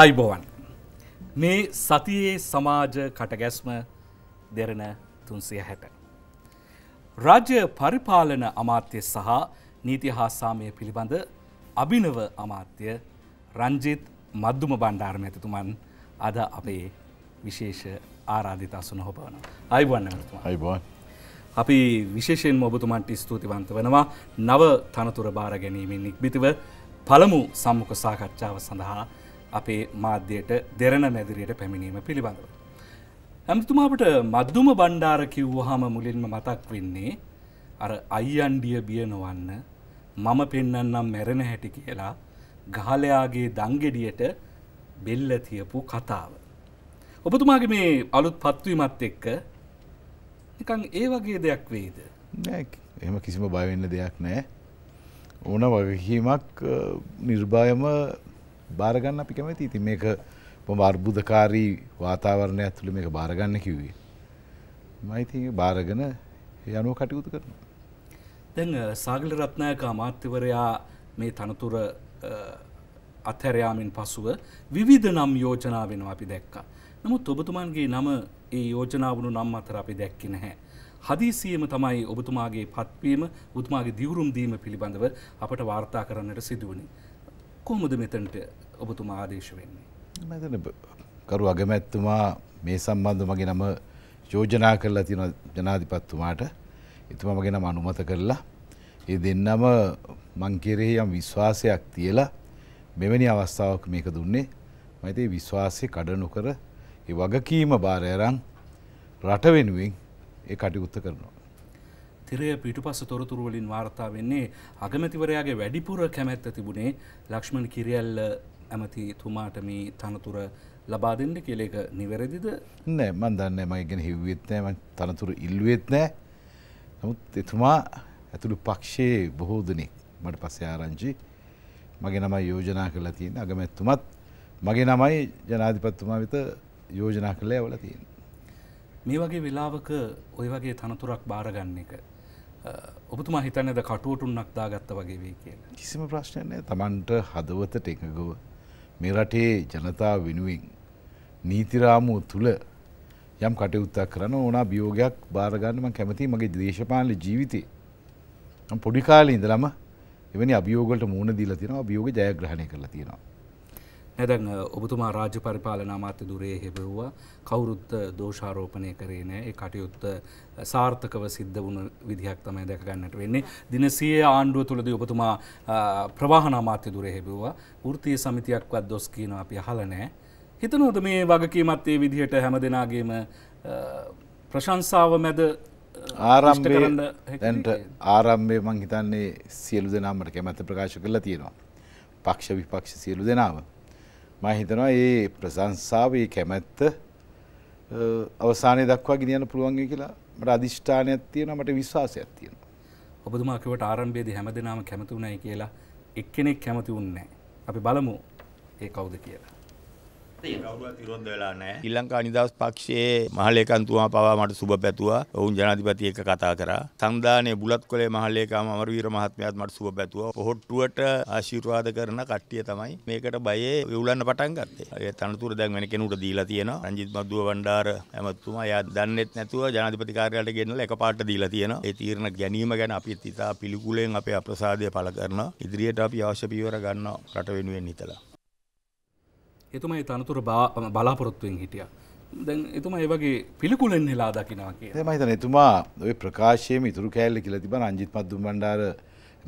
ආයුබෝවන් මේ සතියේ සමාජ කටගැස්ම 2360 රාජ්‍ය පරිපාලන අමාත්‍ය සහ නීති හා සාමය පිළිබඳ අභිනව අමාත්‍ය රංජිත් මද්දුම බණ්ඩාර මහතුමන් අද අපේ විශේෂ ආරාධිත අසුන හොබවනවා ආයුබෝවන් මහතුමා ආයුබෝවන් අපි විශේෂයෙන්ම ඔබතුමන්ට ස්තුතිවන්ත වෙනවා නව තනතුර බාර ගැනීමෙන් ඉක්බිතිව පළමු සම්මුඛ සාකච්ඡාව සඳහා අපේ මාධ්‍යයට දෙරණ මැදිරියට පැමිණීම පිළිබඳව. අම්තුමාට මද්දුම බණ්ඩාර කිව්වහම මුලින්ම මතක් වෙන්නේ අර අයියන්ඩිය බියනවන්න මම පෙන්නන්නම් මැරෙන හැටි කියලා ගහලයාගේ දංගෙඩියට බෙල්ල තියපු කතාව. ඔබතුමාගේ මේ අලුත් පත්වීමත් එක්ක නිකන් ඒ වගේ දෙයක් වේද? නෑ එහෙම කිසිම බය වෙන්න දෙයක් නෑ. ඕන වගකීමක් නිර්භයම बारगन अभी कमी थी मेक अर्बुदकारी वातावरण अतुल मेक बारगन की हुई मैं थी बारगन यानो खाटी उत करना देन सागल रत्न का मातृवर्या में थनतुर अथर्या में पासुव विविध नाम योजना विन वापी देख का नमो तोबतुमान के नाम ये योजना वनु नाम मात्रा वापी देख की नहीं हदीसी में तमाई ओबतुमागे फातपी में उतमागे दिवरुम दी में फिली बंदवर आपट वार्ता करने सिद्धुनी කොහොමද මෙතනට ඔබතුමා ආදේශ වෙන්නේ මම හිතන්නේ කරු අගමැතිතුමා මේ සම්බන්ධව මගේ නම යෝජනා කරලා තියෙනවා ජනාධිපතිතුමාට එතුමා මගේ නම අනුමත කරලා ඒ දෙන්නම මං කෙරෙහි යම් විශ්වාසයක් තියලා මෙවැනි අවස්ථාවක් මේක දුන්නේ මම හිතේ විශ්වාසය කඩ නොකර ඒ වගකීම බාර අරන් රට වෙනුවෙන් ඒ කටයුත්ත කරනවා තිරය පිටුපස තොරතුරු වලින් වාර්තා වෙන්නේ අගමැතිවරයාගේ වැඩිපුර කැමැත්ත තිබුණේ ලක්ෂ්මන් කිරියල්ල ඇමතිතුමාට මේ තනතුර ලබා දෙන්න කියලා එක නිවැරදිද නෑ මම දන්නේ මම ගැන හිව්වෙත් නෑ මම තනතුරු ඉල්ලුවෙත් නෑ නමුත් එතුමා ඇතුළු පක්ෂයේ බොහෝ දෙනෙක් මට පස්සේ ආරංචි මගේ නමයි යෝජනා කරලා තියෙන්නේ අගමැතිතුමත් මගේ නමයි ජනාධිපතිතුමා වෙත යෝජනා කරලා යවලා තියෙන්නේ මේ වගේ වෙලාවක ওই වගේ තනතුරක් බාර ගන්න එක ඔබතුමා හිතන්නේද කටුවටුන්නක් දාගත්තා වගේ වෙයි කියලා කිසිම ප්‍රශ්නයක් නැහැ තමන්ට හදවතට එකගව මේ රටේ ජනතාව වෙනුවෙන් නීති රාමුව තුල යම් කටයුත්තක් කරන ඕන අභියෝගයක් බාර ගන්න මම කැමතියි මගේ දේශපාලන ජීවිතේ මම පොඩි කාලේ ඉඳලම එවැනි අභියෝග වලට මුහුණ දීලා තියෙනවා අභියෝග ජයග්‍රහණය කරලා තියෙනවා නැදන් ඔබතුමා රාජ්‍ය පරිපාලන අමාත්‍ය ධුරයේ හෙබෙව්වා කවුරුත් දෝෂාරෝපණය කරේ නැහැ ඒ කටයුත්ත සාර්ථකව සිද්ධ වුණු විදිහක් තමයි දැක ගන්නට වෙන්නේ දින 100 ආණ්ඩුව තුලදී ඔබතුමා ප්‍රවාහන අමාත්‍ය ධුරයේ හෙබෙව්වා වෘත්තීය සමිතියක්වත් දොස් කියනවා අපි අහලා නැහැ හිතනවද මේ වගකීමත් මේ විදිහට හැමදෙනාගේම ප්‍රශංසාව මැද ආරම්භයේ දැන්ට ආරම්භයේ මම හිතන්නේ සියලු දෙනාම කැමැත්ත ප්‍රකාශ කරලා තියෙනවා පක්ෂ විපක්ෂ සියලු දෙනාම මම හිතනවා මේ ප්‍රශංසාව මේ කැමැත්ත අවසානයේ දක්වා ගෙනියන්න පුළුවන් වෙයි කියලා මට අදිෂ්ඨානයක් තියෙනවා මට විශ්වාසයක් තියෙනවා. ඔබතුමා කියවට ආරම්භයේදී හැමදෙනාම කැමති වුණයි කියලා එක්කෙනෙක් කැමති වුණේ නැහැ. අපි බලමු ඒ කවුද කියලා. කවුරුත් විරෝධ වෙලා නැහැ. ශ්‍රී ලංකා නිදහස් පක්ෂයේ මහලේකම්තුමා පවා මට සුබ පැතුවා. ඔවුන් ජනාධිපති එක්ක කතා කරා. සංදානයේ බුලත්කොලේ මහලේකම් අමරවීර මහත්මයාත් මට සුබ පැතුවා. පොහොට්ටුවට ආශිර්වාද කරන කට්ටිය තමයි මේකට බයේ වෙවුලන්න පටන් ගත්තේ. ඒ තනතුර දැන් වෙන කෙනෙකුට දීලා තියෙනවා. රංජිත් මද්දුව බණ්ඩාර ඇමතිතුමා එයා දන්නේත් නැතුව ජනාධිපති කාර්යාලයට ගෙන්නලා එකපාරට දීලා තියෙනවා. ඒ තීරණ ගැනීම ගැන අපි ඉතා පිළිකුලෙන් අපේ අප්‍රසාදය පළ කරනවා. ඉදිරියට අපි අවශ්‍ය පියවර ගන්නවා රට වෙනුවෙන් හිතලා. එතුමා ඒ තනතුර බලාපොරොත්තුෙන් හිටියා. දැන් එතුමා ඒ වගේ පිළිකුලෙන් හෙලා දකින්නවා කියලා. මම හිතන්නේ එතුමා ওই ප්‍රකාශයේම ඉතුරු කෑල්ල කියලා තිබුණා රංජිත් මද්දුම බණ්ඩාර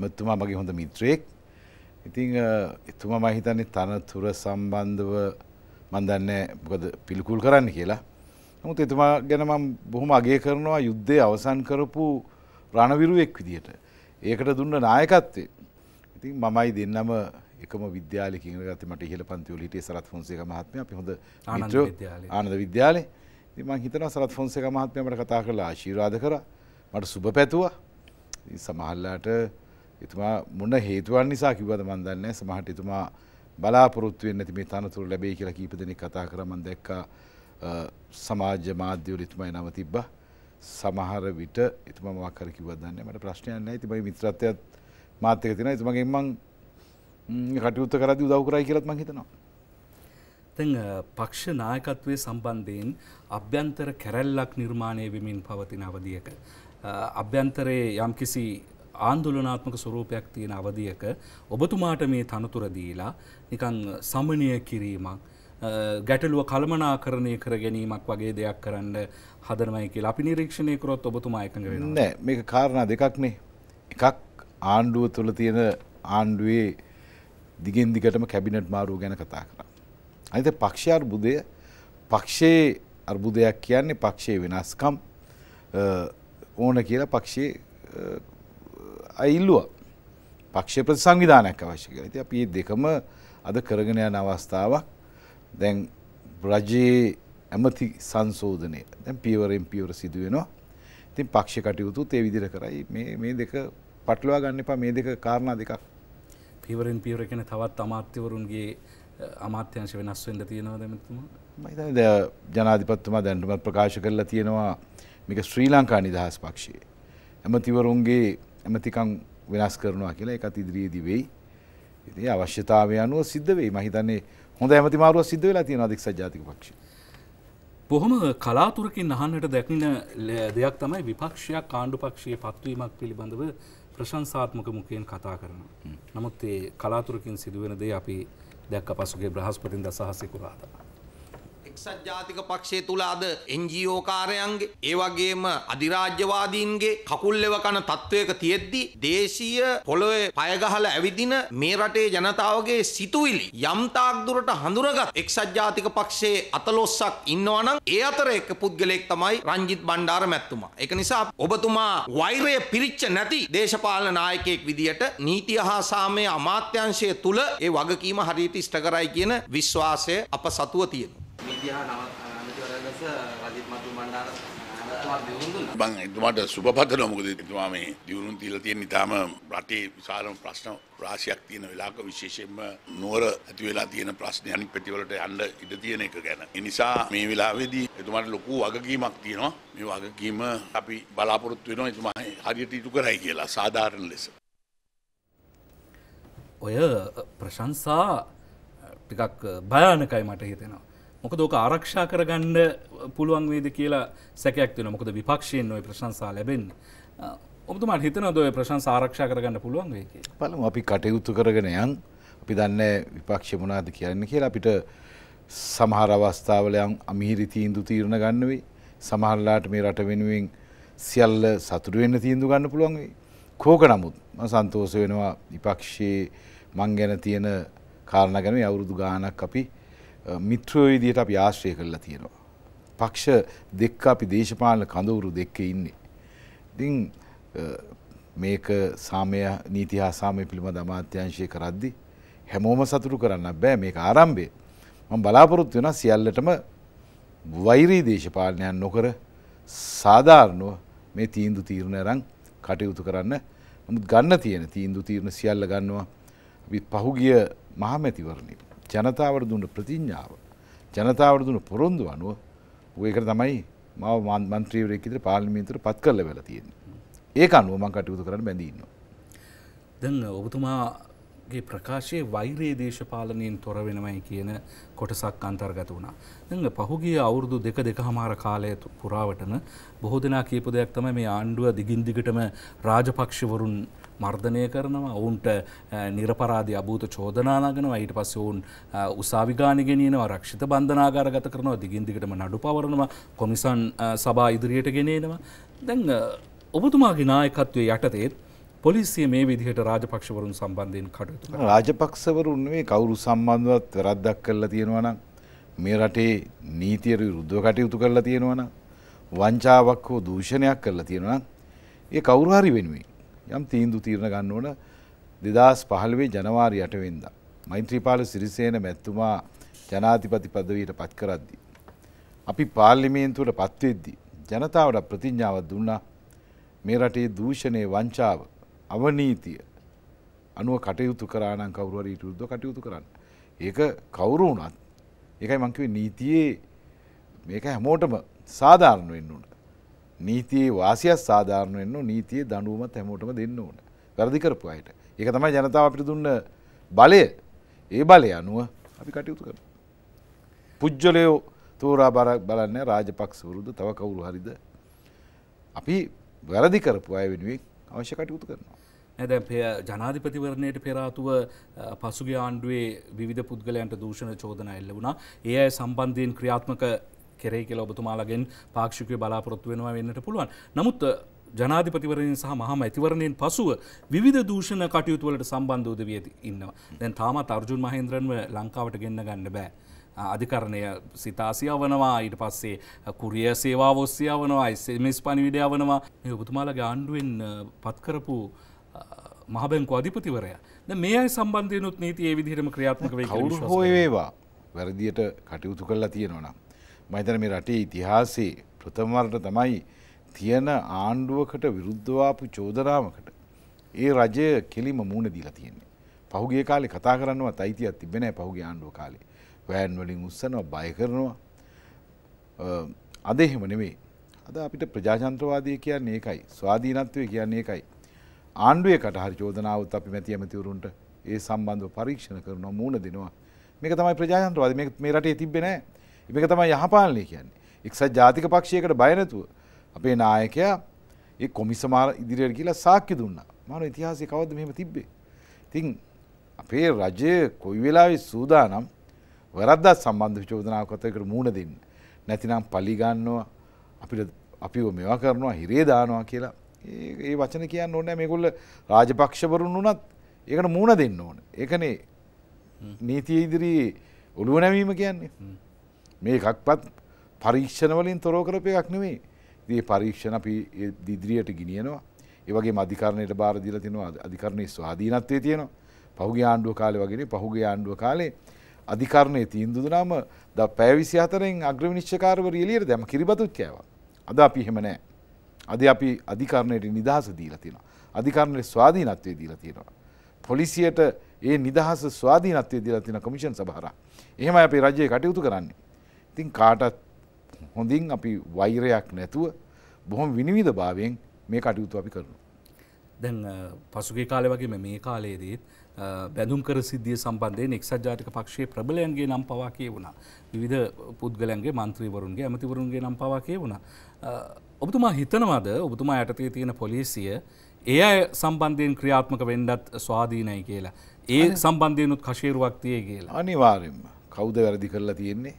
එතුමා මගේ හොඳ මිත්‍රයෙක්. ඉතින් එතුමා මම හිතන්නේ තනතුර සම්බන්ධව මම දන්නේ මොකද පිළිකුල් කරන්න කියලා. නමුත් එතුමා ගැන මම බොහොම අගය කරනවා යුද්ධය අවසන් කරපු රණවිරුවෙක් විදියට. ඒකට දුන්න නායකත්වය. ඉතින් මමයි දෙන්නම එකම විද්‍යාලයේ ඉගෙන ගත්තේ මට ඉහළ පන්ති වල හිටියේ සරත් ෆොන්සේකා මහත්මයා අපි හොඳ මිත්‍රයෝ ආනන්ද විද්‍යාලයේ ඉතින් මම හිතනවා සරත් ෆොන්සේකා මහත්මයා මට කතා කරලා ආශිර්වාද කරා මට සුබ පැතුවා ඉතින් සමහරලාට එතුමා මොන හේතුවක් නිසා කිව්වද මම දන්නේ නැහැ සමහරට එතුමා බලාපොරොත්තු වෙන්නේ නැති මේ තනතුරු ලැබෙයි කියලා කීප දෙනෙක් කතා කරා මම දැක්කා සමාජ මාධ්‍ය වල එතුමාගේ නම තිබ්බා සමහර විට එතුමා මොකක් කර කිව්වද දන්නේ නැහැ මට ප්‍රශ්නයක් නැහැ ඉතින් මගේ මිත්‍රත්වයත් මාත් එක්ක තියෙනවා එතුමාගෙන් මම කටයුතු කරද්දී උදව් කරයි කියලාත් මම හිතනවා. නැත්නම් පක්ෂ නායකත්වයේ සම්බන්ධයෙන් අභ්‍යන්තර කැරැල්ලක් නිර්මාණය වෙමින් පවතින අවධියක අභ්‍යන්තරයේ යම්කිසි ආන්දෝලනාත්මක ස්වරූපයක් තියෙන අවධියක ඔබතුමාට මේ තනතුර දීලා නිකන් සමනය කිරීමක් ගැටලුව කළමනාකරණය කර ගැනීමක් වගේ දෙයක් කරන්න හදනවයි කියලා අපි නිරීක්ෂණය කරොත් ඔබතුමා එකඟ වෙනවද? නෑ මේක කාරණා දෙකක්නේ. එකක් ආණ්ඩුව තුල තියෙන ආණ්ඩුවේ දිගින් දිගටම කැබිනට් මාරුව ගැන කතා කරා. අනිත් පක්ෂ අර්බුදය පක්ෂයේ අර්බුදයක් කියන්නේ පක්ෂයේ වෙනස්කම් ඕන කියලා පක්ෂයේ අයිලුවා. පක්ෂ ප්‍රතිසංවිධානයක් අවශ්‍ය කියලා. ඉතින් අපි මේ දෙකම අද කරගෙන යන අවස්ථාවක්. දැන් රජයේ ඇමති සංශෝධනය දැන් පියවරෙන් පියවර සිදු වෙනවා. ඉතින් පක්ෂ කටයුතුත් ඒ විදිහට කරයි. මේ දෙක පටලවා ගන්න එපා. මේ දෙක කාරණා දෙකක්. පියවරෙන් පියවර කියන තවත් අමාත්‍යවරුන්ගේ අමාත්‍යංශ වෙනස් වෙන්න තියෙනවද මෙතුමා? මම හිතන්නේ දැන් ජනාධිපතිතුමා දැන්මත් ප්‍රකාශ කරලා තියෙනවා මේක ශ්‍රී ලංකා නිදහස් පක්ෂයේ ඇමතිවරුන්ගේ ඇමතිකම් වෙනස් කරනවා කියලා. ඒකත් ඉදිරියේදී වෙයි. ඉතින් අවශ්‍යතාවය අනුව සිද්ධ වෙයි. මම හිතන්නේ හොඳ ඇමති මාරුව සිද්ධ වෙලා තියෙනවා දික්සත් ජාතික පක්ෂයේ. බොහොම කලාතුරකින් අහන්නට දැක්ින දෙයක් තමයි විපක්ෂයක් ආණ්ඩු පක්ෂයේ පත්වීමක් පිළිබඳව ප්‍රශංසාත්මක මුඛයෙන් කතා කරනවා. නමුත් ඒ කලාතුරකින් සිදුවෙන දේ අපි දැක්ක පසුගිය බ්‍රහස්පතින්දා සහසිකුරාදා. එක්සත් ජාතික පක්ෂය තුල අද NGO කාර්යයන්ගේ ඒ වගේම අධිරාජ්‍යවාදීන්ගේ කකුල්ලෙව කන තත්වයක තියෙද්දි දේශීය පොළොවේ පය ගහලා ඇවිදින මේ රටේ ජනතාවගේ සිතුවිලි යම් තාක් දුරට හඳුනගත් එක්සත් ජාතික පක්ෂයේ අතලොස්සක් ඉන්නවා නම් ඒ අතර එක පුද්ගලයෙක් තමයි රංජිත් බණ්ඩාර මැතිතුමා. ඒක නිසා ඔබතුමා වෛරය පිරිච්ච නැති දේශපාලන නායකයෙක් විදියට නීතිය හා සාමයේ අමාත්‍යාංශය තුල ඒ වගකීම හරියට ඉෂ්ට කරයි කියන විශ්වාසය අප සතුව තියෙනවා. බං එතුමාට සුබ පතනවා. මොකද එතුමා මේ දිනුම් තියලා තියෙන ඉතාලම රටේ විශාලම ප්‍රශ්න රාශියක් තියෙන වෙලාවක විශේෂයෙන්ම නුවර ඇති වෙලා තියෙන ප්‍රශ්න අනිත් පැතිවලට යන්න ඉඩ තියෙන එක ගැන. ඒ නිසා මේ වෙලාවේදී එතුමාට ලොකු වගකීමක් තියෙනවා. මේ වගකීම අපි බලාපොරොත්තු වෙනවා එතුමා හරියට ඉටු කරයි කියලා සාධාරණ ලෙස. ඔය ප්‍රශංසා ටිකක් භයානකයි මට හිතෙනවා. මොකද ඕක ආරක්ෂා කරගන්න පුළුවන් වේද කියලා සැකයක් තියෙනවා. මොකද විපක්ෂයෙන් ওই ප්‍රශංසා ලැබෙන්නේ. ඔබතුමාට හිතනවද ওই ප්‍රශංසා ආරක්ෂා කරගන්න පුළුවන් වෙයි කියලා? බලමු අපි කටයුතු කරගෙන යන්. අපි දන්නේ විපක්ෂය මොනවද කියන්නේ කියලා. අපිට සමහර අවස්ථාවල යම් අමිහිරි තීන්දුව తీරන ගන්න වෙයි. සමහරලාට මේ රට වෙනුවෙන් සියල්ල සතුටු වෙන්න තීන්දුව ගන්න පුළුවන් වෙයි. කෝක නමුත් මම සන්තෝෂ වෙනවා විපක්ෂයේ මං ගැන තියෙන කාරණා ගැන මේ අවුරුදු ගාණක් අපි මිත්‍රයෝ විදියට අපි ආශ්‍රය කරලා තියෙනවා. පක්ෂ දෙක අපි දේශපාලන කඳවුරු දෙකේ ඉන්නේ. ඉතින් මේක සාමය නීති හා සාමය පිළිබඳ අමාත්‍යාංශය කරද්දී හැමෝම සතුටු කරන්න බෑ. මේක ආරම්භය. මම බලාපොරොත්තු වෙනවා සියල්ලටම වෛරී දේශපාලනයක් නොකර සාධාරණව මේ තීන්දුව తీරන අරන් කටයුතු කරන්න. නමුත් ගන්න තියෙන තීන්දුව తీරන සියල්ල ගන්නවා. අපි පහුගිය මහමැතිවරණය ජනතාවට දුන්න ප්‍රතිඥාව ජනතාවට දුන්න පොරොන්දු අනුව ඒකට තමයි මාව මන්ත්‍රීවරයෙක් විදිහට පාර්ලිමේන්තුවට පත් කරලා වෙලා තියෙන්නේ. ඒක අනුව මම කටයුතු කරන්න බැඳී ඉන්නවා. දැන් ඔබතුමාගේ ප්‍රකාශයේ වෛරයේ දේශපාලනයෙන් තොර වෙනවයි කියන කොටසක් අන්තර්ගත වුණා. දැන් පහුගිය අවුරුදු 2-2.5 කාලය පුරාවටම බොහෝ දෙනා කියපු දෙයක් තමයි මේ ආණ්ඩුව දිගින් දිගටම රාජපක්ෂවරුන් මර්ධනය කරනවා. ඔවුන්ට නිර්පරාදී අභූත චෝදනා නගනවා. ඊට පස්සේ ඔවුන් උසාවි ගාන ගෙනියනවා. ආරක්ෂිත බන්ධනාගාරගත කරනවා. දිගින් දිගටම නඩු පවරනවා. කොමිසන් සභා ඉදිරියට ගෙනියනවා. දැන් ඔබතුමාගේ නායකත්වයේ යටතේ පොලිසිය මේ විදිහට රාජපක්ෂවරුන් සම්බන්ධයෙන් කටයුතු කරනවා. රාජපක්ෂවරුන් නෙවෙයි කවුරු සම්බන්ධවත් වැරද්දක් කරලා තියෙනවා නම් මේ රටේ නීතියට විරුද්ධව කටයුතු කරලා තියෙනවා නම් වංචාවක් හෝ දූෂණයක් කරලා තියෙනවා නම් ඒ කවුරු හරි වෙනුවෙන් යම් තීන්දුව తీරන ගන්න ඕන 2015 ජනවාරි 8 වෙනිදා මෛත්‍රීපාල සිරිසේන මැතිතුමා ජනාධිපති පදවියට පත් කරද්දී අපි පාර්ලිමේන්තුවට පත් වෙද්දී ජනතාවට ප්‍රතිඥාවක් දුන්නා මේ රටේ දූෂණේ වංචාව අවනීතිය අනුව කටයුතු කරා නම් කවුරු හරි ඊට විරුද්ධව කටයුතු කරන්න. ඒක කවුරු වුණත් ඒකයි මම කිව්වේ නීතියේ මේක හැමෝටම සාධාරණ වෙන්න ඕන. නීතියේ වාසියක් සාධාරණ වෙන්න ඕන. නීතියේ දඬුවමත් හැමෝටම දෙන්න ඕන. වැරදි කරපු අයට. ඒක තමයි ජනතාව අපිට දුන්න බලය. ඒ බලය අනුව අපි කටයුතු කරමු. පුජ්‍යලයෝ තෝරා බලන්නේ රාජපක්ෂවරුද තව කවුරු හරිද අපි වැරදි කරපු අය වෙනුවෙන් අවශ්‍ය කටයුතු කරනවා නේද ජනාධිපතිවරණයට පෙර ආතුව පසුගිය ආණ්ඩුවේ විවිධ පුද්ගලයන්ට දූෂණ චෝදනා එල්ල වුණා ඒ අය සම්බන්ධයෙන් ක්‍රියාත්මක කෙරෙයි කියලා ඔබතුමාලගෙන් පාක්ෂිකව බලාපොරොත්තු වෙනවා වෙන්නට පුළුවන් නමුත් ජනාධිපතිවරණයෙන් සහ මහා මැතිවරණයෙන් පසුව විවිධ දූෂණ කටයුතු වලට සම්බන්ධ උදවිය ඉන්නවා දැන් තාමත් අර්ජුන් මහේන්ද්‍රන්ව ලංකාවට ගෙන්න ගන්න බෑ අධිකරණය සිතාසියවනවා ඊට පස්සේ කුරියර් සේවාව ඔස්සියවනවා SMS පණිවිඩයවනවා මේ ඔබතුමාලගේ ආණ්ඩුවෙන් පත් කරපු මහ බැංකුව අධිපතිවරයා දැන් මේ අය සම්බන්ධයෙන් උත් නීති ඒ විදිහටම ක්‍රියාත්මක වෙයි කියලා විශ්වාස කරනවා කවුරු හෝ වේවා වැඩියට කටයුතු කරලා තියෙනවා නම් මම හිතන්නේ මේ රටේ ඉතිහාසයේ ප්‍රථම වරට තමයි තියෙන ආණ්ඩුවකට විරුද්ධව ආපු චෝදනාවකට ඒ රජය කෙලිම මූණ දීලා තියෙන්නේ. පහුගිය කාලේ කතා කරන්නවත් අයිතියක් තිබ්බේ නැහැ පහුගිය ආණ්ඩුව කාලේ. වෑන් වලින් උස්සනවා බය කරනවා. අද එහෙම නෙමෙයි. අද අපිට ප්‍රජාතන්ත්‍රවාදී කියන්නේ ඒකයි. ස්වාධීනත්වය කියන්නේ ඒකයි. ආණ්ඩුවේකට හරි චෝදනාවත් අපි මැති ඇමතිවරුන්ට ඒ සම්බන්ධව පරීක්ෂණ කරනවා මූණ දෙනවා. මේක තමයි ප්‍රජාතන්ත්‍රවාදී. මේක මේ රටේ තිබ්බේ නැහැ. මේක තමයි යහපාලනය කියන්නේ. එක්සත් ජාතික පක්ෂයකට බය නැතුව අපේ නායකයා ඒ කොමිසමාර ඉදිරියට ගිහලා සාක්ෂි දුන්නා. මානව ඉතිහාසයේ කවද්ද මෙහෙම තිබ්බේ? ඉතින් අපේ රජය කොයි වෙලාවෙ සූදානම් වරද්දා සම්බන්ධ චෝදනාවකට මූණ දෙන්න. නැතිනම් පලි ගන්නවා අපිට අපිව මේවා කරනවා හිරේ දානවා කියලා. ඒ වචන කියන්න ඕනේ නැහැ මේගොල්ල රාජපක්ෂවරුන් උනත් ඒකට මූණ දෙන්න ඕනේ. ඒකනේ නීතිය ඉදිරියේ ඔළුව නැවීම කියන්නේ. මේ එකක්වත් පරීක්ෂණ වලින් තොරව කරපු එකක් නෙමෙයි. දී පරීක්ෂණ අපි දිද්‍රියට ගිනියනවා. ඒ වගේම අධිකරණයට බාර දීලා තිනවා අධිකරණයේ ස්වාධීනත්වයේ තියෙනවා. පහුගිය ආණ්ඩුව කාලේ වගේනේ පහුගිය ආණ්ඩුව කාලේ අධිකරණයේ තීන්දුව දුනාම ද පැය 24න් අග්‍රවිනිශ්චයකාරවරු එළියට දැම්ම කිරිබතුත් කෑවා. අද අපි එහෙම නැහැ. අද අපි අධිකරණයට නිදහස දීලා තිනවා. අධිකරණයේ ස්වාධීනත්වයේ දීලා තිනවා. පොලිසියට ඒ නිදහස ස්වාධීනත්වයේ දීලා තින කොමිෂන් සභාව. එහෙමයි අපේ රජයේ කටයුතු කරන්නේ. ඉතින් කාටත් හොඳින් අපි වෛරයක් නැතුව බොහොම විනිවිද භාවයෙන් මේ කටයුතු අපි කරනවා. දැන් පසුගිය කාලේ වගේම මේ කාලයේදී බැඳුම් කර සිද්ධිය සම්බන්ධයෙන් එක්සත් ජාතික පක්ෂයේ ප්‍රබලයන්ගේ නම් පවා කියවුණා. විවිධ පුද්ගලයන්ගේ മന്ത്രിවරුන්ගේ ඇමතිවරුන්ගේ නම් පවා කියවුණා. ඔබතුමා හිතනවාද ඔබතුමා යටතේ තියෙන පොලිසිය ඒ අය සම්බන්ධයෙන් ක්‍රියාත්මක වෙන්නත් ස්වාධීනයි කියලා. ඒ සම්බන්ධයෙන් උත් කෂේරුවක් තියේ කියලා. අනිවාර්යෙන්ම. කවුද වැරදි කරලා තියෙන්නේ?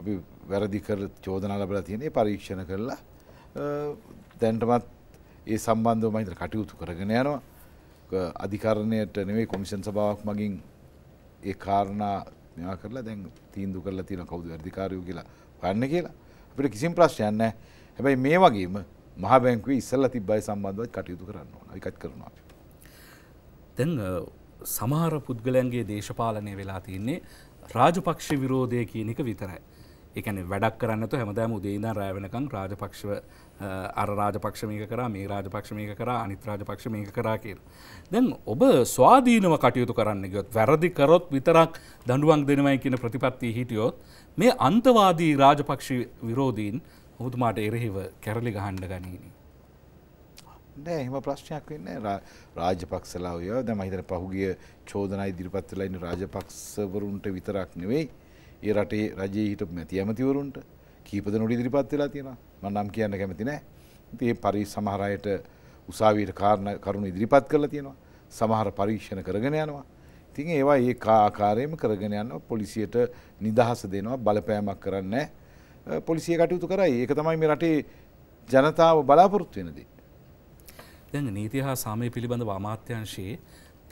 අපි වැරදි කර චෝදනා ලැබලා තියෙන පරීක්ෂණ කරලා දැන්ටමත් ඒ සම්බන්ධව මම හිතන කටයුතු කරගෙන යනවා. අධිකරණයට නෙවෙයි කොමිෂන් සභාවක් මගින් ඒ කාරණා මෙහා කරලා දැන් තීන්දුව කරලා තියෙන කවුද වැඩිකාරියෝ කියලා හොයන්න කියලා. අපිට කිසිම ප්‍රශ්නයක් නැහැ. හැබැයි මේ වගේම මහ බැංකුවේ ඉස්සල්ලා තිබ්බයි සම්බන්ධවත් කටයුතු කරන්න ඕන. ඒකත් කරනවා අපි. දැන් සමහර පුද්ගලයන්ගේ දේශපාලනය වෙලා තියෙන්නේ රාජපක්ෂ විරෝධය කියන එක විතරයි. ඒ කියන්නේ වැඩක් කරන්නේ તો හැමදාම උදේ ඉඳන් රාය වෙනකන් රාජපක්ෂව අර රාජපක්ෂ මේක කරා මේ රාජපක්ෂ මේක කරා අනිත් රාජපක්ෂ මේක කරා කියන. දැන් ඔබ ස්වාධීනව කටයුතු කරන්න ගියොත් වැරදි කරොත් විතරක් දඬුවම් දෙනවයි කියන ප්‍රතිපත්තිය හිටියොත් මේ අන්තවාදී රාජපක්ෂ විරෝධීන් ඔබතුමාට එරෙහිව කැරලි ගහන්න ගනීනි. නෑ එහෙම ප්‍රශ්නයක් වෙන්නේ නෑ. රාජපක්ෂලා ඔය දැන් මම හිතන්නේ පහුගිය චෝදනා ඉදිරිපත් වෙලා ඉන්න රාජපක්ෂවරුන්ට විතරක් නෙවෙයි ඒ රටේ රජයේ හිටපු මැති ඇමතිවරුන්ට කීප දෙනෙකුට ඉදිරිපත් වෙලා තියෙනවා. මම නම් කියන්න කැමති නැහැ. ඉතින් මේ පරිසමහර අයට උසාවියට කාරණා කරුණු ඉදිරිපත් කරලා තියෙනවා. සමහර පරීක්ෂණ කරගෙන යනවා. ඉතින් ඒවා ඒ ආකාරයෙන්ම කරගෙන යනවා. පොලිසියට නිදහස දෙනවා. බලපෑමක් කරන්නේ නැහැ. පොලිසිය කටයුතු කරයි. ඒක තමයි මේ රටේ ජනතාව බලාපොරොත්තු වෙන දේ. දැන් නීතිය හා සාමය පිළිබඳව අමාත්‍යාංශයේ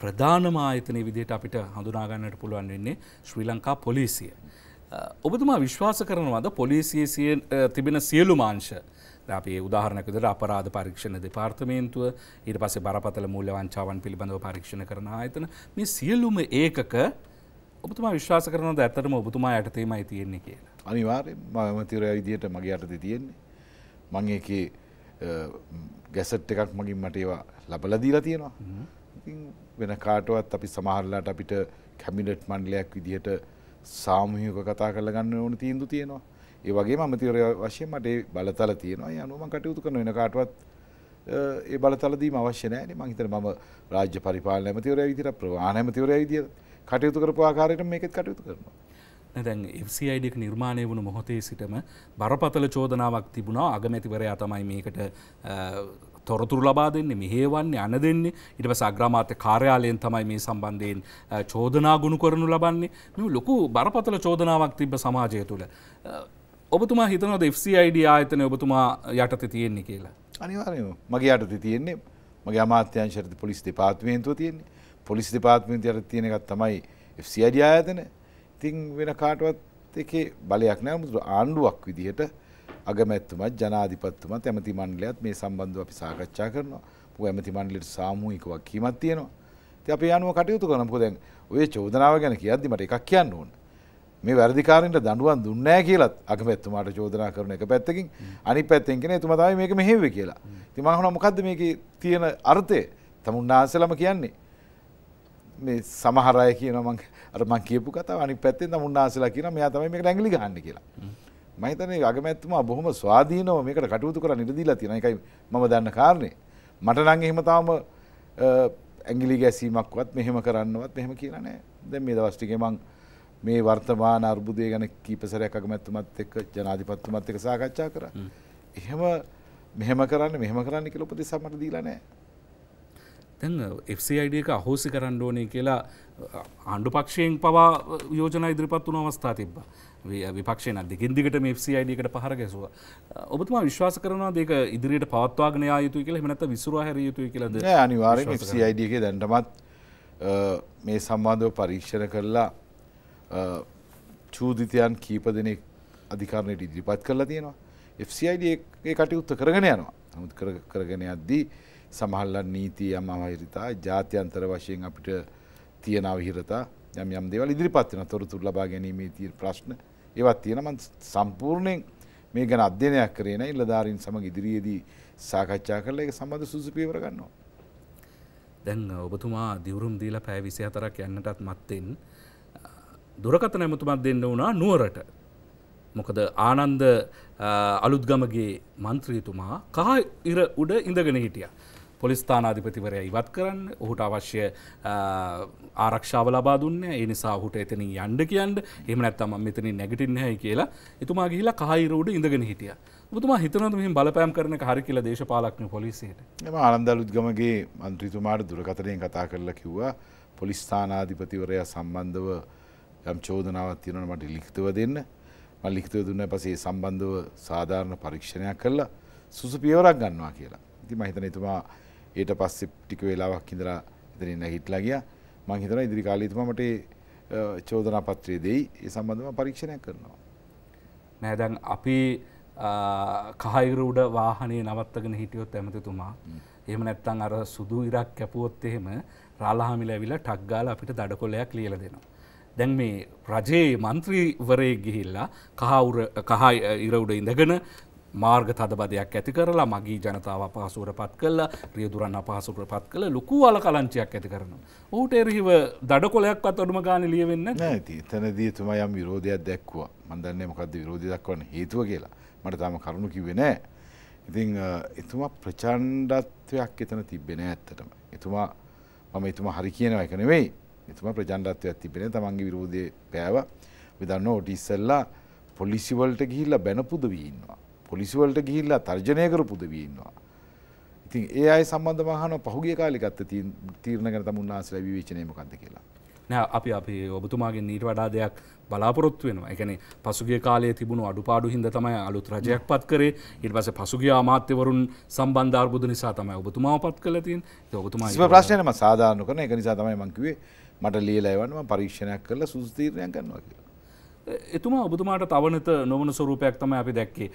ප්‍රධානම ආයතනයේ විදිහට අපිට හඳුනා ගන්නට පුළුවන් වෙන්නේ ශ්‍රී ලංකා පොලිසිය. ඔබතුමා විශ්වාස කරනවාද පොලිසියේ තිබෙන සියලුම අංශ දැන් අපි උදාහරණයක් විදිහට අපරාධ පරීක්ෂණ දෙපාර්තමේන්තුව ඊට පස්සේ බරපතල මූල්‍ය වංචාවන් පිළිබඳව පරීක්ෂණ කරන ආයතන මේ සියලුම ඒකක ඔබතුමා විශ්වාස කරනවාද ඇත්තටම ඔබතුමා යටතේමයි තියෙන්නේ කියලා? අනිවාර්යෙන්ම මම තිරය විදිහට මගේ යටතේ තියෙන්නේ. මම ඒකේ ගැසට් එකක් මගින් මට ඒවා ලැබලා දීලා තියෙනවා. ඉතින් වෙන කාටවත් අපි සමහරලාට අපිට කැබිනට් මණ්ඩලයක් විදිහට සාමූහිකව කතා කරලා ගන්න ඕන තීන්දුව තියෙනවා. ඒ වගේම අමතිවරයා වශයෙන් මට ඒ බලතල තියෙනවා. ඒ අනුව මම කටයුතු කරන වෙන කාටවත් ඒ බලතල දීම අවශ්‍ය නැහැ නේ. මම හිතන්නේ මම රාජ්‍ය පරිපාලන අමතිවරයා විදිහට ප්‍රවාහන අමතිවරයා විදිහට කටයුතු කරපු ආකාරයට මේකෙත් කටයුතු කරනවා. දැන් FCID එක නිර්මාණය වුණු මොහොතේ සිටම බරපතල චෝදනාවක් තිබුණා අගමැතිවරයා තමයි මේකට තොරතුරු ලබා දෙන්නේ මෙහෙවන්නේ අණ දෙන්නේ ඊට පස්සේ අග්‍රාමාත්‍ය කාර්යාලයෙන් තමයි මේ සම්බන්ධයෙන් චෝදනා ගොනු කරනු ලබන්නේ මේ ලොකු බරපතල චෝදනාවක් තිබ්බ සමාජය තුළ ඔබතුමා හිතනවාද FCID ආයතනය ඔබතුමා යටතේ තියෙන්නේ කියලා අනිවාර්යයෙන්ම මගේ යටතේ තියෙන්නේ මගේ අමාත්‍යාංශ යටතේ පොලිස් දෙපාර්තමේන්තුව තියෙන්නේ පොලිස් දෙපාර්තමේන්තුව යටතේ තියෙන එකක් තමයි FCID ආයතනය ඉතින් වෙන කාටවත් එකේ බලයක් නැහැ මුතු ආණ්ඩුවක් විදිහට අගමැතිතුමා ජනාධිපතිතුමාත් ඇමති මණ්ඩලයත් මේ සම්බන්ධව අපි සාකච්ඡා කරනවා. මොකද ඇමති මණ්ඩලයට සාමූහික වගකීමක් තියෙනවා. ඉතින් අපි යනුව කටයුතු කරනවා. මොකද දැන් ඔය චෝදනාව ගැන කියද්දි මට එකක් කියන්න ඕන. මේ වැඩිකාරින්ට දඬුවම් දුන්නේ නැහැ කියලාත් අගමැතිතුමාට චෝදනා කරන එක පැත්තකින් අනිත් පැත්තෙන් කියන එතුමා තමයි මේක මෙහෙව්වේ කියලා. ඉතින් මම අහනවා මොකද්ද මේකේ තියෙන අර්ථය? තමුන්නාන්සලම කියන්නේ මේ සමහර අය කියනවා මම අර මම කියපු කතාව අනිත් පැත්තෙන් තමුන්නාන්සලා කියනවා මෙයා තමයි මේකට ඇඟිලි ගහන්නේ කියලා. මම හිතන්නේ අගමැතිතුමා බොහොම ස්වාධීනව මේකට කටයුතු කරන්න ඉඩ දීලා තියෙනවා. ඒකයි මම දන්න කාරණේ. මට නම් එහෙම තාම ඇඟිලි ගැසීමක්වත් මෙහෙම කරන්නවත් මෙහෙම කියලා නැහැ. දැන් මේ දවස් ටිකේ මම මේ වර්තමාන අර්බුදය ගැන කීප සැරයක් අගමැතිතුමත් එක්ක ජනාධිපතිතුමත් එක්ක සාකච්ඡා කරා. එහෙම මෙහෙම කරන්න කියලා උපදෙස් මට දීලා නැහැ. දැන් FCID එක අහෝසි කරන්න ඕනේ කියලා ආණ්ඩු පක්ෂයෙන් පවා යෝජනා ඉදිරිපත් වුණු අවස්ථා තිබ්බා. විපක්ෂයෙන් අදකින් දිගට මේ FCID එකට පහර ගැසුවා. ඔබතුමා විශ්වාස කරනවාද ඒක ඉදිරියට පවත්වාගෙන යා යුතුයි කියලා එහෙම නැත්නම් විසිරුවා හැරිය යුතුයි කියලාද? නෑ අනිවාර්යෙන් FCID එකේ දැන්ටමත් මේ සම්බන්ධව පරීක්ෂණ කරලා චූදිතයන් කීප දෙනෙක් අධිකරණයට ඉදිරිපත් කරලා තියෙනවා. FCID එකේ කටයුතු කරගෙන යනවා. නමුත් කරගෙන යද්දී සමහර නීති අමාවහිරතා ජාත්‍යන්තර වශයෙන් අපිට තියෙන අවහිරතා යම් දේවල් ඉදිරිපත් වෙනවා. තොරතුරු ලබා ගැනීමේ තියෙන ප්‍රශ්න ඒවත් තියෙනවා. මම සම්පූර්ණයෙන් මේ ගැන අධ්‍යයනයක් කරේ නැහැ. ඉලදාරින් සමග ඉදිරියේදී සාකච්ඡා කරලා ඒක සම්බන්ධ සුසු පියවර ගන්නවා. දැන් ඔබතුමා දිවුරුම් දීලා පැය 24ක් යන්නටත් මත්තෙන් දුරකථන එමුතුමක් දෙන්න වුණා නුවරට. මොකද ආනන්ද අලුත්ගමගේ മന്ത്രിතුමා කහ ඉර උඩ ඉඳගෙන හිටියා. පොලිස් ස්ථානාධිපතිවරයා ඉවත් කරන්න ඔහුට අවශ්‍ය ආරක්ෂාව ලබා දුන්නේ. ඒ නිසා ඔහුට එතනින් යන්න කියන්න. එහෙම නැත්නම් මම මෙතනින් නැගිටින්නේ නැහැ කියලා. එතුමා ගිහිලා කහ ඉර උඩ ඉඳගෙන හිටියා. ඔබතුමා හිතනවද මෙහෙම බලපෑම් කරන එක හරි කියලා දේශපාලකන පොලිසියට? මම ආනන්ද අලුත්ගමගේ മന്ത്രിතුමාට දුරකථනයෙන් කතා කරලා කිව්වා පොලිස් ස්ථානාධිපතිවරයා සම්බන්ධව යම් චෝදනාවක් තියෙනවා මට ලිඛිතව දෙන්න. මම ලිඛිතව දුන්නා පස්සේ සම්බන්ධව සාධාරණ පරීක්ෂණයක් කළා සුසු පියවරක් ගන්නවා කියලා. ඉතින් මම හිතන එතුමා ඊට පස්සේ ටික වේලාවක් ඉඳලා ඉතින් නැගිටලා ගියා. මම හිතනවා ඉදිරි කාලේ එතුමා මට චෝදනා පත්‍රය දෙයි. ඒ සම්බන්ධව මම පරීක්ෂණයක් කරනවා. නෑ දැන් අපි කහයිර උඩ වාහනේ නවත්තගෙන හිටියොත් ඇමතිතුමා එහෙම නැත්නම් අර සුදු ඉරක් කැපුවොත් එහෙම රාලහාමිලා ඇවිල්ලා ටක් ගාලා අපිට දඩකොලයක් ලියලා දෙනවා. දැන් මේ රජයේ മന്ത്രിවරයෙක් ගිහිල්ලා කහ ඉර උඩ ඉඳගෙන මාර්ග තදබදයක් ඇති කරලා මගී ජනතාව අපහසුවටපත් කළා, රියදුරන් අපහසුවටපත් කළා, ලොකු වලකලංචියක් ඇති කරනවා. ඌට එරෙහිව දඩකොලයක්වත් අඩුම ගානේ ලියවෙන්නේ නැහැ. එතනදී තමයි යම් විරෝධයක් දැක්කුවා. මම දන්නේ මොකද්ද විරෝධය දක්වන්න හේතුව කියලා. මට තාම කරුණු කිව්වේ නැහැ. ඉතින් එතුමා ප්‍රචණ්ඩත්වයක් එතන තිබ්බේ නැහැ ඇත්තටම. එතුමා එතුමා හරි කියනවා එක නෙමෙයි. එතුමා ප්‍රචණ්ඩත්වයක් තිබෙන තමන්ගේ විරෝධයේ පෑව. අපි දන්නවා ඔටි ඉස්සෙල්ලා පොලිසි වලට ගිහිල්ලා බැනපුදවී ඉන්නවා. පොලිසි වලට ගිහිල්ලා තර්ජනය කරපුදවී ඉන්නවා. ඉතින් ඒ අය සම්බන්ධව අහනවා පහුගිය කාලේ ගත්ත තීරණ ගැන තම උන්වහන්සේලා විවේචනය මොකක්ද කියලා. නෑ අපි ඔබතුමාගෙන් ඊට වඩා දෙයක් බලාපොරොත්තු වෙනවා. ඒ කියන්නේ පසුගිය කාලයේ තිබුණු අඩුපාඩු හින්දා තමයි අලුත් රජයක් පත් කරේ. ඊට පස්සේ පසුගිය අමාත්‍යවරුන් සම්බන්ධ අර්බුද නිසා තමයි ඔබතුමාව පත් කළා තියෙන්නේ. ඒක ඔබතුමා ඉස්සර ප්‍රශ්නේ මම සාධාරණ කරන එක නිසා තමයි මම කිව්වේ මට ලියලා එවන්න මම පරීක්ෂණයක් කරලා සුසු තීරණයක් ගන්නවා කියලා. එතුමා ඔබතුමාට තවනත නොවන ස්වරූපයක් තමයි අපි දැක්කේ.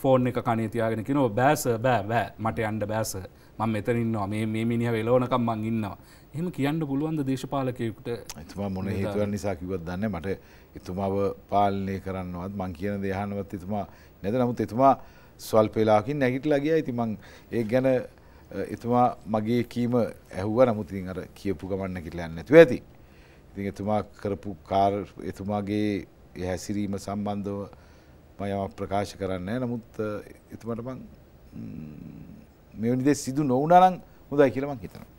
ෆෝන් එක කණේ තියාගෙන කියනවා බෑස බෑ මට යන්න බෑස. මම මෙතන ඉන්නවා මේ මිනිහව එලවනකම් මං ඉන්නවා. එහෙම කියන්න පුළුවන් ද දේශපාලකයෙකුට? එතුමා මොන හේතුවක් නිසා කිව්වද දන්නේ නැහැ. මට එතුමාව පාලනය කරන්නවත් මං කියන දේ අහන්නවත් එතුමා නැද. නමුත් එතුමා ස්වල්ප වේලාවකින් නැගිටලා ගියා. ඉතින් මං ඒක ගැන එතුමා මගේ කීම ඇහුවා. නමුත් ඉතින් අර කියපු ගමන් නැගිටලා යන්නේ නැතුව ඇති. ඉතින් එතුමා කරපු එතුමාගේ හැසිරීම සම්බන්ධව මම යමක් ප්‍රකාශ කරන්නේ නැහැ. නමුත් එතුමාට මං මෙවැනි දේ සිදු නොවුණා නම් හොඳයි කියලා මං හිතනවා.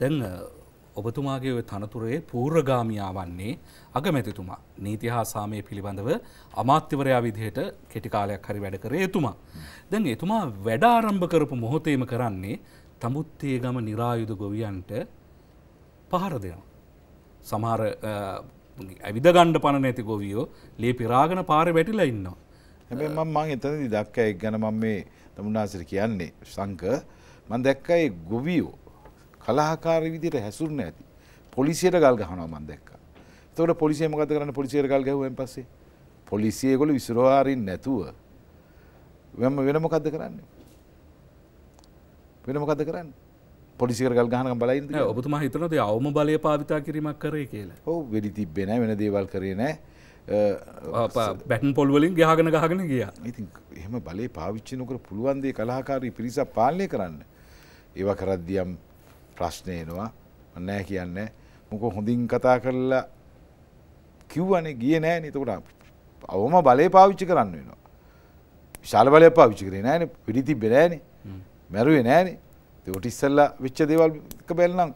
දැන් ඔබතුමාගේ ඔය තනතුරේ පූර්වගාමියා වන්නේ අගමැතිතුමා. නීති හා සාමයේ පිළිබඳව අමාත්‍යවරයා විදිහට කෙටි කාලයක් හරි වැඩ කරේ එතුමා. දැන් එතුමා වැඩ ආරම්භ කරපු මොහොතේම කරන්නේ තඹුත්තේ ගම නිරායුධ ගොවියන්ට පහර දෙනවා. සමහර අවිද ගන්න පණ නැති ගොවියෝ ලේ පිරාගෙන පාරේ වැටිලා ඉන්නවා. හැබැයි මම එතනදී දැක්කා ඒක ගැන මම මේ තමුන්නාසිර කියන්නේ සංක මම දැක්කා ඒ ගොවියෝ කලහකාරී විදිහට හැසුරුනේ ඇති. පොලිසියට ගල් ගහනවා මම දැක්කා. එතකොට පොලිසිය මොකද කරන්නේ? පොලිසියට ගල් ගැහුවෙන් පස්සේ පොලිසිය ඒගොල්ලෝ විසිරවා අරින්න නැතුව වෙන මොකද්ද කරන්නේ? වෙන මොකද්ද කරන්නේ? පොලිසියට ගල් ගහනකම් බලයි ඉඳිද? ඔව් ඔබතුමා හිතනවාද ඒ අවම බලය පාවිච්චි කිරීමක් කරේ කියලා? ඔව් වෙඩි තිබ්බේ නැහැ වෙන දේවල් කරේ නැහැ. බැටන් පොල් වලින් ගහගෙන ගියා. ඉතින් එහෙම බලේ පාවිච්චි නොකර පුළුවන් දේ කලහකාරී පිරිසක් පාලනය කරන්න. ඒවා කරද්දීම් ප්‍රශ්න එනවා මම නැහැ කියන්නේ මොකෝ හොඳින් කතා කරලා කිව්වනේ ගියේ නැහැ නේ එතකොට අවම බලය පාවිච්චි කරන්න වෙනවා විශාල බලයක් පාවිච්චි කරේ නැහැ නේ පිළි තිබ්බේ නැහැ නේ මැරුවේ නැහැ නේ ඒකට ඉස්සෙල්ලා වෙච්ච දේවල් එක බලනනම්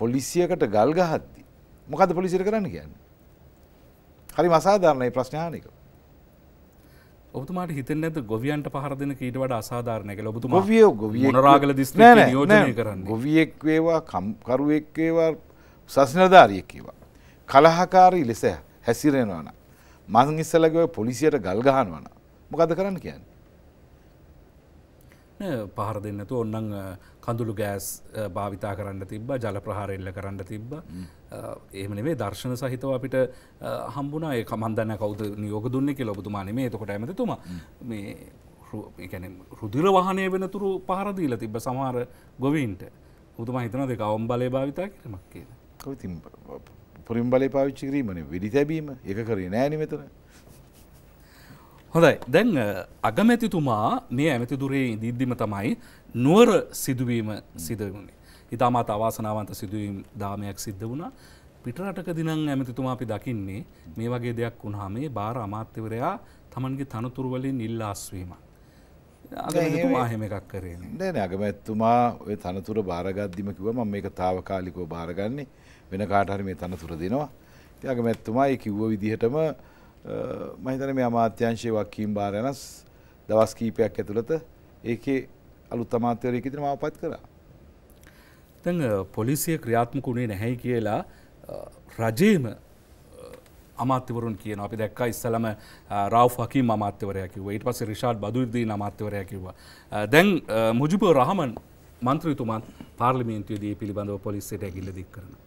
පොලිසියකට ගල් ගහද්දි මොකද්ද පොලිසියට කරන්න කියන්නේ හරිම අසාධාරණයි ප්‍රශ්න අහන එක ඔබතුමාට හිතෙන්නේ නැද්ද ගොවියන්ට පහර දෙන කීට වඩා අසාධාරණයි කියලා ඔබතුමා මොනරාගල දිස්ත්‍රික්කේ නියෝජනය කරන්නේ ගොවියෙක් වේවා කම්කරුවෙක් වේවා සස්නදාරියෙක් වේවා කලහකාරී ලෙස හැසිරෙනවා නම් මං ඉස්සලා ගිය පොලිසියට ගල් ගහනවා නම් මොකද කරන්න කියන්නේ නෑ පහර දෙන්න නැතුව ඕන්නම් කඳුළු ගෑස් භාවිතා කරන්න තිබ්බා ජල ප්‍රහාර එල්ල කරන්න තිබ්බා එහෙම නෙමෙයි දර්ශන සහිතව අපිට හම්බුණා ඒක මන් දන්නේ කවුද නියෝග දුන්නේ කියලා ඔබතුමා නෙමෙයි එතකොට ඇමතිතුමා මේ ඒ කියන්නේ රුධිර වහනය වෙනතුරු පහර දීලා තිබ්බ සමහර ගොවීන්ට ඔබතුමා හිතනවාද ඒක අවම් බලය භාවිතා කිරීමක් කියලා කොහොමද ඉතින් පුරිම් බලය පාවිච්චි කිරීමනේ වෙඩි තැබීම ඒක කරේ නෑ නේ මෙතන හොඳයි දැන් අගමැතිතුමා මේ ඇමති දුරේ ඉදින්දිම තමයි නුවර සිදුවීම ඉතාමත් අවාසනාවන්ත සිදුවීම් දාමයක් සිද්ධ වුණා පිටරටකදී නම් ඇමතිතුමා අපි දකින්නේ මේ වගේ දෙයක් වුණාම මේ බාර අමාත්‍යවරයා Tamanගේ තනතුරු වලින් ඉල්ලාස් වීම අගමැතිතුමා එහෙම එකක් කරේ නෑ නෑ අගමැතිතුමා ඔය තනතුර බාරගද්දිම කිව්වා මම මේක తాවකාලිකව බාරගන්නේ වෙන කාට හරි මේ තනතුර දෙනවා ඉතින් අගමැතිතුමා ඒ කිව්ව විදිහටම මම හිතන්නේ මේ අමාත්‍යංශයේ වකීම් බාරයනස් දවස් කීපයක් ඇතුළත ඒකේ අලුත් අමාත්‍යවරයෙක් ඉදිරියට මාවපත් කරා. දැන් පොලිසිය ක්‍රියාත්මක වුණේ නැහැයි කියලා රජයේම අමාත්‍යවරුන් කියනවා. අපි දැක්කා ඉස්සලම රාවුෆ් හකීම් අමාත්‍යවරයා කිව්වා. ඊට පස්සේ රිෂාඩ් බදුර්දීන් අමාත්‍යවරයා කිව්වා. දැන් මුජිබුර් රහමන් මන්ත්‍රීතුමා පාර්ලිමේන්තුවේදී පිළිබඳව පොලිසියට ඇගිල්ල දික් කරනවා.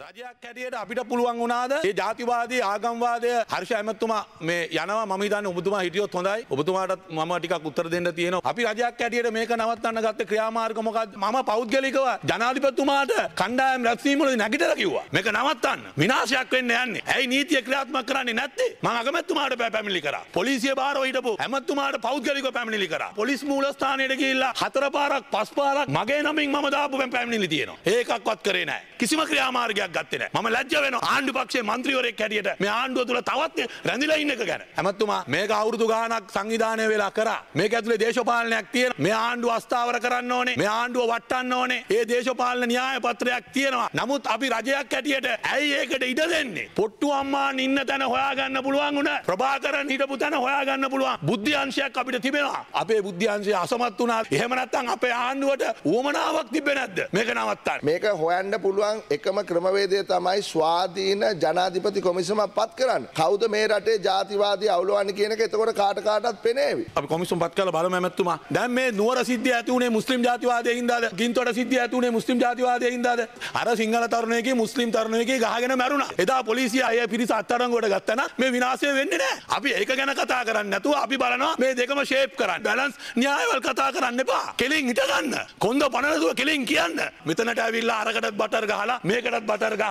රජයක් හැටියට අපිට පුළුවන් වුණාද මේ ජාතිවාදී ආගම්වාදය හර්ෂ ඇමතිතුමා මේ යනවා මම හිතන්නේ ඔබතුමා හිටියොත් හොඳයි ඔබතුමාට මම ටිකක් උත්තර දෙන්න තියෙනවා අපි රජයක් හැටියට මේක නවත්තන්න ගත්ත ක්‍රියාමාර්ග මොකක්ද මම පෞද්ගලිකව ජනාධිපතිතුමාට කණ්ඩායම් රැස්වීම වලදී නැගිටලා කිව්වා මේක නවත්තන්න විනාශයක් වෙන්න යන්නේ ඇයි නීතිය ක්‍රියාත්මක කරන්නේ නැත්තේ මම අගමැතිතුමාට පැමිණිලි කරා පොලිසිය බාරව හිටපු ඇමතිතුමාට පෞද්ගලිකව පැමිණිලි කරා පොලිස් මූලස්ථානයට ගිහිල්ලා හතර පාරක් පහ පාරක් මගේ නමින් මම දාපු පැමිණිලි තියෙනවා ඒකක්වත් කරේ නැහැ කිසිම ක්‍රියාමාර්ගයක් මම ලැජ්ජ වෙනවා ආණ්ඩු පක්ෂයේ මන්ත්‍රීවරයෙක් හැටියට මේ ආණ්ඩුව තුල තවත් රැඳිලා ඉන්න එක ගැන ඇමතිතුමා මේක අවුරුදු ගාණක් සංවිධානය වෙලා කරා මේක ඇතුලේ දේශපාලනයක් තියෙනවා මේ ආණ්ඩුව අස්ථාවර කරන්න ඕනේ මේ ආණ්ඩුව වටන්න ඕනේ ඒ දේශපාලන න්‍යාය පත්‍රයක් තියෙනවා නමුත් අපි රජයක් හැටියට ඇයි ඒකට ඉඩ දෙන්නේ පොට්ටු අම්මාන් ඉන්න තැන හොයා ගන්න පුළුවන් උන ප්‍රභාකරන් හිටපු තැන හොයා ගන්න පුළුවන් බුද්ධි අංශයක් අපිට තිබෙනවා අපේ බුද්ධි අංශය අසමත් වුණා එහෙම නැත්නම් අපේ ආණ්ඩුවට උවමනාවක් තිබෙන්නේ නැද්ද මේක නවත්තන්න මේක හොයන්න පුළුවන් එකම ක්‍රම තමයි ස්වාධීන ජනාධිපති කොමිසම පත් කරන්න. කවුද මේ රටේ ජාතිවාදී අවුලවන්නේ කියන එක එතකොට කාටත් පෙනේවි. අපි කොමිසම පත් කරලා බලමු ඇමතිතුමා. දැන් මේ නුවර සිද්ධිය ඇති උනේ මුස්ලිම් ජාතිවාදයෙන්දාද? ගින්තොට සිද්ධිය ඇති උනේ මුස්ලිම් ජාතිවාදයෙන්දාද? අර සිංහල තරුණයෙක්ගේ මුස්ලිම් තරුණයෙක්ගේ ගහගෙන මැරුණා. එදා පොලිසිය අය පිරිස අත්අඩංගුවට ගත්තා නම් මේ විනාශය වෙන්නේ නැහැ. අපි ඒක ගැන කතා කරන්නේ නැතුව අපි බලනවා මේ දෙකම ෂේප් කරන්න. බැලන්ස් න්‍යායවල කතා කරන්න එපා. කෙලින් හිට ගන්න. කොන්ද පනනසුව කෙලින් කියන්න. මෙතනට ඇවිල්ලා අරකටත් බටර් ගහලා මේකටත් බටර් ගහලා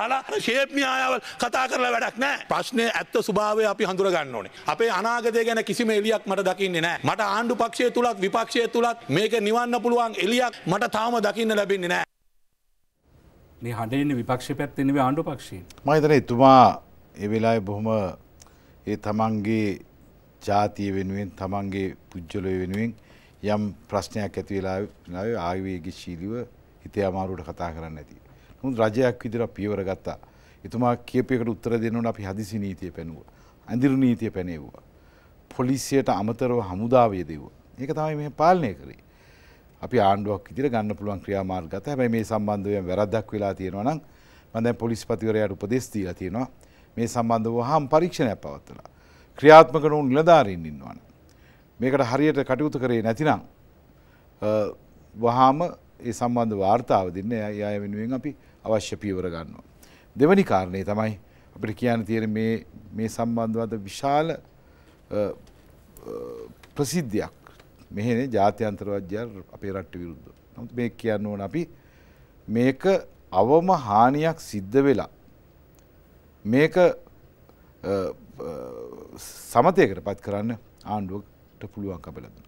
ෂේප් න්‍යායවල කතා කරලා වැඩක් නැහැ. ප්‍රශ්නේ ඇත්ත ස්වභාවය අපි හඳුර ගන්න ඕනේ. අපේ අනාගතය ගැන කිසිම එළියක් මට දකින්නේ නැහැ. මට ආණ්ඩු පක්ෂය තුලත් විපක්ෂය තුලත් මේක නිවන්න පුළුවන් එළියක් මට තාම දකින්න ලැබෙන්නේ නැහැ. මේ හඬෙන්නේ විපක්ෂය පැත්තේ නෙවෙයි ආණ්ඩු පක්ෂයේ. මම හිතන්නේ එතුමා ඒ වෙලාවේ බොහොම ඒ තමන්ගේ ජාතිය වෙනුවෙන් තමන්ගේ පුජ්‍යලය වෙනුවෙන් යම් ප්‍රශ්නයක් ඇති වෙලාවේ ආවේගශීලීව හිතේ අමාරුවට කතා කරන්න නැති. نود راجع أكيد را بيو رجعتا. إتوما كيبي كرو أُترا دينو نا بيهاديسي نيتيه بينو. أنديرو نيتيه بينو. بوليسية تا أمتر و همودا أبيه ديو. ये कथा में पालने करी अभी आंदोलन की तरह गानना पुलवां क्रिया मार्ग था भाई मेरे संबंध में वैराध्य क्विलाती है ना मंदे पुलिस पति वाले उपदेश दिया थी ना मेरे संबंध वो हम परीक्षण है पावत ला क्रियात्मक नोन लदारी निन्नवान मेरे कड़ा हरिये टे कटियो तो करे नहीं ना वहाँ हम ये संबंध वार्ता आवधिन या मेहने जाते अंतर्वाज्यर अपेरा ट्वील्ड हम तो मेक किया नोन अभी मेक अवम हानियाक सिद्ध वेला मेक समते कर पाठ कराने आंधोग टपुलुआं का बेला दुना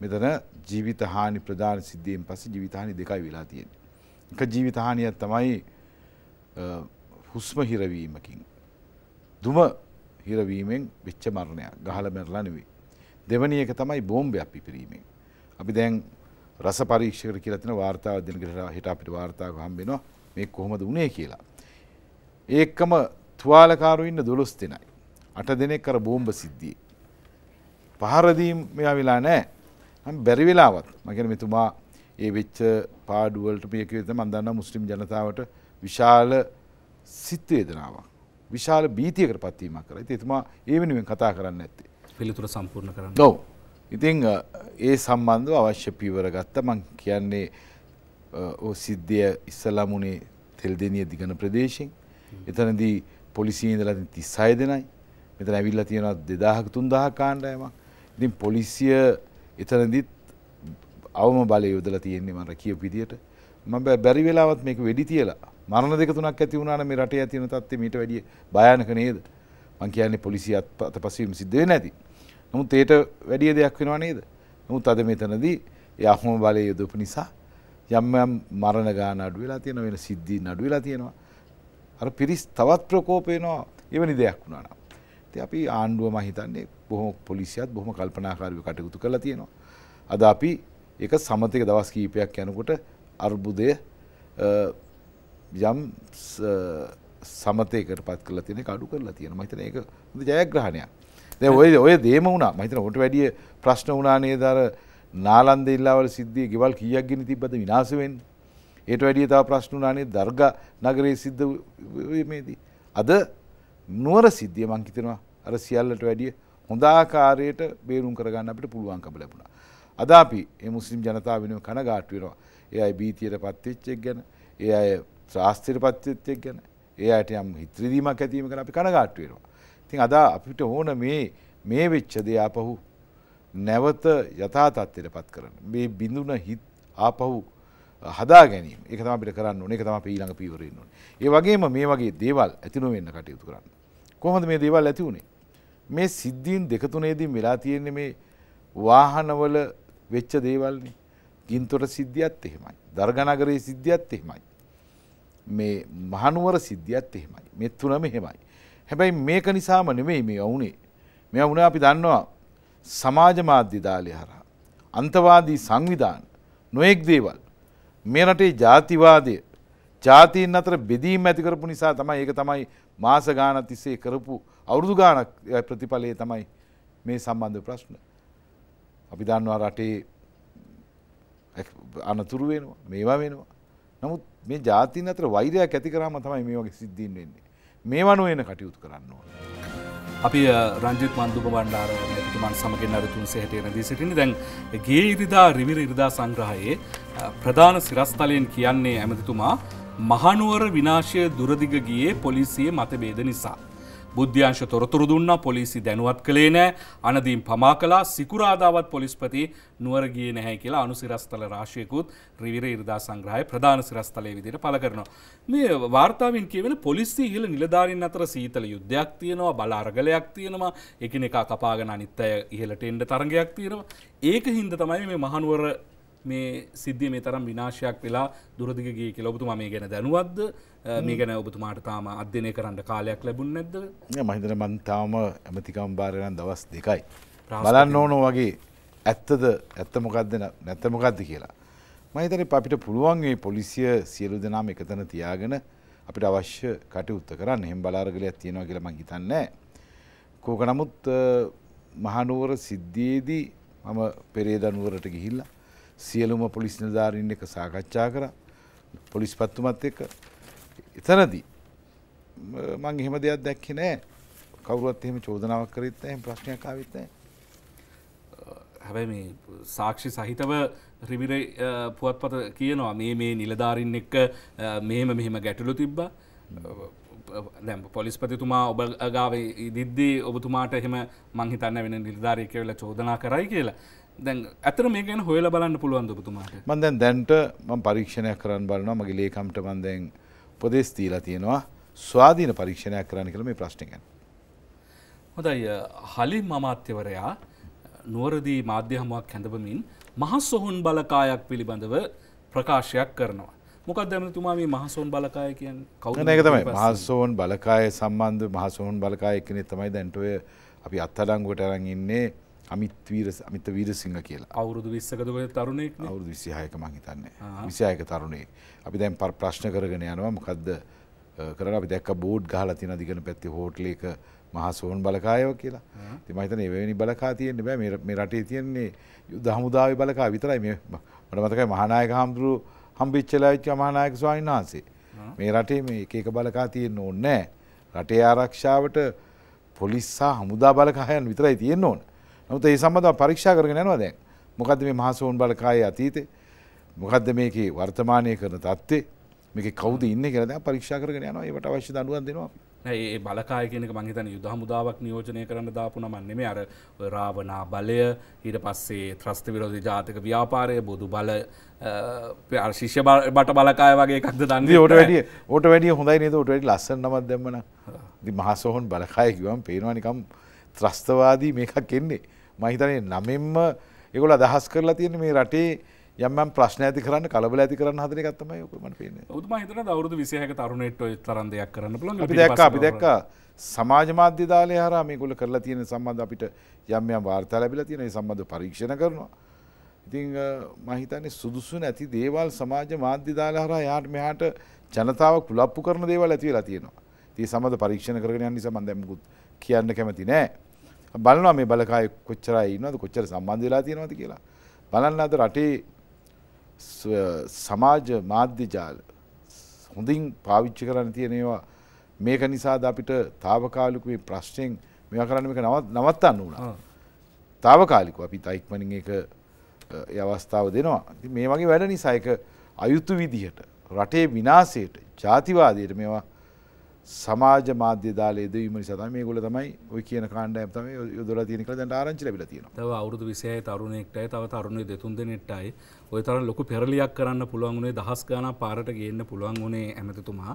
में तो ना जीवित हानि प्रदान सिद्धि इन पासे जीवित हानि दिखाई विलाती है इनका जीवित हानियां तमाई हुस्म हिरवी मकिंग दुमा हिरवी में बिच्चे मारने आ गहाला में लाने भी देवनी ये कहता मैं बॉम्ब व्यापी परी में अभी देंग रसपारीक्षक की रचना वार्ता दिन के हिटापिट वार्ता घाम बिनो में कोहमद उन्हें किया एक कम थुआल कारों इन दोलस्ते ना अटा देने कर बॉम्ब सिद्धि पहाड़ दी में आविलाने हम बेरीविला आवत मगर में तुम्हां ये विच पार्ट वर्ल्ड में ये क्यों इतना मंदाना मुस्लिम जनता आवट विशाल सिद्धि द फिल्टुरा संपूर्ण कराना। नो, इतने ये संबंध आवश्यक पीवरगा तब मां क्या ने ओ सिद्धिया इस्लामुने थेल्देनिया दिगन प्रदेशिंग इतने दी पुलिसी इन दलाती तीसाई देना ही इतने अविलती ना दिदाहक तुंदाह कांड रहे मां दिन पुलिसिया इतने दी आवम बाले यो दलाती ये ने मां रखी उपदिये टे मां बेरीवेला आवत में एक वेडित अंकिया ने पुलिसिया तपस्वी में सिद्धि नहीं थी, नमून तेरे वैरिय दे आखिरवान नहीं था, नमून तादे में इतना दी ये आँखों वाले ये दोपनी सा, जब मैं हम मारने का नाडुई लाती है ना मेरे सिद्धि नाडुई लाती है ना, अरे पिरिस तवात प्रकोप है ना ये बनी दे आखुना ना, ते आप ये आंडवा महिता ने बहुमत समते कर पात कर लेती है ना काढ़ू कर लेती है ना माहिती नहीं एक उनके जायक ग्रहणिया तो वो ये देम होना माहिती ना वोट वैरीय प्रश्न होना नहीं दार नालांदे इलावा सिद्धि केवल किया गिनी थी बट विनाश वेन ये वैरीय ताव प्रश्न होना नहीं दरगा नगरे सिद्ध में थी अदर नूर सिद्धि मांग कितने ना अरसियाल ये आटे हम हित्रिदीमा कहती है मगर आप इकाना गाट टेरो थिंग आधा आप इटे हो ना मैं विच्छदे आप हो नैवत यथात आतेरे पात करन मैं बिंदु ना हित आप हो हदा गयनी एक तमाम पे करान नोने एक तमाम पे इलांग पी हो रही नोने ये वाके मैं वाके देवाल ऐतिनो में नकाटे उत करान कोहमत मैं देवाल ऐतियो ने मैं सिद्धीन देखतु ने यदि मिलाती है ने मैं वाहन वाले विच्छद देवाल ने किंतुर सिद्धियात्ते हमारी दरगानागरे सिद्धियात्ते हमारी मैं महानुवर सिद्धियात्ते हमारी मैं तुना में हमारी है भाई मैं कनिसा मन में ही मैं आउने आप इधान्नो समाज माध्य दाले हरा अंतवादी संविधान नो एक देवल मेरा टे जातिवादे जाति नतर विधि में तिकर पुनिसा तमाई एक तमाई मास गाना तिसे करपु और दुगाना प्रतिपाले तमाई मैं संबंध प्रश्न आप इधान्नो आरा टे अनतुरुवे नो मेवा में नो नमूत मैं जाती ना तो वाई रहा कहती कराम अथवा मेवा के सिद्धि नहीं मेवानों ये न काटी उत कराना अभी रंजित मांडुबा भंडारा तो मान समग्र नरतुन से हटे नदीसे टीनी दंग गे इरिदा रिवीर इरिदा संग्रहाये प्रधान सिरास्तालेन कियाने अमित तुम्हा महानुवर विनाशे दुर्दिग गिये पुलिसीय माते बेदनिसा बुद्धियांश तोरतुरु दुन्ना पुलिसी दैनुवात कले ने अनदीम फमाकला सिकुरा आदावत पुलिसपति नुवर गिये नहीं किला अनुसिरास्तले राशे कुत रिवीरे इर्दा संग्रहाय प्रधान सिरास्तले विदेर पाला करना मैं वार्ता में इनके वेल पुलिसी हिल निलदारी नतर सीतल युद्ध्याक्तियन वा बालारगले आक्तियन वा एकिने काकापागना में सिद्धि में तरम विनाशयाक पिला दुर्दिग की किलो बुतुमा में गया न धनुवाद में गया न बुतुमार तामा अध्ययन कराने काल्याक ले बुन्ने द ये महिंद्रा मन तामा अमेरिकाम बारे न दवस दिखाई बाला नौनो वाकी अत्तद अत्तमुकाद न अत्तमुकाद दिखेला මහිතන්නේ අපිට පුළුවන් මේ පොලිසිය සියලු දෙනාම එක තැන තියාගෙන අපිට අවශ්‍ය කටයුතු කරන්න. එහෙම බලාරගලයක් තියෙනවා කියලා මම හිතන්නේ. කෝක නමුත් මහනුවර සිද්ධියේදී මම පෙරේද නුවරට ගිහිල්ලා සියලුම පොලිස් නිලධාරීන් එක්ක සාකච්ඡා කරා. පොලිස්පත්තුමත් එක්ක එතනදී මම එහෙම දෙයක් දැක්කේ නැහැ. කවුරුවත් එහෙම චෝදනාවක් කරීත් නැහැ. එහෙම ප්‍රශ්නයක් ආවිත් නැහැ. හැබැයි මේ සාක්ෂි සහිතව රිවිරේ පුවත්පත කියනවා මේ නිලධාරීන් එක්ක මෙහෙම ගැටලු තිබ්බා. දැන් පොලිස්පතිතුමා ඔබ ගාව ඉදිද්දී ඔබතුමාට එහෙම මං හිතන්නේ වෙන නිලධාරියෙක් කියලා චෝදනා කරයි කියලා. දැන් අතන මේක ගැන හොයලා බලන්න පුළුවන්ද ඔබතුමාට? මම දැන් පරීක්ෂණයක් කරන්න බලනවා. මගේ ලේකම්ට මම දැන් උපදෙස් දීලා තියෙනවා ස්වාධීන පරීක්ෂණයක් කරන්න කියලා මේ ප්‍රශ්නේ ගැන. හොඳයි හලිම් අමාත්‍යවරයා නුවරදී මාධ්‍ය හමුවක් කැඳවමින් මහසොහොන් බලකායක් පිළිබඳව ප්‍රකාශයක් කරනවා. මොකක්ද එතුමා මේ මහසොහොන් බලකාය කියන්නේ? කවුද? ඒක තමයි මහසොහොන් බලකාය සම්බන්ධ මහසොහොන් බලකාය එක්කනේ තමයි දැන්ට ඔය අපි අත්අඩංගුවට අරන් ඉන්නේ අමිත වීරසිංහ කියලා. අවුරුදු 20ක තරුණයෙක්නේ. අවුරුදු 26ක මං හිතන්නේ. 26ක තරුණයෙක්. අපි දැන් ප්‍රශ්න කරගෙන යනවා මොකද්ද කරලා අපි දැක්ක බෝඩ් ගහලා තියෙන දිගන පැත්තේ හෝටලයක මහසොහොන් බලකායෝ කියලා. ඉතින් මම හිතන්නේ එවැනි බලකා තියෙන්නේ බෑ මේ රටේ තියෙන්නේ යුද හමුදාවේ බලකා විතරයි. මේ මට මතකයි මහානායක හම්දුරු හම්බෙච්චලා ඉච්ච මහානායක ස්වාමීන් වහන්සේ. මේ රටේ මේ එක එක බලකා තියෙන්න ඕනේ නෑ. රටේ ආරක්ෂාවට පොලිස් සහ හමුදා බලකායන් විතරයි තියෙන්න ඕන. නමුත් ඒ සම්බන්ධව පරීක්ෂා කරගෙන යනවා දැන්. මොකද්ද මේ මහසොහොන් බලකායේ අතීතේ? මොකද්ද මේකේ වර්තමානයේ කරන තත්ත්වය? මේකේ කවුද ඉන්නේ කියලා දැන් පරීක්ෂා කරගෙන යනවා. ඒකට අවශ්‍ය දඬුවම් දෙනවා අපි. ඒ බලකාය කියන එක මම හිතන්නේ යුද හමුදාවක් නියෝජනය කරන්න දාපු නම නෙමෙයි. අර රාවණා බලය, ඊට පස්සේ ත්‍රස්ත විරෝධී ජාතික ව්‍යාපාරය, බොදු බල, ශිෂ්‍ය බට බලකාය වගේ එකක්ද දන්නේ? ඕට වැඩිය හොඳයි නේද? ඕට වැඩිය ලස්සන නමක් දැම්මනම්. ඉතින් මහසොහොන් බලකාය කිව්වම පේනවා නිකම් ත්‍රස්තවාදී මේකක් එන්නේ. මම හිතන්නේ නමෙන්ම ඒගොල්ලෝ අදහස් කරලා තියෙන්නේ මේ රටේ යම්මම් ප්‍රශ්න ඇති කරන්න කලබල ඇති කරන්න හදන එකක් තමයි ඔක මට පේන්නේ. ඔබතුමා හිතනවාද අවුරුදු 26ක තරුණයෙක්ට ඔය තරම් දෙයක් කරන්න පුළුවන්? අපි දැක්කා සමාජ මාධ්‍ය දාලේ හරහා මේගොල්ලෝ කරලා තියෙන සම්බන්ධ අපිට යම් වාර්තා ලැබිලා තියෙනවා. ඒ සම්බන්ධව පරීක්ෂණ කරනවා. ඉතින් මම හිතන්නේ සුදුසු නැති දේවල් සමාජ මාධ්‍ය දාලේ හරහා යාට මෙහාට ජනතාව කුලප්පු කරන දේවල් ඇති වෙලා තියෙනවා. ඉතින් සම්බන්ධ පරීක්ෂණ කරගෙන යන නිසා මම දැන් මුකුත් කියන්න කැමති නෑ. බලනවා මේ බලකාය කොච්චරයි ඉන්නවද කොච්චර සම්බන්ධ වෙලා තියෙනවද කියලා. බලන්න අද රටේ සමාජ මාධ්‍ය ජාල හොඳින් පාවිච්චි කරන්න තියෙන ඒවා මේක නිසාද අපිට తాවකාලික මේ ප්‍රශ්නෙන් මේවා කරන්න මේක නවත්තන්න උනා. తాවකාලිකව අපි තයික්මනින් ඒක ඒ අවස්ථාව දෙනවා. ඉතින් මේ වගේ වැඩ නිසා ඒක අයුතු විදිහට රටේ විනාශයට, ජාතිවාදයට මේවා සමාජ මාධ්‍ය දාලේ දෙවීම නිසා තමයි මේගොල්ලෝ තමයි ওই කියන කාණ්ඩයම තමයි යොදලා තියෙන කියලා දැන් ආරංචි ලැබිලා තියෙනවා. තව අවුරුදු 26 තරුණයෙක්ටයි තව තරුණිය දෙතුන් දෙනෙක්ටයි ඔය තරම් ලොකු පෙරලියක් කරන්න පුළුවන් උනේ දහස් ගාණක් පාරට ගේන්න පුළුවන් උනේ ඇමතිතුමා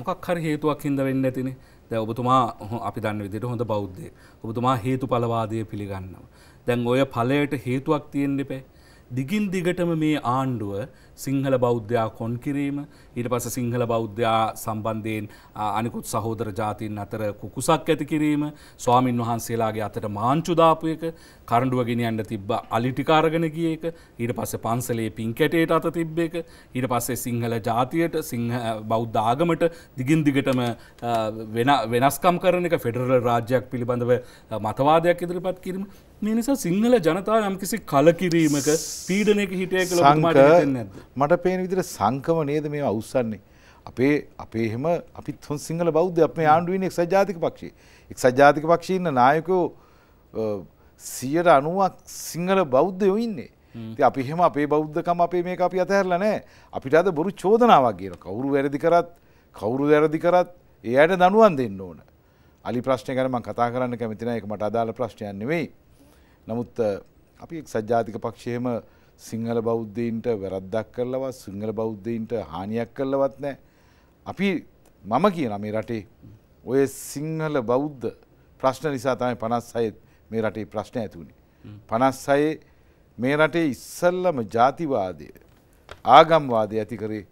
මොකක් හරි හේතුවක් හින්දා වෙන්නේ නැතිනේ. දැන් ඔබතුමා අපි දන්න විදිහට හොඳ බෞද්ධයෙක්. ඔබතුමා හේතුඵලවාදය පිළිගන්නවා. දැන් ඔය ඵලයට හේතුවක් තියෙන්න එපා. දිගින් දිගටම මේ ආණ්ඩුව සිංහල බෞද්ධයා කොන් කිරීම, ඊට පස්සේ සිංහල බෞද්ධයා සම්බන්ධයෙන් අනිකුත් සහෝදර ජාතීන් අතර කුකුසක් ඇති කිරීම, ස්වාමින් වහන්සේලාගේ අතට මාංචු දාපු එක, කරඬුව ගෙනියන්න තිබ්බ අලි ටික අරගෙන ගිය එක, ඊට පස්සේ පන්සලේ පින්කැටේට අත තිබ්බ එක, ඊට පස්සේ සිංහල ජාතියට, සිංහල බෞද්ධ ආගමට දිගින් දිගටම වෙනස්කම් කරන එක, ෆෙඩරල් රාජ්‍යයක් පිළිබඳව මතවාදයක් ඉදිරිපත් කිරීම. මේ නිසා සිංහල ජනතාව යම්කිසි කලකිරීමක, පීඩනයක හිටිය කියලා ඔබතුමාට හිතෙන්නේ නැද්ද? මට පේන විදිහට සංකම නේද මේ අවුස්සන්නේ. අපේ හැම අපිත් හොන් සිංහල බෞද්ධ අපේ ආණ්ඩුවේ ඉන්නේ එක්සත් ජාතික පක්ෂයේ. එක්සත් ජාතික පක්ෂයේ ඉන්න නායකයෝ 90ක් සිංහල බෞද්ධයෝ ඉන්නේ. ඉතින් අපි හැම අපේ බෞද්ධකම අපේ මේක අපි අතහැරලා නැහැ. අපිට අද බොරු චෝදනාවක් කියන කවුරු වැරදි කරත් එයාට දනුවම් දෙන්න ඕන. අලි ප්‍රශ්නය ගැන මම කතා කරන්න කැමති නැහැ. ඒක මට අදාළ ප්‍රශ්නයක් නෙවෙයි. නමුත් අපි එක්සත් ජාතික පක්ෂයේම සිංහල බෞද්ධයින්ට වැරද්දක් කළවත් සිංහල බෞද්ධයින්ට හානියක් කළවත් නැහැ. මම කියනවා මේ රටේ ඔය සිංහල බෞද්ධ ප්‍රශ්න නිසා තමයි 56 මේ රටේ ප්‍රශ්න ඇති වුණේ. 56 මේ රටේ ඉස්සල්ලාම ජාතිවාදය, ආගම්වාදය ඇති කරේ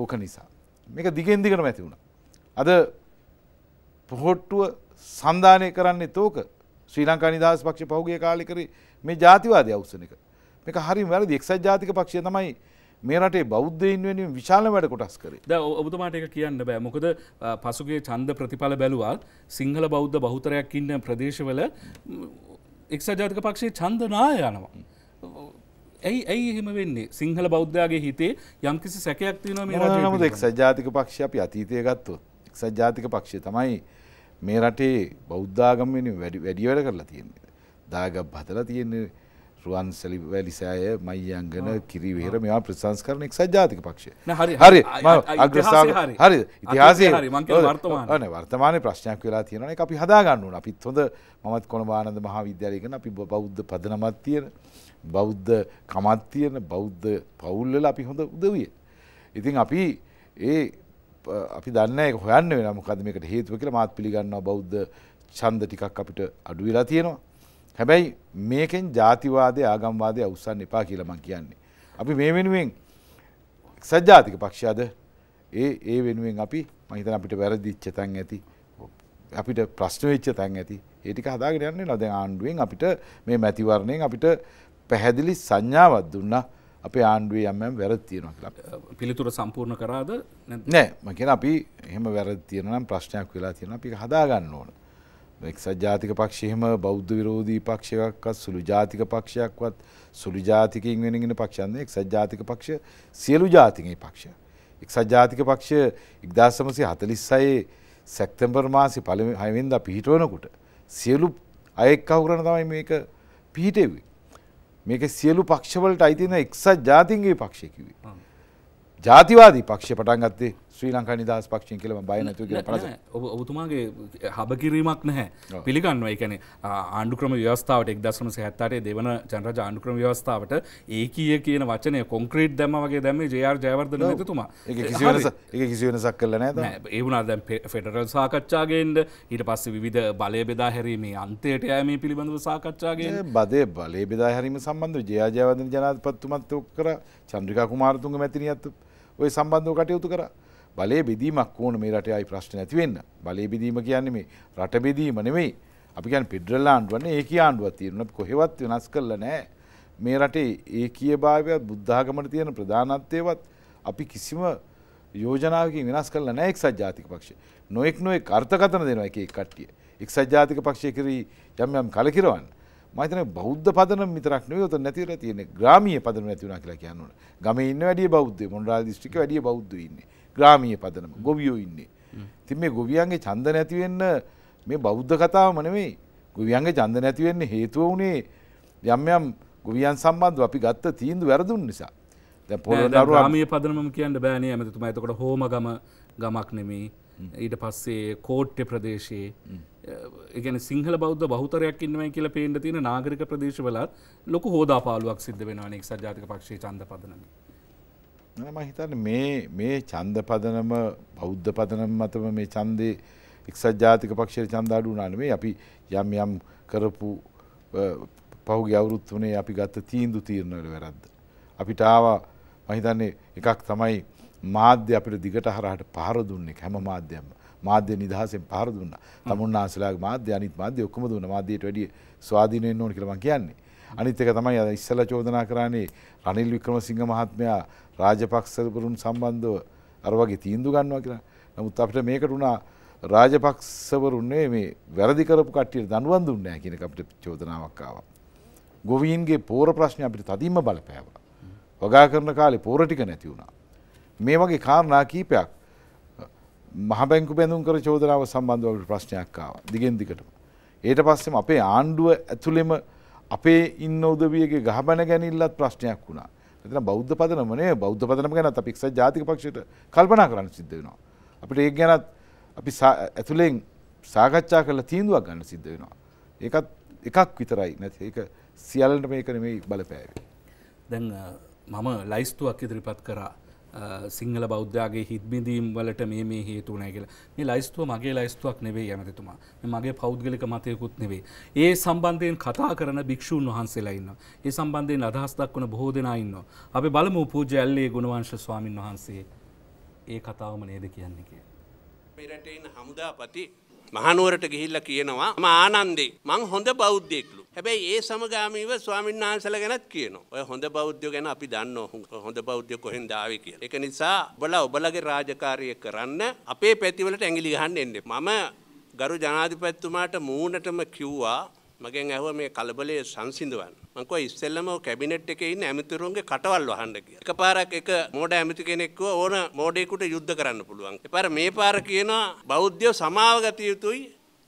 ඕක නිසා. මේක දිගින් දිගටම ඇති වුණා. අද පොහොට්ටුව සම්දානය කරන්නේ තෝක ශ්‍රී ලංකා නිදහස් පක්ෂ පහුගිය කාලේ කරේ මේ ජාතිවාදය අවුස්සන එක. මේක හරියම වැරදි එක්සත් ජාතික පක්ෂය තමයි මේ රටේ බෞද්ධයින් වෙනුවෙන් විශාලම වැඩ කොටස් කරේ. දැන් ඔබතුමාට ඒක කියන්න බෑ. මොකද පසුගිය ඡන්ද ප්‍රතිඵල බැලුවා සිංහල බෞද්ධ බහුතරයක් ඉන්න ප්‍රදේශවල එක්සත් ජාතික පක්ෂයේ ඡන්ද නාය යනවා. ඇයි එහෙම වෙන්නේ? සිංහල බෞද්ධයාගේ හිතේ යම්කිසි සැකයක් තියෙනවා මේ රටේ. මොකද එක්සත් ජාතික පක්ෂය අපි අතීතයේ ගත්තොත් එක්සත් ජාතික පක්ෂය තමයි මේ රටේ බෞද්ධාගම වෙනුවෙන් වැඩි වැඩ කරලා තියෙන්නේ. දාගබ් හදලා තියෙන්නේ රුවන් සැලිවැලි සෑය මයියංගන කිරිවිහෙර මේවා ප්‍රතිසංස්කරණ එක්සත් ජාතික පක්ෂය. හරි හරි අග්‍රසාග හරි ඉතිහාසයේ හරි මං කියන වර්තමානයේ අනේ වර්තමානයේ ප්‍රශ්නයක් වෙලා තියෙනවා ඒක අපි හදා ගන්න ඕන. අපිත් හොඳ මමත් කොළඹානන්ද මහාවිද්‍යාලයේ ඉගෙන අපි බෞද්ධ පදනමක් තියෙන බෞද්ධ කමක් තියෙන බෞද්ධ පවුල් වල අපි හොඳ උදවිය. ඉතින් අපි අපි දන්නේ ඒක හොයන්න වෙනවා මොකද්ද මේකට හේතුව කියලා මාත් පිළිගන්නවා බෞද්ධ ඡන්ද ටිකක් අපිට අඩු වෙලා තියෙනවා. හැබැයි මේකෙන් ජාතිවාදය ආගම්වාදය අවසන් එපා කියලා මම කියන්නේ. අපි මේ වෙනුවෙන් එක්සත් ජාතික පක්ෂයද ඒ වෙනුවෙන් අපි මම හිතන අපිට වැරදිච්ච තැන් ඇති අපිට ප්‍රශ්න වෙච්ච තැන් ඇති ඒ ටික හදාගෙන යන්න වෙනවා. දැන් ආණ්ඩුවෙන් අපිට මේ මැතිවරණයෙන් අපිට පැහැදිලි සංඥාවක් දුන්නා අපේ ආණ්ඩුවේ යම් වැරදි තියෙනවා කියලා. පිළිතුර සම්පූර්ණ කරාද නෑ මම කියන අපි එහෙම වැරදි තියෙනවා නම් ප්‍රශ්නයක් වෙලා තියෙනවා අපි ඒක හදා ගන්න ඕන. එක්සත් ජාතික පක්ෂයම බෞද්ධ විරෝධී පක්ෂයක්වත් සුළු ජාතික පක්ෂයක්වත් සුළු ජාතිකයින් වෙනගෙන පක්ෂයක් නෙවෙයි. එක්සත් ජාතික පක්ෂය සියලු ජාතිකේ පක්ෂය. එක්සත් ජාතික පක්ෂය 1946 සැප්තැම්බර් මාසේ 6 වෙනිදා පිහිටවනකොට සියලු අයෙක් අහුරන තමයි මේක පිහිටෙව්වේ. මේක සියලු පක්ෂවලට අයිති වෙන එක්සත් ජාතිකේ පක්ෂය කිව්වේ. ජාතිවාදී පක්ෂය පටන් ගත්තේ ශ්‍රී ලංකා නිදහස් පක්ෂයෙන් කියලා මම බය නැතුව කියලා පටන් ගත්තා. ඔබතුමාගේ හබ කිරීමක් නැහැ පිළිගන්නවා. ඒ කියන්නේ ආණ්ඩු ක්‍රම ව්‍යවස්ථාවට 1978 දෙවන ජනරජ ආණ්ඩු ක්‍රම ව්‍යවස්ථාවට ඒකීය කියන වචනය කොන්ක්‍රීට් දැම්මා වගේ දැම්මේ ජේ.ආර්. ජයවර්ධන මහතුමා. ඒක කිසි වෙනසක් කළා නැහැ දැන්. නෑ ඒ වුණා දැන් ෆෙඩරල් සාකච්ඡා ගේන්න ඊට පස්සේ විවිධ බලය බෙදා හැරීමේ අන්තයට යෑමේ පිළිබඳව සාකච්ඡා ගේන්න. බලය බෙදා හැරීම සම්බන්ධව ජේ.ආර්. ජයවර්ධන ජනාධිපතිතුමත් ඔක් කරා චන්ද්‍රිකා කුමාරතුංග මැතිණියත් ඔය සම්බන්ධව කටයුතු කරා. බලය බෙදීමක් ඕන මේ රටේ ආයි ප්‍රශ්න නැති වෙන්න. බලය බෙදීම කියන්නේ මේ රට බෙදීම නෙමෙයි. අපි කියන්නේ ෆෙඩරල් ආණ්ඩුවනේ ඒකීය ආණ්ඩුවක් තියෙනවා. අපි කොහෙවත් වෙනස් කළා නැහැ. මේ රටේ ඒකීයභාවයත් බුද්ධාගමට තියෙන ප්‍රධානත්වයවත් අපි කිසිම යෝජනාවකින් වෙනස් කළා නැහැ එක්සත් ජාතික පක්ෂය. නොඑක් අර්ථකථන දෙනවා එක එක කට්ටිය. එක්සත් ජාතික පක්ෂය කිරි යම් කලකිරවන්න. මම හිතන්නේ බෞද්ධ පදනම විතරක් නෙවෙයි උතන නැතිලා තියෙන්නේ ග්‍රාමීය පදනම නැති වුණා කියලා කියන්න ඕන. ගමේ ඉන්න වැඩිය බෞද්ධය මොණරාල දිස්ත්‍රික්කේ වැඩිය බෞද්ධයෝ ඉන්නේ. ග්‍රාමීය පදනම ගොවියෝ ඉන්නේ. ඉතින් මේ ගොවියන්ගේ ඡන්ද නැති වෙන්න මේ බෞද්ධ කතාවම නෙමෙයි. ගොවියන්ගේ ඡන්ද නැති වෙන්න හේතුව උනේ යම් ගොවියන් සම්බන්ධව අපි ගත්ත තීන්දුව වැරදුන නිසා. දැන් පොළොව දරුවා ග්‍රාමීය පදනමම කියන්න බෑ නේ එමෙතුමා. එතකොට හෝමගම ගමක් නෙමෙයි. ඊට පස්සේ කෝට්ටේ ප්‍රදේශයේ ඒ කියන්නේ සිංහල බෞද්ධ බහුතරයක් ඉන්නවයි කියලා පේන්න තියෙන නාගරික ප්‍රදේශවලත් ලොකු හොදාපාලුවක් සිද්ධ වෙනවනේ එක්සත් ජාතික පක්ෂයේ ඡන්ද පදනම. මම හිතන්නේ මේ ඡන්ද පදනම බෞද්ධ පදනම මතම මේ ඡන්දේ එක්සත් ජාතික පක්ෂයේ ඡන්ද අඩු වුණා නෙමෙයි අපි යම් කරපු පහුගිය අවුරුද්දේ අපි ගත්ත තීන්දුව වල වැරද්ද. අපිට ආවා මම හිතන්නේ එකක් තමයි මාධ්‍ය අපිට දිගට හරහට පහර දුන්නේ හැම මාධ්‍යයක්ම මාධ්‍ය නිදහසෙන් පහර දුන්නා. තමුන්නාසලාගේ මාධ්‍ය අනිත් මාධ්‍ය ඔක්කොම දුන්නා. මාධ්‍යයට වැඩි ස්වාධීන වෙන්න ඕන කියලා මම කියන්නේ. අනිත් එක තමයි අද ඉස්සලා චෝදනා කරන්නේ රනිල් වික්‍රමසිංහ මහත්මයා රාජපක්ෂවරුන් සම්බන්ධව අර වගේ තීන්දුව ගන්නවා කියලා. නමුත් අපිට මේකට උනා රාජපක්ෂවරුන් මේ වැරදි කරපු කට්ටියට දඬුවම් දුන්නේ නැහැ කියන එක අපිට චෝදනාවක් ආවා. ගොවීන්ගේ පෝර ප්‍රශ්නේ අපිට තදින්ම බලපෑවා. වගා කරන කාලේ පෝර ටික නැති වුණා. මේ වගේ කාරණා කීපයක් මහ බැංකු බැඳුම් කර චෝදනාව සම්බන්ධව ප්‍රශ්නයක් ආවා දිගෙන් දිගටම. ඊට පස්සෙම අපේ ආණ්ඩුව ඇතුළෙම අපේ ඉන්න උදවියගේ ගහබැන ගැනීමලත් ප්‍රශ්නයක් වුණා. නැත්නම් බෞද්ධ පදනම නේ බෞද්ධ පදනම ගැනත් අපි එක්සත් ජාතික පක්ෂයට කල්පනා කරන්න සිද්ධ වෙනවා. අපිට ඒක ගැනත් අපි ඇතුළෙන් සාකච්ඡා කරලා තීන්දුවක් ගන්න සිද්ධ වෙනවා. ඒකත් එකක් විතරයි නැති ඒක සියල්ලට මේක නෙමෙයි බලපෑවේ. දැන් මම ලයිස්තුවක් ඉදිරිපත් කරා සිංහල බෞද්ධයාගේ හිත්බිඳීම් වලට මේ හේතු නැහැ කියලා. මේ ලයිස්තුව මගේ ලයිස්තුවක් නෙවෙයි යමතිතුමා. මේ මගේ පෞද්ගලික මතයකුත් නෙවෙයි. ඒ සම්බන්ධයෙන් කතා කරන භික්ෂූන් වහන්සේලා ඉන්නවා. ඒ සම්බන්ධයෙන් අදහස් දක්වන බොහෝ දෙනා ඉන්නවා. අපි බලමු පූජ්‍ය ඇල්ලේ ගුණවංශ ස්වාමින් වහන්සේ ඒ කතාවම නේද කියන්නේ කියලා. මේ රටේ ඉන්න හමුදාපති මහනුවරට ගිහිල්ලා කියනවා මම ආනන්දේ මං හොඳ බෞද්ධයෙක්ලු. හැබැයි ඒ සමගාමීව ස්වාමීන් වහන්සේලා ගැනත් කියනවා. ඔය හොඳ බෞද්ධයෝ ගැන අපි දන්නවා හොඳ බෞද්ධයෝ කොහෙන්ද ආවේ කියලා. ඒක නිසා ඔබලා ඔබලගේ රාජකාරිය කරන්න අපේ පැතිවලට ඇඟිලි ගහන්න එන්න එපා. මම ගරු ජනාධිපතිතුමාට මූණටම කිව්වා මගෙන් ඇහුවා මේ කලබලයේ සංසිඳවන්න. මං කිව්වා ඉස්සෙල්ලම ඔය කැබිනට් එකේ ඉන්න ඇමතිවරුන්ගේ කටවල් වහන්න කියලා. එකපාරක් එක මෝඩ ඇමති කෙනෙක් කිව්වා ඕන මෝඩේකට යුද්ධ කරන්න පුළුවන්. එපාර මේ පාර කියනවා බෞද්ධයෝ සමාව ගත යුතුයි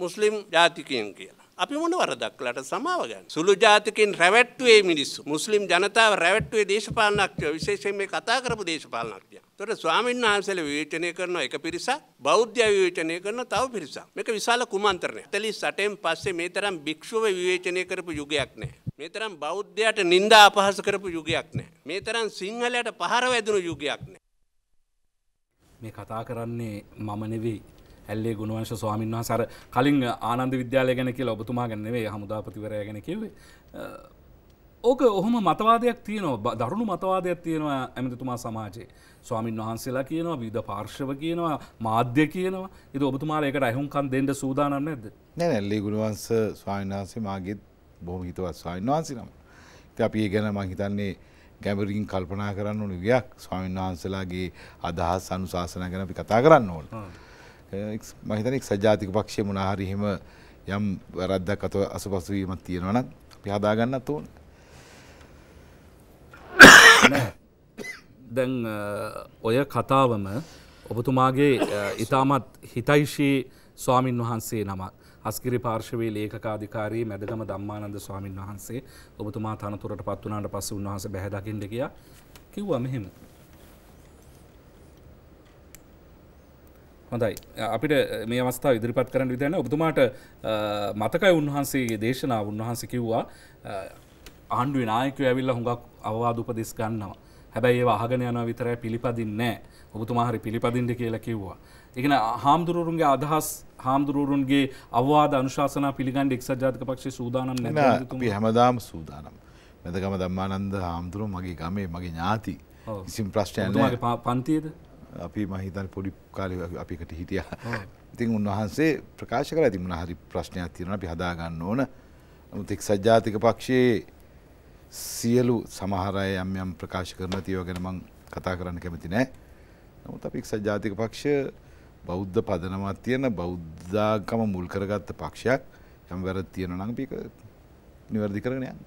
මුස්ලිම් ජාතිකයන් කියලා. අපි මොන වරදක් කළාට සමාව ගන්න. සුළු ජාතිකෙන් රැවට්ටුවේ මිනිස්සු. මුස්ලිම් ජනතාව රැවට්ටුවේ දේශපාලනඥයෝ විශේෂයෙන් මේ කතා කරපු දේශපාලනඥයෝ. ඒතර ස්වාමීන් වහන්සේලා විවේචනය කරන එක පිරිසක්, බෞද්ධය විවේචනය කරන තව පිරිසක්. මේක විශාල කුමන්ත්‍රණයක්. 48න් පස්සේ මේ තරම් භික්ෂුව විවේචනය කරපු යුගයක් නැහැ. මේ තරම් බෞද්ධයට නිඳා අපහාස කරපු යුගයක් නැහැ. මේ තරම් සිංහලයට පහර වැදුණු යුගයක් නැහැ. මේ කතා කරන්නේ මම නෙවෙයි. ඇල්ලේ ගුණවංශ ස්වාමීන් වහන්සේ අර කලින් ආනන්ද විද්‍යාලය ගැන කියලා ඔබතුමා ගැන නෙවෙයි හමුදාපතිවරයා ගැන කිව්වේ. ඕක ඔහොම මතවාදයක් තියෙනවා, දරුණු මතවාදයක් තියෙනවා ඇමතිතුමා සමාජයේ. ස්වාමීන් වහන්සේලා කියනවා, විවිධ පාර්ශව කියනවා, මාධ්‍ය කියනවා. ඉතින් ඔබතුමාලා ඒකට අයහුම්කම් දෙන්න සූදානම් නැද්ද? නෑ නෑ, ඇල්ලේ ගුණවංශ ස්වාමීන් වහන්සේ මාගේ බොහොම හිතවත් ස්වාමීන් වහන්සේ නම. ඉතින් අපි ඒ ගැන මම හිතන්නේ ගැඹුරින් කල්පනා කරන්න ඕනේ වියක් ස්වාමීන් වහන්සේලාගේ අදහස් අනුශාසනා ගැන අපි කතා කරන්න ඕනේ. මම හිතන්නේ සජාතික පක්ෂයේ මොන හරි එහෙම යම් වැරද්දක් අතව අසුපසු වීමක් තියෙනවා නම් අපි හදා ගන්නත් ඕන. දැන් ඔය කතාවම ඔබතුමාගේ ඊටමත් හිතෛෂී ස්වාමින් වහන්සේ නමක්, අස්කිරි පාර්ශවයේ ලේකකාධිකාරී මැදගම ධම්මානන්ද ස්වාමින් වහන්සේ, ඔබතුමා තනතුරටපත් වුණාට පස්සේ උන්වහන්සේ බැහැ දකින්න ගියා. කිව්වා මෙහෙම. හොඳයි, අපිට මේ අවස්ථාව ඉදිරිපත් කරන්න විදිහ නැහැ. ඔබතුමාට මතකයි උන්වහන්සේගේ දේශනාව. උන්වහන්සේ කිව්වා ආණ්ඩුවේ නායකයෝ ඇවිල්ලා හුඟක් අවවාද උපදෙස් ගන්නවා. හැබැයි ඒව අහගෙන යනවා විතරයි, පිළිපදින්නේ නැහැ. ඔබතුමා හරි පිළිපදින්න කියලා කිව්වා. ඒ කියන්නේ හාමුදුරුවන්ගේ අදහස්, හාමුදුරුවන්ගේ අවවාද අනුශාසනා පිළිගන්න එක්සත් ජාතික පක්ෂයේ සූදානම් නැද්ද? අපි හැමදාම සූදානම්. මදගම ධම්මානන්ද හාමුදුරුවෝ මගේ ගමේ, මගේ ඥාති. කිසිම ප්‍රශ්නයක් නැහැ. ඔබතුමාගේ පන්තියේද? අපි මම හිතන්නේ පොඩි කාලේ අපි එකට හිටියා. ඉතින් උන්වහන්සේ ප්‍රකාශ කළා ඉතින් මොන හරි ප්‍රශ්නයක් තියෙනවා අපි හදා ගන්න ඕන. නමුත් එක්සත් ජාතික පක්ෂයේ සියලු සමහර අය යම් යම් ප්‍රකාශ කරනවා, ඒවා ගැන මම කතා කරන්න කැමති නැහැ. නමුත් අපි එක්සත් ජාතික පක්ෂය බෞද්ධ පදනමක් තියෙන, බෞද්ධාගම මුල් කරගත්ත පක්ෂයක්. යම් වැරද්දක් තියෙනවා නම් අපි ඒක නිවැරදි කරගෙන යන්න.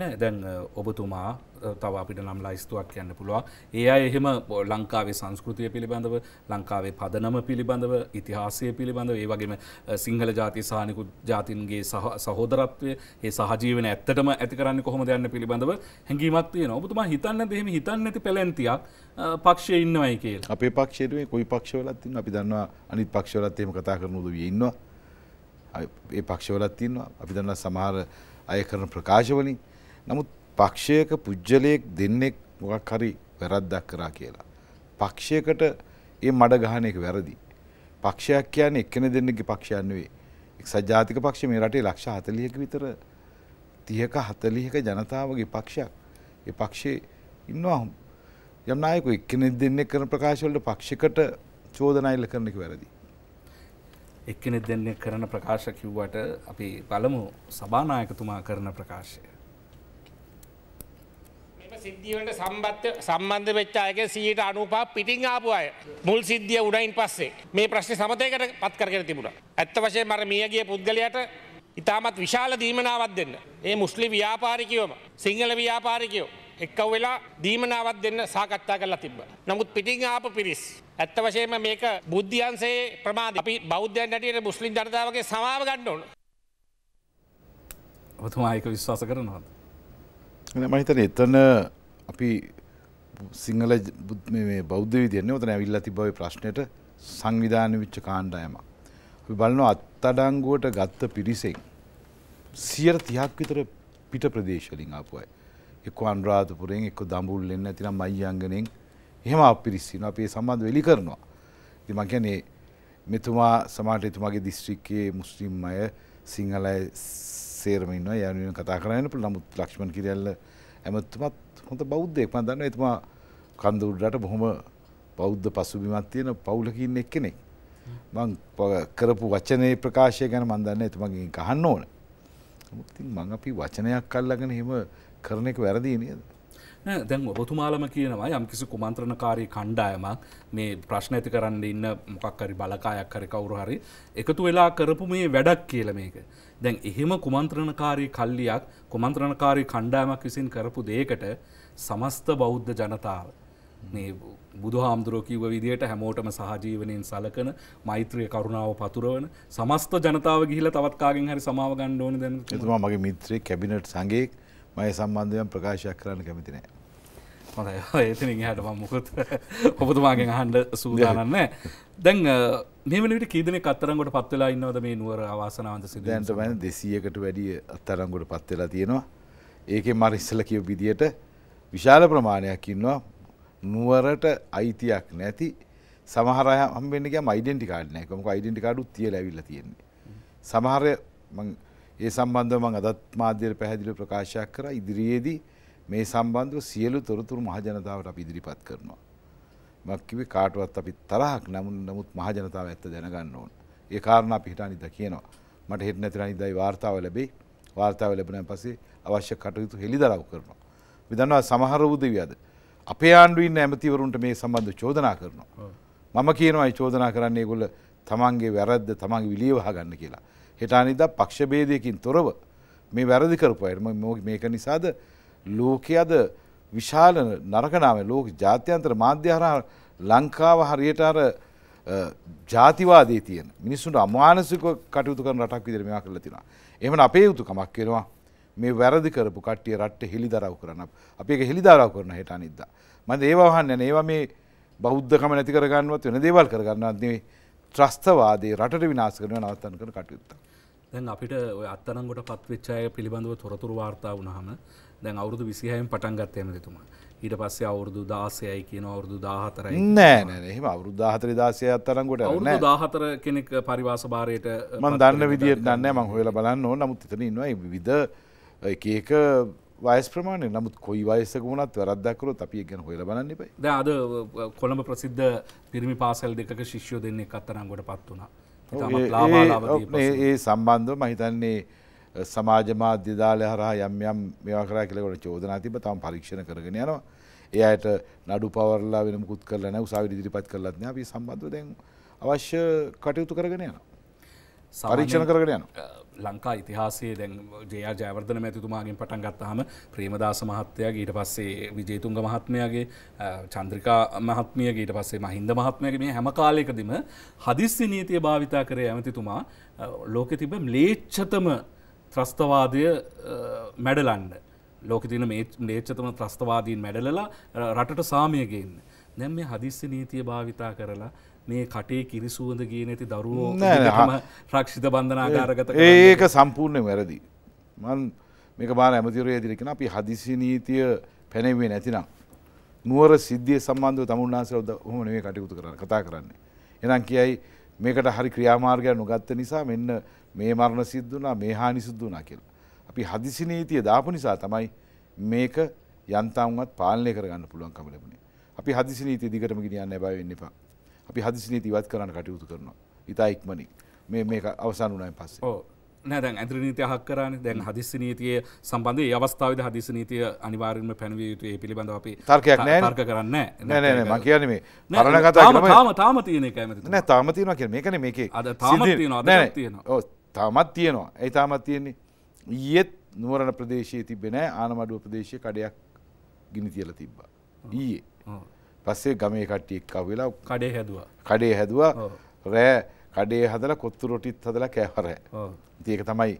නෑ, දැන් ඔබතුමා තව අපිට නම් ලයිස්තුවක් කියන්න පුළුවන්. ඒ අය එහෙම ලංකාවේ සංස්කෘතිය පිළිබඳව, ලංකාවේ පදනම පිළිබඳව, ඉතිහාසය පිළිබඳව, ඒ වගේම සිංහල ජාතිය සහ අනිකුත් ජාතීන්ගේ සහෝදරත්වය, ඒ සහජීවනය ඇත්තටම ඇති කරන්නේ කොහොමද යන්න පිළිබඳව හැඟීමක් තියෙනවා. ඔබතුමා හිතන්නේ නැද්ද එහෙම හිතන්නේ නැති පැලැන්තියක් පක්ෂයේ ඉන්නවයි කියලා? අපේ පක්ෂයේ කොයි පක්ෂවලත් ඉන්නවා. අපි දන්නවා අනිත් පක්ෂවලත් එහෙම කතා කරන උදවිය ඉන්නවා. ඒ පක්ෂවලත් ඉන්නවා. අපි දන්නවා සමහර අය කරන ප්‍රකාශවලින්. නමුත් පක්ෂයක පුජ්‍යලයක් දෙන්නෙක් මොකක් හරි වැරද්දක් කරා කියලා පක්ෂයකට ඒ මඩ ගහන එක වැරදි. පක්ෂයක් කියන්නේ එක්කෙන දෙන්නෙක්ගේ පක්ෂයක් නෙවෙයි. එක්සත් ජාතික පක්ෂය මේ රටේ ලක්ෂ 40ක විතර 30ක 40ක ජනතාවගේ පක්ෂයක්. ඒ පක්ෂේ ඉන්නවා යම් නායකයෙක් එක්කෙනෙක් දෙන්නෙක් කරන ප්‍රකාශ වලට පක්ෂයකට චෝදනා ඉල්ල කරන එක වැරදි. එක්කෙනෙක් දෙන්නෙක් කරන ප්‍රකාශ කිව්වට අපි බලමු සභානායකතුමා කරන ප්‍රකාශය. සිද්ධියට සම්බන්ධ වෙච්ච අයගේ 95% පිටින් ආපු අය මුල් සිද්ධිය උඩයින් පස්සේ මේ ප්‍රශ්නේ සමතේකට පත් කරගෙන තිබුණා. ඇත්ත වශයෙන්ම අර මිය ගිය පුද්ගලයාට ඉතාමත් විශාල දීමනාවක් දෙන්න. ඒ මුස්ලිම් ව්‍යාපාරිකයෝම සිංහල ව්‍යාපාරිකයෝ එක්කව වෙලා දීමනාවක් දෙන්න සාකච්ඡා කරලා තිබ්බා. නමුත් පිටින් ආපු පිරිස් ඇත්ත වශයෙන්ම මේක බුද්ධි අංශයේ ප්‍රමාදයි. අපි බෞද්ධයන් හැටියට මුස්ලිම් ජනතාවගේ සමාව ගන්න ඕන. ඔබතුමා ඒක විශ්වාස කරනවද? මම හිතන්නේ එතන අපි සිංහල මේ බෞද්ධ විදියන්නේ උතන ඇවිල්ලා තිබ්බ ඔය ප්‍රශ්නෙට සංවිධානය වෙච්ච කාණ්ඩායම. අපි බලනවා අත්අඩංගුවට ගත්ත පිරිසෙන් 30ක් විතර පිට ප්‍රදේශ වලින් ආපු අය. එක්ක අනුරාධපුරයෙන්, එක්ක දඹුල්ලෙන්, නැතිනම් මයිංගනෙන් එහෙම ආපු පිරිස ඉන්නවා. අපි ඒ සම්බන්ධ වෙලි කරනවා. ඉතින් මම කියන්නේ මෙතුමා සමාජයේ තුමාගේ දිස්ත්‍රික්කයේ මුස්ලිම් අය, සිංහල අය සේරම ඉන්නවා. ඒ අනුව කතා කරන්න පුළුවන්. නමුත් ලක්ෂ්මන් කිරියල්ල ඇමතුමත් හොඳ බෞද්ධයෙක්. මම දන්නවා එතුමා කන්දුඩට බොහොම බෞද්ධ පසුබිමක් තියෙන පවුලක ඉන්න එක්කෙනෙක්. මම කරපු වචනේ ප්‍රකාශය ගැන මම දන්නවා එතුමාගෙන් අහන්න ඕන. මම අපි වචනයක් අල්ලගෙන එහෙම කරන එක වැරදි නේද? නෑ දැන් ඔබතුමාලම කියනවා යම් කිසි කුමන්ත්‍රණකාරී කණ්ඩායමක් මේ ප්‍රශ්න ඇති කරන්න ඉන්න මොකක් හරි බලකායක් හරි කවුරු හරි එකතු වෙලා කරපු මේ වැඩක් කියලා මේක. දැන් එහෙම කුමන්ත්‍රණකාරී කල්ලියක් කුමන්ත්‍රණකාරී කණ්ඩායමක් විසින් කරපු දෙයකට සමස්ත බෞද්ධ ජනතාව මේ බුදුහාමුදුරුවෝ කිව්ව විදියට හැමෝටම සහජීවණයෙන් සලකන මෛත්‍රිය කරුණාව පතුරවන සමස්ත ජනතාව ගිහිලා තවත් කාගෙන් හරි සමාව ගන්න ඕනේ දැන් එතුමා මගේ මිත්‍රේ කැබිනට් සංගයේ මම සම්බන්ධයෙන් ප්‍රකාශයක් කරන්න කැමති නැහැ. හොඳයි. එතනින් එහාට මම මොකද ඔබතුමාගෙන් අහන්න සූදානම් නැහැ. දැන් මේ වෙන විදිහට කී දෙනෙක් අත්තරංගුවට පත් වෙලා ඉන්නවද මේ නුවර අවාසනාවන්ත සිදුවීම? දැන් 200කට වැඩි අත්තරංගුවට පත් වෙලා තියෙනවා. ඒකේ මම ඉස්සලා කියපු විදියට විශාල ප්‍රමාණයක් ඉන්නවා. නුවරට අයිතියක් නැති සමහර අය හම්බෙන්න ගියාම ඩෙන්ටි කාඩ් නැහැ. මොකද ඩෙන්ටි කාඩුත් තියලා ඇවිල්ලා තියෙන්නේ. සමහර මම ඒ සම්බන්ධව මම අදත් මාධ්‍යයට පැහැදිලිව ප්‍රකාශයක් කරා. ඉදිරියේදී මේ සම්බන්ධව සියලු තොරතුරු මහ ජනතාවට අපි ඉදිරිපත් කරනවා. මම කිව්වේ කාටවත් අපි තරහක් නමුත් මහ ජනතාව ඇත්ත දැනගන්න ඕන. ඒ කාරණා අපි හිතානිදා කියනවා. මට හෙට නැතිලා ඉඳයි වාර්තාව ලැබෙයි. වාර්තාව ලැබුණාන් පස්සේ අවශ්‍ය කටයුතු හෙළිදරව් කරනවා. අපි දන්නවා සමහර උදවියද අපේ ආණ්ඩුවේ ඉන්න ඇමතිවරුන්ට මේ සම්බන්ධව චෝදනා කරනවා. මම කියනවා මේ චෝදනා කරන්නේ ඒගොල්ල තමන්ගේ වැරද්ද තමන්ගේ විලිය වහ ගන්න කියලා. හෙට අනිද්දා පක්ෂ ભેදයකින් තොරව මේ වැරදි කරපු අය මේක නිසාද ලෝකයේද විශාල නරක නාමයේ ලෝක ජාත්‍යන්තර මාධ්‍ය හරහා ලංකාව හරියට අර ජාතිවාදී තියෙන මිනිස්සුන්ට අමානුෂිකව කටයුතු කරන රටක් විදිහට මේවා කරලා තිනවා. එහෙමනම් අපේ යුතුකමක් වෙනවා මේ වැරදි කරපු කට්ටිය රටේ හෙලිදරව් කරන අපි ඒක හෙලිදරව් කරන හෙට අනිද්දා මම ඒව වහන්නේ නැහැ. ඒවා මේ බෞද්ධකම නැති කර ගන්නවත් වෙන දේවල් කර ගන්නවත් නෙවෙයි ත්‍රස්තවාදී රටට විනාශ කරන නවත්තන කරන කටයුත්තක්. දැන් අපිට ඔය අත්අඩංගුවට පත්වෙච්ච අය පිළිබඳව තොරතුරු වාර්තා වුණාම දැන් අවුරුදු 26න් පටන් ගත්ත එමෙතුමා. ඊට පස්සේ අවුරුදු 16යි කියනවා අවුරුදු 14යි. නෑ නෑ එහෙම අවුරුදු 14 16 අත්අඩංගුවට නෑ. අවුරුදු 14 කෙනෙක් පරිවාස භාරයට මම දන්න විදියට දන්නේ මම හොයලා බලන්න ඕන. නමුත් එතන ඉන්නවා මේ විවිධ එක එක වයස් ප්‍රමාණය. නමුත් කොයි වයසක වුණත් වැරද්දක් කරොත් අපි ඒක ගැන හොයලා බලන්න ඉපයි. දැන් අද කොළඹ ප්‍රසිද්ධ පිරිමි පාසල් දෙකක ශිෂ්‍යයෝ දෙන්නෙක් අත්අඩංගුවටපත් වුණා. ඉතාමත් ලාභාලාභ දීපස්. ඒ සම්බන්ධව මම හිතන්නේ සමාජ මාධ්‍ය දාල හරහා යම් යම් මේවා කරා කියලා කොට චෝදනා තිබ්බ තම පරීක්ෂණ කරගෙන යනවා. ඒ අයට නඩු පවර්ලා වෙන මුකුත් කරලා නැහැ. උසාවියට ඉදිරිපත් කරලත් නැහැ. අපි සම්බන්ධව දැන් අවශ්‍ය කටයුතු කරගෙන යනවා. පරීක්ෂණ කරගෙන යනවා. ලංකා ඉතිහාසයේ දැන් ජයා ජයවර්ධන මැතිතුමාගෙන් පටන් ගත්තාම ප්‍රේමදාස මහත්තයාගේ ඊට පස්සේ විජේතුංග මහත්මයාගේ චන්ද්‍රිකා මහත්මියගේ ඊට පස්සේ මහින්ද මහත්මයාගේ මේ හැම කාලයකදීම හදිස්සි නීතිය භාවිතා කරේ ඇමතිතුමා ලෝකෙ තිබ්බ ම්ලේච්ඡතම ත්‍රස්තවාදය මැඩලන්න ලෝකෙ තියෙන මේ ම්ලේච්ඡතම ත්‍රස්තවාදීන් මැඩලලා රටට සාමය ගේන්න දැන් මේ හදිස්සි නීතිය භාවිතා කරලා මේ කටේ කිරිසුවඳ ගියේ නැති දරුවෝ තමයි රක්ෂිත බන්ධනාගාරගත කරන්නේ. ඒක සම්පූර්ණයෙන් වැරදි. මම මේක බාර ඇමතිවරයෙ දිලි කියන අපි හදිසි නීතිය පැනෙන්නේ නැතිනම් නුවර සිද්ධිය සම්බන්ධව තමුන්නාසල ඔහොම නෙවෙයි කටයුතු කරන්න කතා කරන්නේ. එහෙනම් කියයි මේකට හරි ක්‍රියාමාර්ගයක් නොගත්ත නිසා මෙන්න මේ මරණ සිද්ධ වුණා මේ හානි සිද්ධ වුණා කියලා. අපි හදිසි නීතිය දාපු නිසා තමයි මේක යන්තම්වත් පාලනය කරගන්න පුළුවන්කම ලැබුණේ. අපි හදිසි නීතිය දිගටම ගෙනියන්න බය වෙන්න එපා. අපි හදිසි නීති ඉවත් කරන්න කටයුතු කරනවා. ඉතා ඉක්මනින් මේක අවසන් වුණායින් පස්සේ. ඔව්. නෑ දැන් ඇඳුරු නීතිය අහක් කරානේ. දැන් හදිසි නීතියේ සම්බන්ධයෙන් මේ අවස්ථාවේදී හදිසි නීතිය අනිවාර්යයෙන්ම පැනවිය යුතුයි. ඒ පිළිබඳව අපි තර්කයක් නෑනේ. තර්ක කරන්නේ නෑ. නෑ නෑ මම කියන්නේ මේ පරණ කතා ක්‍රමය. තාම තියෙන එකයි මම හිතන්නේ. නෑ තාම තියෙනවා කියන්නේ මේකනේ මේකේ. අද තාමත් තියෙනවා. අදත් තියෙනවා. ඔව් තාමත් තියෙනවා. ඒ තාමත් තියෙන්නේ. ඊයේත් නුවරණ ප්‍රදේශයේ තිබ්බේ නෑ ආනමඩුව ප්‍රදේශයේ කඩයක් ගිනි තියලා තිබ්බා. ඊයේ. ඔව්. පස්සේ ගමේ කට්ටිය එක්කව වෙලා කඩේ හැදුවා. කඩේ හැදුවා. රෑ කඩේ හදලා කොත්තු රොටිත් හදලා කෑවා රෑ. ඔව්. ඉතින් ඒක තමයි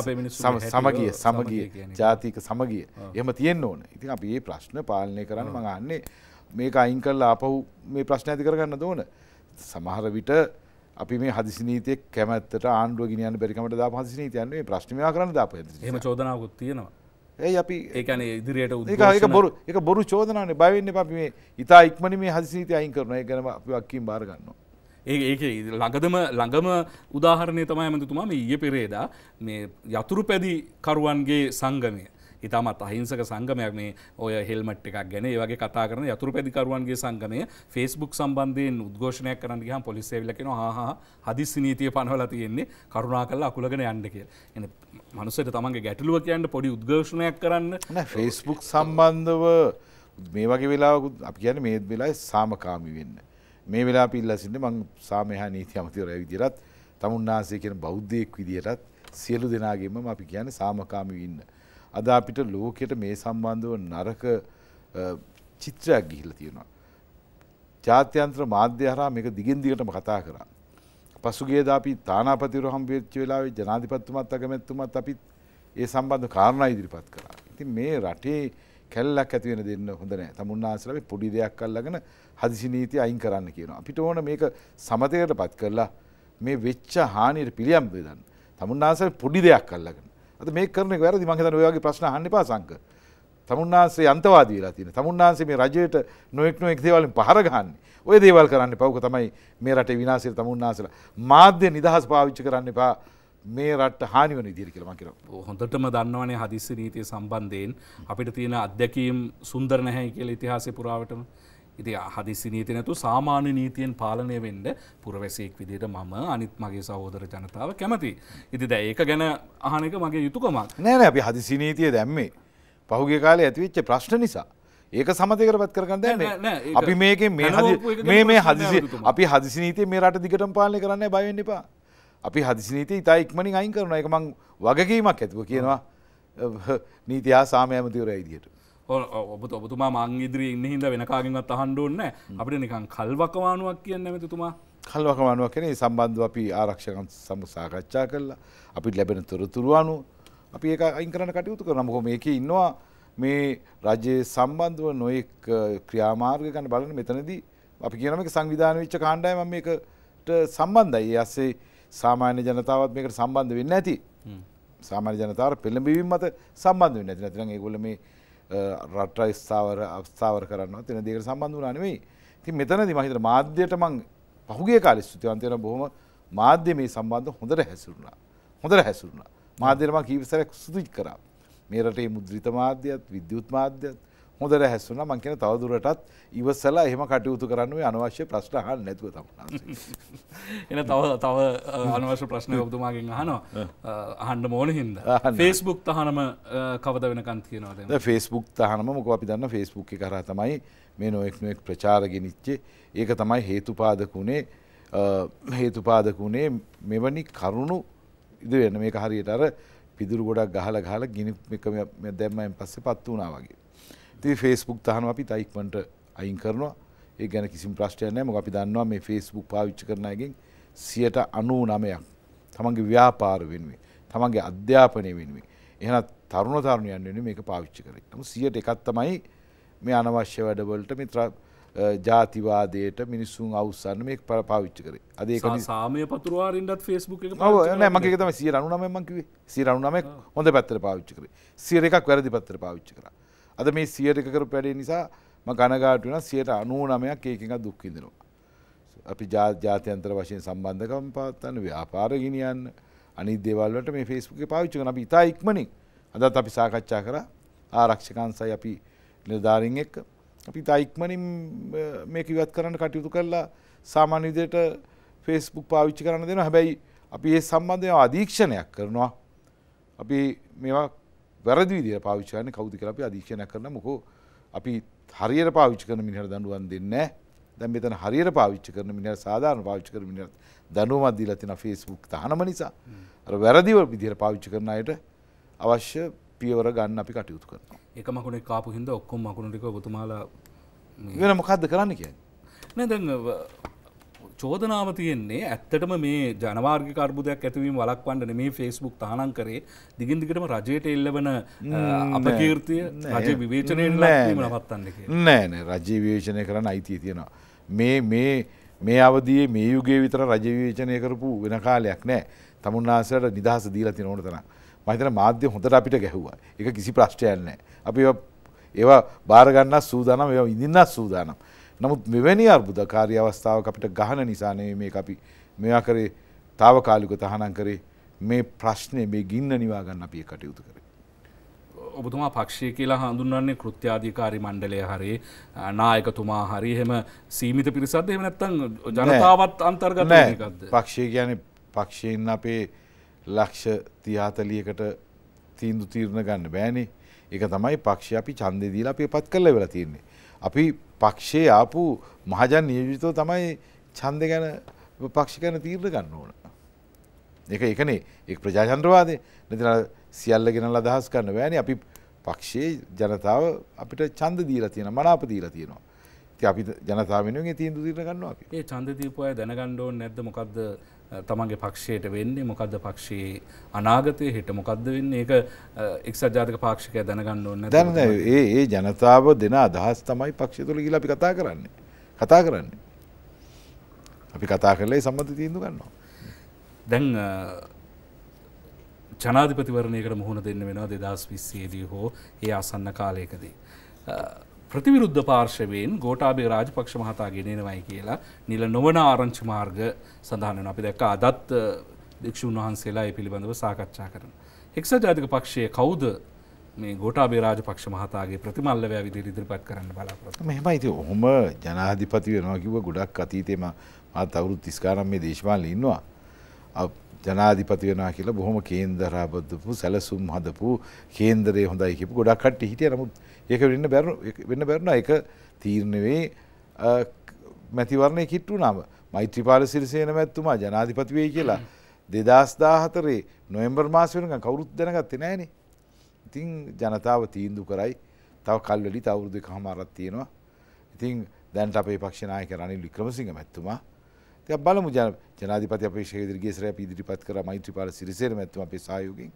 අපේ මිනිස්සු සමගිය ජාතික සමගිය. එහෙම තියෙන්න ඕන. ඉතින් අපි මේ ප්‍රශ්න පාලනය කරන්න මම අහන්නේ මේක අයින් කරලා ආපහු මේ ප්‍රශ්න ඇති කරගන්න ඕන. සමහර විට අපි මේ හදිසි නීතිය කැමැත්තට ආණ්ඩුව ගෙනියන්න බැරි කමට දාපු හදිසි නීතියක් නෙවෙයි ප්‍රශ්න මේවා කරන්න දාපු හදිසි. එහෙම චෝදනාවකුත් තියෙනවා. ඒ අපි ඒ කියන්නේ ඉදිරියට උද්ඝෝෂණ ඒක බොරු චෝදනාවනේ. බය වෙන්න එපා. අපි මේ ඉතා ඉක්මනින් මේ හදිසි නීති අයින් කරනවා. ඒක ගැන අපි වක්කීම් බාර ගන්නවා. ඒකේ ළඟම උදාහරණය තමයි මම තුමා මේ ඊයේ පෙරේදා මේ යතුරුපැදි කරුවන්ගේ සංගමය. ඉතාමත් අහිංසක සංගමයක් මේ ඔය හෙල්මට් එකක් ගැන ඒ වගේ කතා කරන යතුරුපැදිකරුවන්ගේ සංගමයේ Facebook සම්බන්ධයෙන් උද්ඝෝෂණයක් කරන්න ගියාම පොලිසිය ඇවිල්ලා කියනවා හා හදිස්සි නීතිය පනවලා තියෙන්නේ කරුණාකරලා අකුලගෙන යන්න කියලා. එනේ මිනිස්සුන්ට තමන්ගේ ගැටලුව කියන්න පොඩි උද්ඝෝෂණයක් කරන්න නෑ Facebook සම්බන්ධව මේ වගේ වෙලාවක අපි කියන්නේ මේ වෙලාවේ සාමකාමී වෙන්න. මේ වෙලාව පිළිලා සිටින්නේ මං සාමහා නීති අමාත්‍යවරයා විදිහට තමුන්නාසය කියන බෞද්ධයෙක් විදිහට සියලු දෙනාගෙම අපි කියන්නේ සාමකාමීව ඉන්න. අද අපිට ලෝකෙට මේ සම්බන්ධව නරක චිත්‍රයක් ගිහිලා තියෙනවා. ජාත්‍යන්තර මාධ්‍ය හරහා මේක දිගින් දිගටම කතා කරා. පසුගියදා අපි තානාපතිවරු හම්බෙච්ච වෙලාවේ ජනාධිපතිතුමාත් අගමැතිතුමාත් අපි ඒ සම්බන්ධ කාරණා ඉදිරිපත් කරා. ඉතින් මේ රටේ කැලලක් ඇති වෙන දෙන්න හොඳ නැහැ. තමුන්නාසලා මේ පොඩි දෙයක් අල්ලගෙන හදිසි නීති අයින් කරන්න කියනවා. අපිට ඕන මේක සමතේකටපත් කරලා මේ වෙච්ච හානියට පිළියම් දෙන්න. තමුන්නාසලා පොඩි දෙයක් අල්ලගෙන අද මේක කරන එක වැරදි මම හිතන්නේ ඔය වගේ ප්‍රශ්න අහන්න එපා සංක. තමුන්නාන්සේ අන්තවාදී වෙලා තියෙනවා. තමුන්නාන්සේ මේ රජයට නොඑක් දේවල් වලින් පහර ගහන්නේ. ඔය දේවල් කරන්න එපා. උක තමයි මේ රටේ විනාශයට තමුන්නාන්සලා මාධ්‍ය නිදහස පාවිච්චි කරන්න එපා. මේ රට හානි වෙන විදිහට කියලා මම කියනවා. හොඳටම දන්නවනේ හදිස්සි නීතිය සම්බන්ධයෙන් අපිට තියෙන අත්දැකීම් සුන්දර නැහැ කියලා ඉතිහාසයේ පුරාවටම. ඉතින් හදිස්සි නීතිය නැතුව සාමාන්‍ය නීතියෙන් පාලනය වෙන්න පුරවැසියෙක් විදිහට මම අනිත් මගේ සහෝදර ජනතාව කැමතියි. ඉතින් දැන් ඒක ගැන අහන එක මගේ යුතුයකමක්. නෑ අපි හදිස්සි නීතිය දැම්මේ පහුගිය කාලේ ඇතිවෙච්ච ප්‍රශ්න නිසා. ඒක සමතේකටපත් කරගන්න දැම්මේ. අපි මේකේ මේ හදිස්සි අපි හදිස්සි නීතිය මේ රට දිගටම පාලනය කරන්නයි බය වෙන්න එපා. අපි හදිස්සි නීතිය ඉතා ඉක්මනින් අයින් කරනවා. ඒක මං වගකීමක් ඇතුව කියනවා නීති ආසාමයේ අමාත්‍යවරයා විදිහට. ඔබතුමා මං ඉදිරියේ ඉන්න හින්දා වෙන කාගෙන්වත් අහන්න ඕනේ නැහැ. අපිට නිකන් කල්වකවානුවක් කියන්නේ මෙතුමා. කල්වකවානුවක් කියන්නේ සම්බන්ධව අපි ආරක්ෂකයන් සමග සාකච්ඡා කළා. අපිට ලැබෙන තොරතුරු අනුව අපි ඒක අයින් කරන්න කටයුතු කරනවා. මොකද මේකේ ඉන්නවා මේ රජයේ සම්බන්ධව නොඑක් ක්‍රියාමාර්ග ගන්න බලන්න මෙතනදී අපි කියනවා මේක සංවිධානය වෙච්ච කාණ්ඩායම මම මේකට සම්බන්ධයි. ඒ ASCII සාමාන්‍ය ජනතාවත් මේකට සම්බන්ධ වෙන්නේ නැති. සාමාන්‍ය ජනතාවට පෙළඹවීම මත සම්බන්ධ වෙන්නේ නැති. නැත්නම් ඒගොල්ලෝ මේ රට්ටයි ස්ථාවර අස්ථාවර කරනවා තින දෙකට සම්බන්ධ වුණා නෙවෙයි. ඉතින් මෙතනදී මම හිතන මාධ්‍යයට මම පහුගිය කාලේ ස්තුතිවන්ත වෙනවා. බොහොම මාධ්‍ය මේ සම්බන්ධ හොඳට හැසිරුණා. මාධ්‍යයට මම කීප සැරයක් ස්තුති කරා. මේ රටේ මුද්‍රිත මාධ්‍යයත් විද්‍යුත් මාධ්‍යයත් හොඳට හැසිරුණා. මම කියන තවදුරටත් ඉවසලා එහෙම කටයුතු කරන්න ඕනේ අනවශ්‍ය ප්‍රශ්න අහන්න නැතුව තමයි. එන තව අනවශ්‍ය ප්‍රශ්න ඔබතුමාගෙන් අහනවා. අහන්න ඕන හින්දා. Facebook තහනම කවද වෙනකන් තියනවද? දැන් Facebook තහනම මොකෝ අපි දන්නා Facebook එක හරහා තමයි මේ නොඑක් ප්‍රචාර ගෙනිච්චේ. ඒක තමයි හේතුපාදක උනේ මෙවැනි කරුණු ඉද වෙන මේක හරියට අර පිදුරු ගොඩක් ගහලා ගිනි එක මේ දැම්මයින් පස්සේ පත් වුණා වගේ. ඉතින් Facebook තහනම අපි තයික්මන්ට අයින් කරනවා. ඒ ගැන කිසිම ප්‍රශ්නයක් නැහැ. මොකද අපි දන්නවා මේ Facebook පාවිච්චි කරන අයගෙන් 99% තමන්ගේ ව්‍යාපාර වෙනුවෙන්, තමන්ගේ අධ්‍යාපනය වෙනුවෙන්, එහෙනම් තරුණ තරුණියන් වෙනුවෙන් මේක පාවිච්චි කරන්නේ. නමුත් 101ක් තමයි මේ අනවශ්‍ය වැඩවලට මේ ජාතිවාදයට මිනිසුන් අවුස්සන්න මේක පාවිච්චි කරේ. අද ඒක සාමය පතුරවාරින්නත් Facebook එක පාවිච්චි කරනවා. නෑ මම ඒක තමයි 99 මම කිව්වේ. 99 හොඳ පැත්තට පාවිච්චි කරේ. 101ක් වැරදි පැත්තට පාවිච්චි කරා. අද මේ 101 කරපු වැඩේ නිසා මම කනගාටු වෙනවා. 99ක් ඒකෙන් දුක් විඳිනවා. අපි ජාත්‍යන්තර වශයෙන් සම්බන්ධකම් පවත්වන්න, ව්‍යාපාර ගෙනියන්න, අනිත් දේවල් වලට මේ Facebook එක පාවිච්චි කරන අපි ඉතා ඉක්මනින් අදත් අපි සාකච්ඡා කරා ආරක්ෂකංශයි අපි නිලධාරීන් එක්ක අපි ඉතා ඉක්මනින් මේක ඉවත් කරන්න කටයුතු කළා. සාමාන්‍ය විදිහට Facebook පාවිච්චි කරන්න දෙනවා. හැබැයි අපි මේ සම්බන්ධව අධීක්ෂණයක් කරනවා. අපි මේවා වැරදි විදිහට පාවිච්චි කරන්නේ කවුද කියලා අපි අධීක්ෂණයක් කරනවා. මොකෝ අපි හරියට පාවිච්චි කරන මිනිහට දඬුවම් දෙන්නේ නැහැ. දැන් මෙතන හරියට පාවිච්චි කරන මිනිහට සාමාන්‍ය පාවිච්චි කරන මිනිහට දඬුවමක් දීලා තියෙනවා Facebook තහනම නිසා. අර වැරදි විදිහට පාවිච්චි කරන අයට අවශ්‍ය පියවර ගන්න අපි කටයුතු කරනවා. එක මකුණෙක් කාපු හින්දා ඔක්කොම මකුණු ටික ඔබතුමාලා වෙන මොකද්ද කරන්න කියන්නේ? නෑ දැන් චෝදනාව තියෙන්නේ ඇත්තටම මේ ජනවාර්ගික අර්බුදයක් ඇතිවීම වළක්වන්න නෙමේ Facebook තහනම් කරේ. දිගින් දිගටම රජයට එල්ලවන අපකීර්තිය රජ විවේචනයෙන් ලක්වීම නවත්තන්න කියලා. නෑ රජ විවේචනය කරන්න අයිතිය තියෙනවා. මේ අවධියේ මේ යුගයේ විතර රජ විවේචනය කරපු වෙන කාලයක් නෑ. තමුන්නාසලට නිදහස දීලා තියෙන ඕන තරම්. මම හිතන මාධ්‍ය හොඳට අපිට ගැහුවා. ඒක කිසි ප්‍රශ්නයක් නෑ. අපි ඒවා බාර ගන්න සූදානම්, ඒවා ඉදින්න සූදානම්. නමුත් මෙවැනි අර්බුදකාරී අවස්ථාවක් අපිට ගහන නිසා නෙවෙයි මේක අපි මෙයා කරේ తాවකාලිකව තහනම් කරේ. මේ ප්‍රශ්නේ මේ ගින්න නිවා ගන්න අපි කටයුතු කරේ. ඔබතුමා පක්ෂය කියලා හඳුන්වන්නේ කෘත්‍යාධිකාරී මණ්ඩලය හරි නායකතුමා හරි එහෙම සීමිත පිරිසක්ද එහෙම නැත්නම් ජනතාවත් අන්තර්ගත වෙන එකක්ද පක්ෂය කියන්නේ පක්ෂයෙන් අපේ ලක්ෂ 30 40කට තීන්දුව తీරන ගන්න බෑනේ ඒක තමයි පක්ෂය අපි ඡන්දේ දීලා අපි පත් කරලා ඉවරලා තියෙන්නේ අපි පක්ෂයේ ආපු මහජන නියෝජිතෝ තමයි ඡන්දේ ගැන පක්ෂ ගැන తీරන ගන්න ඕන ඒක ඒකනේ ඒක ප්‍රජාතන්ත්‍රවාදේ නේද සියල්ල ගෙනලා අදහස් ගන්න බෑනේ අපි පක්ෂයේ ජනතාව අපිට ඡන්ද දීලා තියෙනවා මනාප දීලා තියෙනවා ඉතින් අපි ජනතාව වෙනුවෙන් තීන්දුව తీරන ගන්නවා අපි මේ ඡන්ද දීපු අය දැනගන්න ඕනේ නැද්ද මොකද්ද තමන්ගේ පක්ෂයට වෙන්නේ මොකද්ද පක්ෂයේ අනාගතයේ හෙට මොකද්ද වෙන්නේ ඒක එක්සත් ජාතික පාක්ෂිකය දැනගන්න ඕනේ නැද්ද දැන් ඒ ජනතාව දෙන අදහස් තමයි පක්ෂය තුල ගිහලා අපි කතා කරන්නේ අපි කතා කරලා ඒ සම්බන්ධ තීන්දුව ගන්නවා දැන් ජනාධිපතිවරණයකට මුහුණ දෙන්න වෙනවා 2020 දී හෝ ඒ ආසන්න කාලයකදී ප්‍රතිවිරුද්ධ පාර්ශවයෙන් ගෝඨාභය රාජපක්ෂ මහතා ගෙනෙනවයි කියලා නිල නොවන ආරංචි මාර්ග සඳහන් වෙනවා අපි දැක්කා අදත් භික්ෂුන් වහන්සේලා මේ පිළිබඳව සාකච්ඡා කරනවා එක්සත් ජාතික පක්ෂයේ කවුද මේ ගෝඨාභය රාජපක්ෂ මහතාගේ ප්‍රතිමල්ලවය විදිහට ඉදිරිපත් කරන්න බලාපොරොත්තු වෙනවා මෙහෙමයි ඉතින් ඔහොම ජනාධිපති වෙනවා කිව්ව ගොඩක් අතීතේ මම අවුරුදු 30 ක මේ දේශපාලනේ ඉන්නවා ජනාධිපති වෙනවා කියලා බොහොම කේන්දරාබද්ධපු සැලසුම් හදපු කේන්දරයේ හොඳයි කියපු ගොඩක් කට්ටිය හිටියා නමුත් ඒක වෙන්න බැරුණා ඒක තීරණය වෙයි මැතිවරණය කිට්ටු වුණාම මෛත්‍රීපාල සිරිසේන මැතිතුමා ජනාධිපති වෙයි කියලා 2014 නොවැම්බර් මාසෙ වෙනකන් කවුරුත් දැනගත්තේ නැහනේ ඉතින් ජනතාව තීන්දුව කරයි තව කල්වැලි තව අවුරුදු එකමාරක් තියෙනවා ඉතින් දැන් අපේ පක්ෂ නායක රනිල් වික්‍රමසිංහ මැතිතුමා බලමු ජනාධිපති අපේක්ෂක ඉදිරිගේසරේ අපි ඉදිරිපත් කරා මෛත්‍රීපාල සිරිසේන මැතිතුමා අපේ සහයෝගයෙන්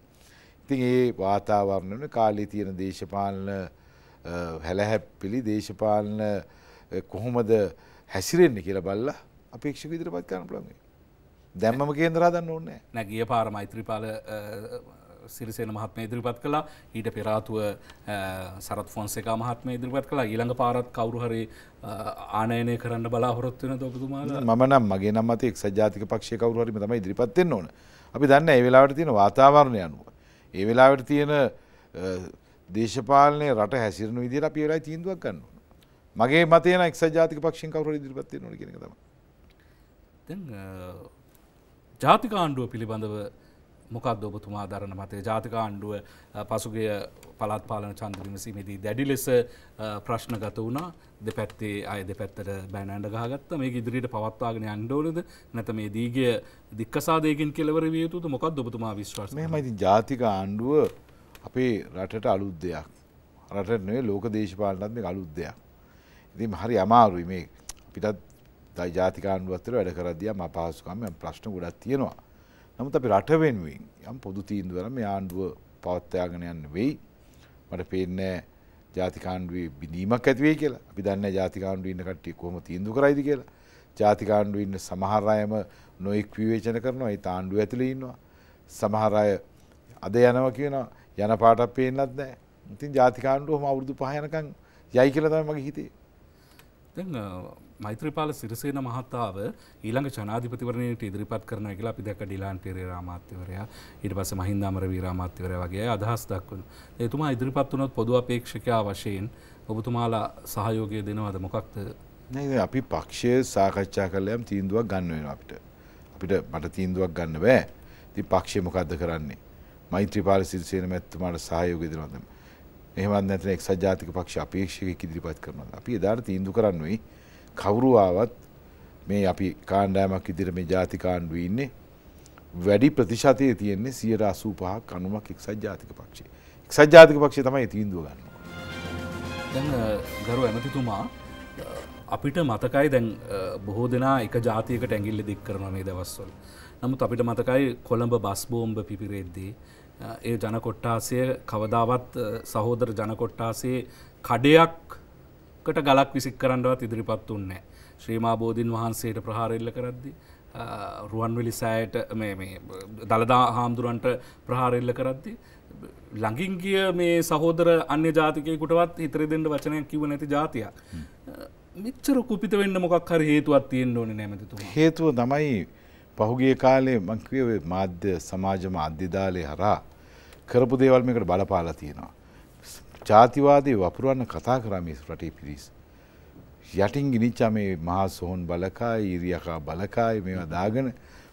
ඉතින් ඒ වාතාවරණ වල කාලේ තියෙන දේශපාලන හැලහැප්පිලි දේශපාලන කොහොමද හැසිරෙන්නේ කියලා බලලා අපේක්ෂක ඉදිරිපත් කරන්න පුළුවන් වෙයි දැන් මම කේන්දර හදන්න ඕනේ නැහැ ගිය පාර මෛත්‍රීපාල සිරිසේන මහත්මයා ඉදිරිපත් කළා ඊට පෙර ආතුව සරත් ෆොන්සේකා මහත්මයා ඉදිරිපත් කළා ඊළඟ පාරත් කවුරු හරි ආනයනය කරන්න බලාපොරොත්තු වෙනද ඔබතුමාලා මම නම් මගේ නම් මත එක්සත් ජාතික පක්ෂයේ කවුරු හරි මම තමයි ඉදිරිපත් වෙන්න ඕන අපි දන්නේ මේ වෙලාවට තියෙන වාතාවරණය අනුව මේ වෙලාවට තියෙන දේශපාලනයේ රට හැසිරෙන විදිහට අපි වෙලාවයි තීන්දුවක් ගන්න ඕන මගේ මතය නම් එක්සත් ජාතික පක්ෂයෙන් කවුරු හරි ඉදිරිපත් වෙන්න ඕන කියන එක තමයි දැන් ජාතික ආණ්ඩුව පිළිබඳව මොකක්ද ඔබතුමා දරන මතය ජාතික ආණ්ඩුව පසුගිය පළාත් පාලන ඡන්ද විමසීමේදී දැඩි ලෙස ප්‍රශ්නගත වුණා දෙපැත්තේ අය දෙපැත්තට බැනෑඩ ගහගත්තා මේක ඉදිරියට පවත්වාගෙන යන්න ඕනද නැත්නම් මේ දීගේ දික්කසාදයකින් කෙලවර විය යුතුද මොකක්ද ඔබතුමා විශ්වාසය මෙහෙමයි ඉතින් ජාතික ආණ්ඩුව අපේ රටට අලුත් දෙයක් රටට නෙවෙයි ලෝක දේශපාලනත් මේක අලුත් දෙයක් ඉතින් හරි අමාරුයි මේ අපිටත් ජාතික ආණ්ඩුවත් එක්ක වැඩ කරද්දී මම අපහසුකම් මම ප්‍රශ්න ගොඩක් තියෙනවා නමුත් අපි රට වෙනුවෙන් යම් පොදු තීන්දුවක් මේ ආණ්ඩුව පවත්වාගෙන යන්න වෙයි මට පේන්නේ ජාතික ආණ්ඩුවේ බිඳීමක් ඇති වෙයි කියලා අපි දන්නේ ජාතික ආණ්ඩුවේ ඉන්න කට්ටිය කොහොම තීන්දුව කරයිද කියලා ජාතික ආණ්ඩුවේ ඉන්න සමහර අයම නොඑක් විවේචන කරනවා ඒ ආණ්ඩුව ඇතුලේ ඉන්නවා සමහර අය අද යනවා කියනවා යන පාටක් පේන්නත් නැහැ ඉතින් ජාතික ආණ්ඩුවම අවුරුදු 5 යනකම් යයි කියලා තමයි මගේ හිතේ දැන් මෛත්‍රීපාල සිරිසේන මහතාව ඊළඟ ජනාධිපතිවරණයට ඉදිරිපත් කරනවා කියලා අපි දැක්ක ඩිලාන් පෙරේරා අමාත්‍යවරයා ඊට පස්සේ මහින්ද අමරවීර අමාත්‍යවරයා වගේ අදහස් දක්වනවා. එතුමා ඉදිරිපත් වුණොත් පොදු අපේක්ෂකයා වශයෙන් ඔබතුමාලා සහයෝගය දෙනවද මොකක්ද? නෑ අපි පක්ෂයේ සාකච්ඡා කරලා යම් තීන්දුවක් ගන්න වෙනවා අපිට. මට තීන්දුවක් ගන්න බෑ. ඉතින් පක්ෂය මොකද්ද කරන්නේ? මෛත්‍රීපාල සිරිසේන මැතිතුමාට සහයෝගය දෙනවද? එහෙමත් නැත්නම් එක්සත් ජාතික පක්ෂ අපේක්ෂකයෙක් ඉදිරිපත් කරනවාද? අපි එදාට තීන්දුව කරන්න වෙයි. කවුරු ආවත් මේ අපි කාණ්ඩායමක් ඉදිරියේ මේ ජාතික ආණ්ඩුවේ ඉන්නේ වැඩි ප්‍රතිශතයේ තියෙන්නේ 85ක් 90ක් එක්සත් ජාතික පක්ෂයේ. එක්සත් ජාතික පක්ෂය තමයි තීන්දුව ගන්න ඕනේ. දැන් ගරු ඇමතිතුමා අපිට මතකයි දැන් බොහෝ දෙනා එක ජාතියකට ඇඟිල්ල දික් කරනවා මේ දවස්වල. නමුත් අපිට මතකයි කොළඹ බස් බෝම්බ පිපිරෙද්දී ඒ ජන කොට්ටාසය කවදාවත් සහෝදර ජන කොට්ටාසයේ කඩයක් ගලක් විසික් කරන්නවත් ඉදිරිපත් වුන්නේ නැහැ. ශ්‍රීමා බෝධින් වහන්සේට ප්‍රහාර එල්ල කරද්දී රුවන්වැලි සෑයට මේ දලදා හාමුදුරන්ට ප්‍රහාර එල්ල කරද්දී ළඟින් ගිය මේ සහෝදර අන්‍ය ජාතිකයෙකුටවත් හිතරේ දෙන්න වචනයක් කිව්ව නැති ජාතියක්. මෙච්චර කුපිත වෙන්න මොකක් හරි හේතුවක් තියෙන්න ඕනේ නෑ මැතිතුමා. හේතුව තමයි පහුගිය කාලේ මං කිව්වේ මාධ්‍ය සමාජ මාධ්‍ය දාලේ හරහා කරපු දේවල් මේකට බලපාලා තියෙනවා. ජාතිවාදී වපුරවන්න කතා කරා මේ රටේ පිරිස. යටින් ගිනිච්චා මේ මහා සෝන් බලකායි, ඉරියකා බලකායි මේවා දාගෙන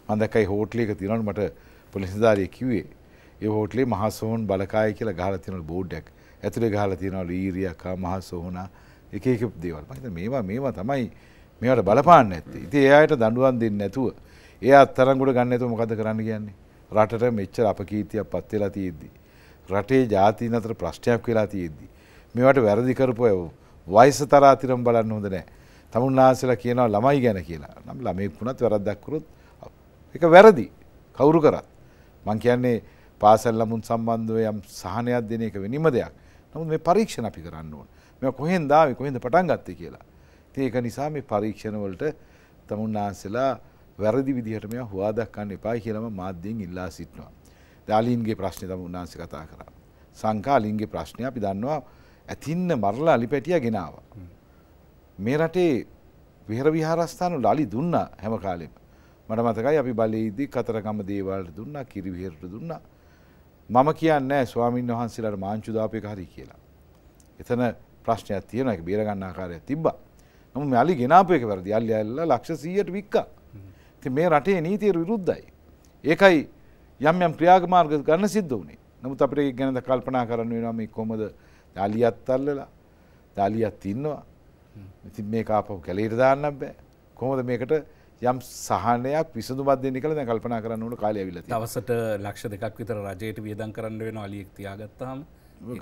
මම දැක්කයි හෝටලයක තියෙනවනේ මට පොලිස් නිලධාරිය කිව්වේ. ඒ හෝටලේ මහා සෝන් බලකායි කියලා ගහලා තියෙනවලු බෝඩ් එකක්. ඇතුලේ ගහලා තියෙනවලු ඉරියකා මහා සෝනා එක එක දේවල්. මම හිතන්නේ මේවා තමයි මේවට බලපාන්නේ නැත්තේ. ඉතින් ඒ අයට දඬුවම් දෙන්නේ නැතුව එයා තරංගුඩ ගන්න නැතුව මොකද කරන්න කියන්නේ? රටට මෙච්චර අපකීර්තියක් පත් වෙලා තියෙද්දි රටේ ජාතින් අතර ප්‍රශ්නයක් වෙලා තියෙද්දි මේවට වැරදි කරපුවා වයස තරාතිරම් බලන්න හොඳ නැහැ. තමුන්නාසලා කියනවා ළමයි ගැන කියලා. නම් ළමෙක් වුණත් වැරද්දක් කරොත් ඒක වැරදි. කවුරු කරත්. මම කියන්නේ පාසල් ළමුන් සම්බන්ධව යම් සහනයක් දෙන එක වෙනම දෙයක්. නමුත් මේ පරීක්ෂණ අපි කරන්න ඕන. මේවා කොහෙන්ද ආවේ කොහෙන්ද පටන් ගත්තේ කියලා. ඉතින් ඒක නිසා මේ පරීක්ෂණ වලට තමුන්නාසලා වැරදි විදිහට මේවා හුවා දක්වන්න එපා කියලා මම මාධ්‍යයෙන් ඉල්ලා සිටිනවා. दालीनगे प्रश्न तब उन्नासी कथा करा सांकालिंगे प्रश्न आप दानवा अथीन मरला अलीपेटिया गिनाव मेराटे विहर विहारस्थान लाली दुन्ना हेमकाले मट मत का अभी बाली दी कतर काम देवाल दुन्ना किरी विहर दुन्ना मम किया न स्वामी नोहान सिलार मांचुदापे कारी केला इतना प्रश्न अत्यन बेरगा नाकार तिब्बा नम मैं अली गिनापे के वर्दी अली लक्षसीयट विक्का ते मेराटे नीति विरुद्ध एक යම් යම් ක්‍රියාමාර්ග ගන්න සිද්ධ වුණේ. නමුත් අපිට ඒක ගැන කල්පනා කරන්න වෙනවා මේ කොහමද දාලියත් අල්ලලා දාලියත් ඉන්නවා. ඉතින් මේක ආපහු කැලේට දාන්න බෑ. කොහොමද මේකට යම් සහනයක් විසඳුමක් දෙන්නේ කියලා දැන් කල්පනා කරන්න ඕන කාලය ඇවිල්ලා තියෙනවා. දවසට ලක්ෂ 2ක් විතර රජයට වියදම් කරන්න වෙනවා අලියෙක් තියාගත්තාම.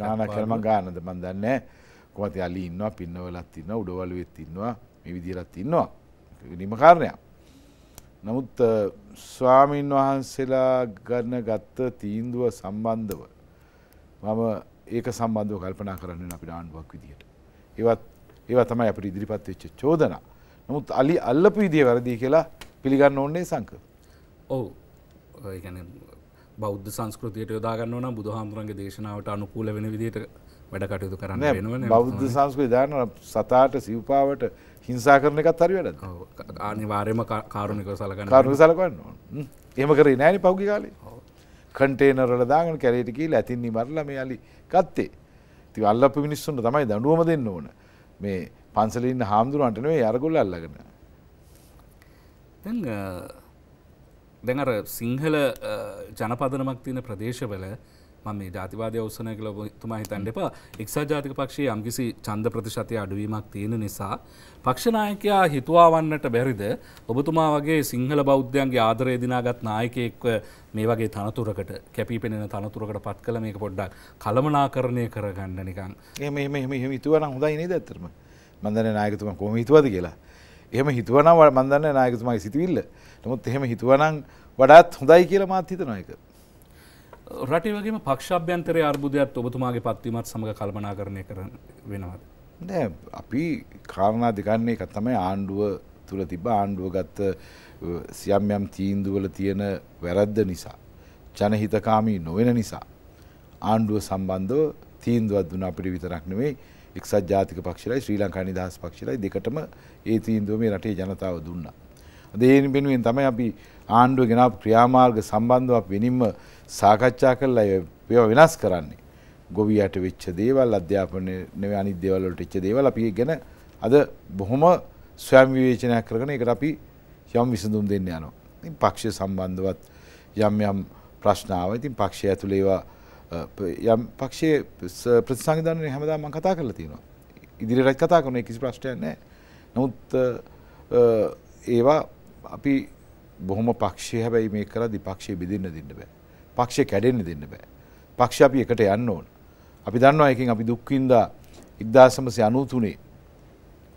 ගානක් කියලා මම ගානද මම දන්නේ නැහැ. කොහොමද අලිය ඉන්නවා පින්නවලත් ඉන්නවා උඩවලුවෙත් ඉන්නවා මේ විදිහටත් ඉන්නවා. නිම කාරණයක්. නමුත් ස්වාමීන් වහන්සේලා ගන්න ගත්ත තීන්දුව සම්බන්ධව මම ඒක සම්බන්ධව කල්පනා කරන්න වෙන අපිට ආණ්ඩුවක් විදියට. ඒවා තමයි අපිට ඉදිරිපත් වෙච්ච චෝදනා. නමුත් අලි අල්ලපු විදිය වැරදි කියලා පිළිගන්න ඕනේ සංක. ඔව්. ඒ කියන්නේ බෞද්ධ සංස්කෘතියට යොදා ගන්න ඕන නම් බුදුහාමුදුරන්ගේ දේශනාවට අනුකූල වෙන විදියට වැඩ කටයුතු කරන්න වෙනවනේ. බෞද්ධ සංස්කෘතිය දාන සතාට සිව්පාවට हिंसा करने का तारी वाला अनिवार्य में कारों निकाल करने वाला ये मगर इन्हें नहीं पाऊंगी काली कंटेनर वाला दांगन कैरेट की लैटिन निमारला में याली काटे तो अल्लाह पे भी निश्चन तो तमाही दानुओं में देन नोन में पांच साली इन हामदुर आंटे में यार गोला अल्लाह करना देंगा देंगर सिंहल जानपादन मक्ति ने प्रदेश वाले मामी जातिवादी अवसने के लिए तुम्हारे तंडे पर इक्सा जाति के पक्षी हम किसी चंद प्रतिशत या आडवी मार्ग तीन निशा पक्ष नायक या हितुआवान नट बहरिदे अब तुम्हारे वाके सिंहल बाउद्यांग आधरे दिनागत नायक एक मेवा के थाना तुरकट कैपी पे ने थाना तुरकट पातकल में एक पड़ता खालमना करने कर රටේ වගේම පක්ෂාභ්‍යන්තරයේ අර්බුදයක් ඔබතුමාගේ පත්වීමත් සමග කල්පනාකරණය කරන්න වෙනවද? නෑ අපි කාරණා දෙකක් එක තමයි ආණ්ඩුව තුල තිබ්බ ආණ්ඩුව ගත්ත සියම් යම් තීන්දුව වල තියෙන වැරද්ද නිසා ජනහිතකාමී නොවන නිසා ආණ්ඩුව සම්බන්ධව තීන්දුවක් දුන්න අපිට විතරක් නෙවෙයි එක්සත් ජාතික පක්ෂයයි ශ්‍රී ලංකා නිදහස් පක්ෂයයි දෙකටම ඒ තීන්දුව මේ රටේ ජනතාව දුන්නා. අදින් වෙනුවෙන් තමයි අපි ආණ්ඩුව ගෙනාපු ක්‍රියාමාර්ග සම්බන්ධව අපි වෙනින්ම සාකච්ඡා කළා ඒවා වෙනස් කරන්නේ. ගොවියට වෙච්ච දේවල් අධ්‍යාපනයේ නෙවෙයි අනිත් දේවල් වලට වෙච්ච දේවල් අපි ගැන අද බොහොම ස්වයං විවේචනයක් කරගෙන ඒකට අපි යම් විසඳුම් දෙන්න යනවා. ඉතින් පක්ෂය සම්බන්ධවත් යම් ප්‍රශ්න ආවා. ඉතින් පක්ෂය ඇතුළේ ඒවා යම් පක්ෂයේ ප්‍රතිසංවිධානයේ හැමදාම මම කතා කරලා තියෙනවා. ඉදිරියට කතා කරන එක කිසි ප්‍රශ්නයක් නැහැ. නමුත් ඒවා අපි බොහොම පක්ෂය හැබැයි මේක කරලා දිපක්ෂය බෙදෙන්න දෙන්න බෑ. පක්ෂය කැඩෙන්න දෙන්න බෑ. පක්ෂ අපි එකට යන්න ඕන. අපි දන්නවා එකකින් අපි දුක් විඳා 1993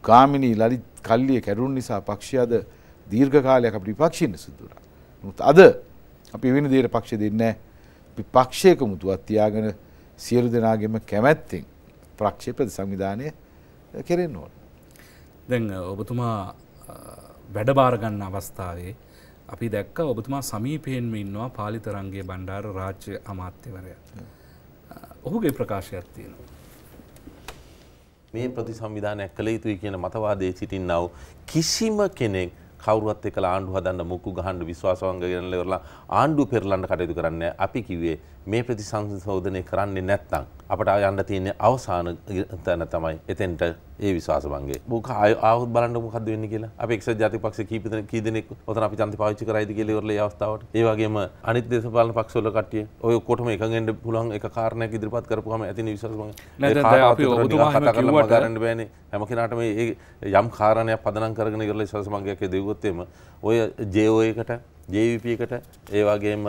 ගාමිණී ලලිත් කල්ලිය කැඩුණු නිසා පක්ෂය අද දීර්ඝ කාලයක් අපිට විපක්ෂින්න සිද්ධ වුණා. නමුත් අද අපි වෙන දෙයකට පක්ෂය දෙන්නේ නැහැ. අපි පක්ෂයක මුතුවක් තියාගෙන සියලු දෙනාගේම කැමැත්තෙන් පක්ෂය ප්‍රතිසංවිධානය කෙරෙන්න ඕන. දැන් ඔබතුමා වැඩබාර ගන්න අවස්ථාවේ අපි දැක්කා ඔබතුමා සමීපයෙන්ම ඉන්නවා පාලිත රංගේ බණ්ඩාර රාජ්‍ය අමාත්‍යවරයා. ඔහුගේ ප්‍රකාශයක් තියෙනවා. මේ ප්‍රතිසංවිධානයක් කළ යුතුයි කියන මතවාදයේ සිටින්නව කිසිම කෙනෙක් කවුරුත් එක්කලා ආණ්ඩු හදන්න මුක්කු ගහන්න විශ්වාසවංග ගෙනල්ලා ආණ්ඩු පෙරලන්න කටයුතු කරන්නේ අපි කිව්වේ මේ ප්‍රතිසංශෝධනය කරන්නේ නැත්නම් අපට ආය යන්න තියෙන අවසාන තැන තමයි එතෙන්ට ඒ විශ්වාස භංගය. මොක ආවොත් බලන්න මොකද වෙන්නේ කියලා. අපි එක්සත් ජාතික පක්ෂේ කී දෙනෙක් ඔතන අපි ඡන්දය පාවිච්චි කරයිද කියලා ඉවරලා ඒ අවස්ථාවට. ඒ වගේම අනිත් දේශපාලන පක්ෂවල කට්ටිය ඔය කොටම එකඟ වෙන්න පුළුවන් එක කාරණයක් ඉදිරිපත් කරපුවාම ඇතින විශ්වාස භංගය. නේද? අපි ඔබතුමාම කිව්වට කරන්න බෑනේ. හැම කෙනාටම මේ යම් කාරණයක් පදනම් කරගෙන ඉවරලා විශ්වාස භංගයක් දෙවුවොත් එම ඔය JO එකට JVP එකට ඒ වගේම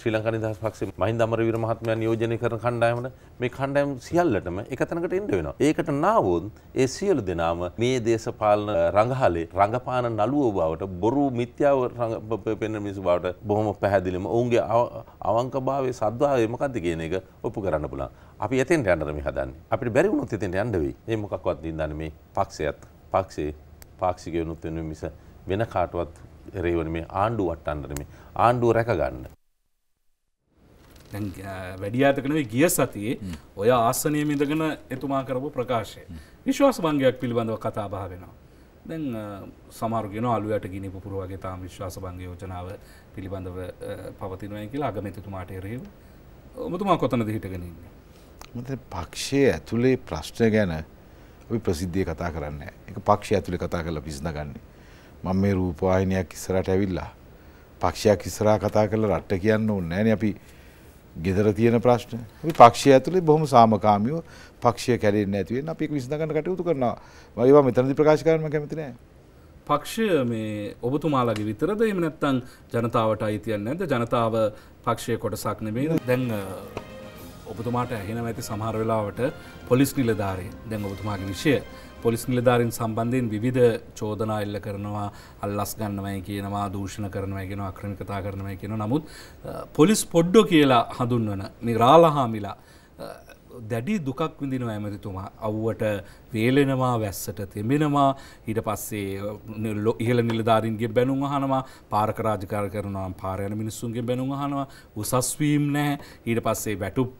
ශ්‍රී ලංකා නිදහස් පක්ෂයේ මහින්ද අමරවීර මහත්මයා නියෝජනය කරන කණ්ඩායමට මේ කණ්ඩායම් සියල්ලටම එක තැනකට එන්න වෙනවා. ඒකට නාවොත් ඒ සියලු දෙනාම මේ දේශපාලන රංගහලේ රංගපාන නළුවෝ බවට බොරු මිත්‍යාව පෙන්වන මිනිස්සු බවට බොහොම පැහැදිලිම ඔවුන්ගේ අවංකභාවයේ සද්භාවය මොකද්ද කියන එක ඔප්පු කරන්න පුළුවන්. අපි එතෙන්ට යන්නද මේ හදන්නේ. අපිට බැරි වුණොත් එතෙන්ට යන්න වෙයි. මේ මොකක්වත් දින්දන්නේ මේ පාක්ෂික වෙනුත් වෙන මිස වෙන කාටවත් එරෙවන මේ ආණ්ඩුව වට්ටන්න මේ ආණ්ඩුව රැක ගන්න. දැන් වැඩියාට කරන ගිය සතියේ ඔය ආසනයේ ඉඳගෙන එතුමා කරපු ප්‍රකාශය විශ්වාස භංගයක් පිළිබඳව කතා බහ වෙනවා. දැන් සමහරු කියනවා අලුයට ගිනිපු පුර වගේ තාම විශ්වාස භංග යෝජනාව පිළිබඳව පවතිනවා කියලා අගමැතිතුමාට එරෙව. ඔබතුමා කොතනද හිටගෙන ඉන්නේ? මම පක්ෂයේ ඇතුලේ ප්‍රශ්න ගැන අපි ප්‍රසිද්ධිය කතා කරන්නේ. ඒක පක්ෂය ඇතුලේ කතා කරලා විසඳගන්නේ. මම මේ රූපවාහිනියක් ඉස්සරහට ඇවිල්ලා පක්ෂයක් ඉස්සරහා කතා කරලා රට කියන්න ඕනේ නැහැනේ අපි ගෙදර තියෙන ප්‍රශ්න. අපි පක්ෂය ඇතුලේ බොහොම සාමකාමීව පක්ෂය කැඩෙන්නේ නැති වෙන්න අපි ඒක විසඳ ගන්න කටයුතු කරනවා. මම ඒවා මෙතනදී ප්‍රකාශ කරන්න මම කැමති නැහැ. පක්ෂය මේ ඔබතුමාලාගේ විතරද එහෙම නැත්නම් ජනතාවට අයිතියක් නැද්ද? ජනතාව පක්ෂයේ කොටසක් නෙමෙයිද? දැන් ඔබතුමාට ඇහෙනවා ඇති සමහර වෙලාවට පොලිස් නිලධාරීන් දැන් ඔබතුමාගේ විෂය පොලිස් නිලධාරීන් සම්බන්ධයෙන් විවිධ චෝදනා එල්ල කරනවා අල්ලස් ගන්නවයි කියනවා දූෂණ කරනවයි කියනවා අක්‍රමිකතා කරනවයි කියනවා. නමුත් පොලිස් පොඩ්ඩෝ කියලා හඳුන්වන නිරාලහාමිලා දැඩි දුකක් විඳිනවා ඇමතිතුමා. අවුවට වේලෙනවා, වැස්සට තෙමෙනවා, ඊට පස්සේ ඉහළ නිලධාරීන්ගේ බැනුම් අහනවා, පාරක රාජකාරී කරනවා, පාර යන මිනිස්සුන්ගේ බැනුම් අහනවා, උසස් වීම් නැහැ, ඊට පස්සේ වැටුප්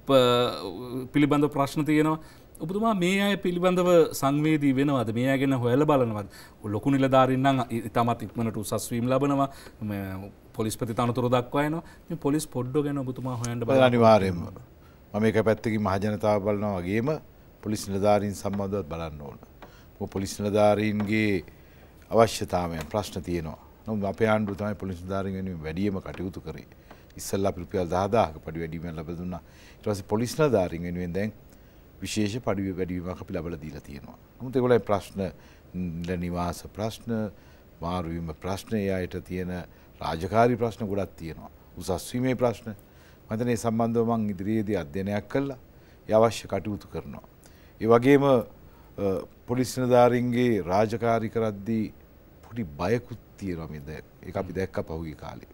පිළිබඳ ප්‍රශ්න තියෙනවා. ඔබතුමා මේ අය පිළිබඳව සංවේදී වෙනවද? මේ අය ගැන හොයලා බලනවද? ලොකු නිලධාරීන් නම් ඉතමත් ඉක්මනට උසස් වීම ලබනවා, පොලිස් ප්‍රතිතනතුරු දක්වා එනවා. මේ පොලිස් පොඩ්ඩෝ ගැන ඔබතුමා හොයන්න බලන්න. අනිවාර්යයෙන්ම මම මේක පැත්තකින් මහ ජනතාව බලනවා වගේම පොලිස් නිලධාරීන් සම්බන්ධවත් බලන්න ඕන. මොකද පොලිස් නිලධාරීන්ගේ අවශ්‍යතාවයන් ප්‍රශ්න තියෙනවා. නමුත් අපේ ආණ්ඩුව තමයි පොලිස් නිලධාරීන් වෙනුවෙන් වැඩිම කටයුතු කරේ. ඉස්සෙල්ලා අපි රුපියල් 10000ක පඩි වැඩිවීමක් ලැබ දුන්නා. ඊට පස්සේ පොලිස් නිලධාරීන් වෙනුවෙන් දැන් විශේෂ පඩිය වැඩිවීමක් අපි ලබලා දීලා තියෙනවා. නමුත් ඒගොල්ලන්ගේ ප්‍රශ්න නිවාස ප්‍රශ්න, මාරුවීම ප්‍රශ්න, එයට තියෙන රාජකාරී ප්‍රශ්න ගොඩක් තියෙනවා. උසස් වීමේ ප්‍රශ්න. මම හිතන්නේ මේ සම්බන්ධව මම ඉදිරියේදී අධ්‍යයනයක් කළා. ඒ අවශ්‍ය කටයුතු කරනවා. ඒ වගේම පොලිස් නිලධාරීන්ගේ රාජකාරී කරද්දී පොඩි බයකුත් තියෙනවා මේ දැන්. ඒක අපි දැක්කා පහුගිය කාලේ.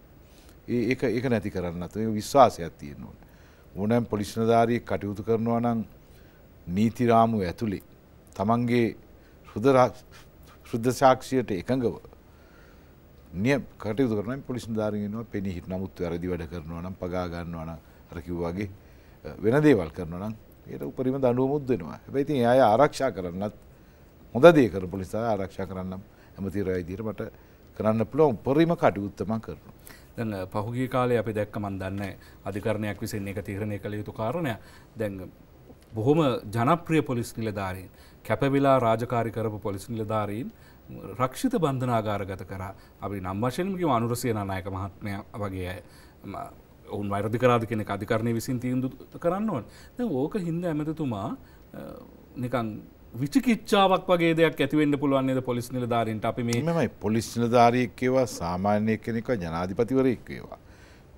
ඒක නැති කරන්නත් මේ විශ්වාසයක් තියෙන්න ඕනේ. ඕනෑම පොලිස් නිලධාරියෙක් කටයුතු කරනවා නම් නීති රාමුව ඇතුලේ තමන්ගේ හෘද සාක්ෂියට එකඟව නියම කටයුතු කරන පොලිස් නිලධාරීන් වෙනවා පෙනී හිට. නමුත් වැරදි වැඩ කරනවා නම් පගා ගන්නවා නම් අර කිව්වා වගේ වෙන දේවල් කරනවා නම් ඒකට උපරිම දඬුවමුත් දෙනවා. හැබැයි ඉතින් එයා ආරක්ෂා කරන්නත් හොඳ දේ කර පොලිස් ආරක්ෂා කරන්නම් ඇමතිවරයා විදිහට මට කරන්න පුළුවන් උපරිම කටයුත්ත මම කරනවා. දැන් පහුගිය කාලේ අපි දැක්ක මන් දන්නේ අධිකරණයක් විසින් එක තීරණය කළ යුතු කාරණයක්. දැන් බොහොම ජනප්‍රිය පොලිස් නිලධාරීන් කැපවිලා රාජකාරී කරපු පොලිස් නිලධාරීන් රක්ෂිත බන්ධනාගාරගත කරා. අපි නම් වශයෙන්ම කිව්ව අනුරසේනානායක මහත්මයා වගේ අය. ඔවුන් වෛරධිකරාද කියන එක අධිකරණයේ විසින් තීන්දුව කරන්න ඕනේ. දැන් ඕක හින්දා ඇමතිතුමා නිකන් විචිකිච්ඡාවක් වගේ දෙයක් ඇති වෙන්න පුළුවන් නේද පොලිස් නිලධාරීන්ට? අපි මේමයි පොලිස් නිලධාරියෙක් ඒවා සාමාන්‍ය කෙනෙක් ඒවා ජනාධිපතිවරයෙක් ඒවා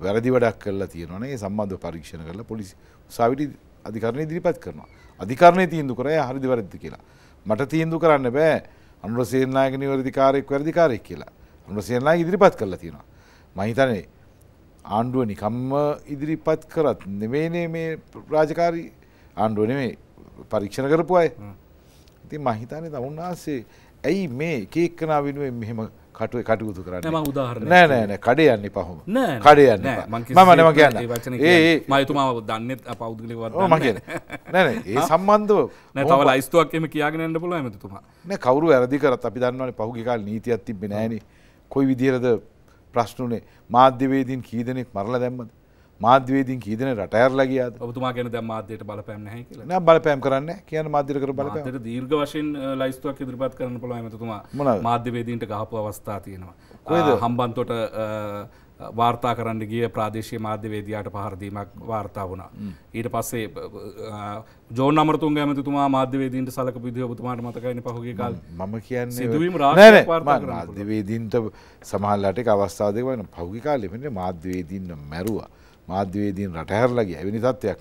වැරදි වැඩක් කරලා තියෙනවනේ. ඒ සම්බන්ධව පරීක්ෂණ කරලා පොලිස් උසාවියට අධිකරණය ඉදිරිපත් කරනවා. අධිකරණයේ තීන්දුව කරා එයා හරිද වැරදිද කියලා. මට තීන්දුව කරන්න බෑ අනුරසේනායක නිවැරදිකාරයෙක් වැරදිකාරයෙක් කියලා. අනුරසේනායක ඉදිරිපත් කරලා තියෙනවා. මම හිතන්නේ ආණ්ඩුව නිකම්ම ඉදිරිපත් කරත් නෙමෙයිනේ මේ රාජකාරී ආණ්ඩුව නෙමෙයි පරීක්ෂණ කරපු අය. ඉතින් මම හිතන්නේ තමුන්නාසේ ඇයි මේ එක එක්කනා වෙනුවෙන් මෙහෙම කටයුතු කරන්නේ? මම උදාහරණයක් නෑ කඩේ යන්න එපා. හොම කඩේ යන්න එපා. මම කියන්නේ මම එතුමාව දන්නේ පෞද්ගලිකව දන්නේ නෑ ඒ සම්බන්ධව නෑ. තව ලයිස්තුවක් එහෙම කියාගෙන යන්න පුළුවන් එමෙතුමා නෑ. කවුරු වැරදි කරත් අපි දන්නවනේ පහුගිය කාලේ නීතියක් තිබ්බේ නෑනේ. කොයි විදිහටද ප්‍රශ්න උනේ? මාධ්‍ය වේදීන් කී දෙනෙක් මරලා දැම්මද? माध्यवेदीन की इतने रटायर लगी आद अब तुम्हारे ने दम माध्यवेद बालपैम नहीं किया ना बालपैम कराने क्या न माध्यवेद करो बालपैम तेरे दीर्घ वाशिन लाइफ तो किधर बात करने पड़ा है मैं तो तुम्हारे माध्यवेदीन टक आप अवस्था आती है ना हम बंद तोटा वार्ता करने की प्रादेशिक माध्यवेदी आठ बाहर दीमा वार्ता होना इड पासे जोन नंबर तो उनके हमें तो तुम्हारे माध्यवेदी इन साल कभी दियो तुम्हारे माता का निपाह होगी काल मामा क्या नहीं माध्यवेदी तब समाहल लाटे का अवस्था देखो ना भागी काले फिर माध्यवेदी न मैरुआ माध्यवेदी रटहर लगी अभी नितात्य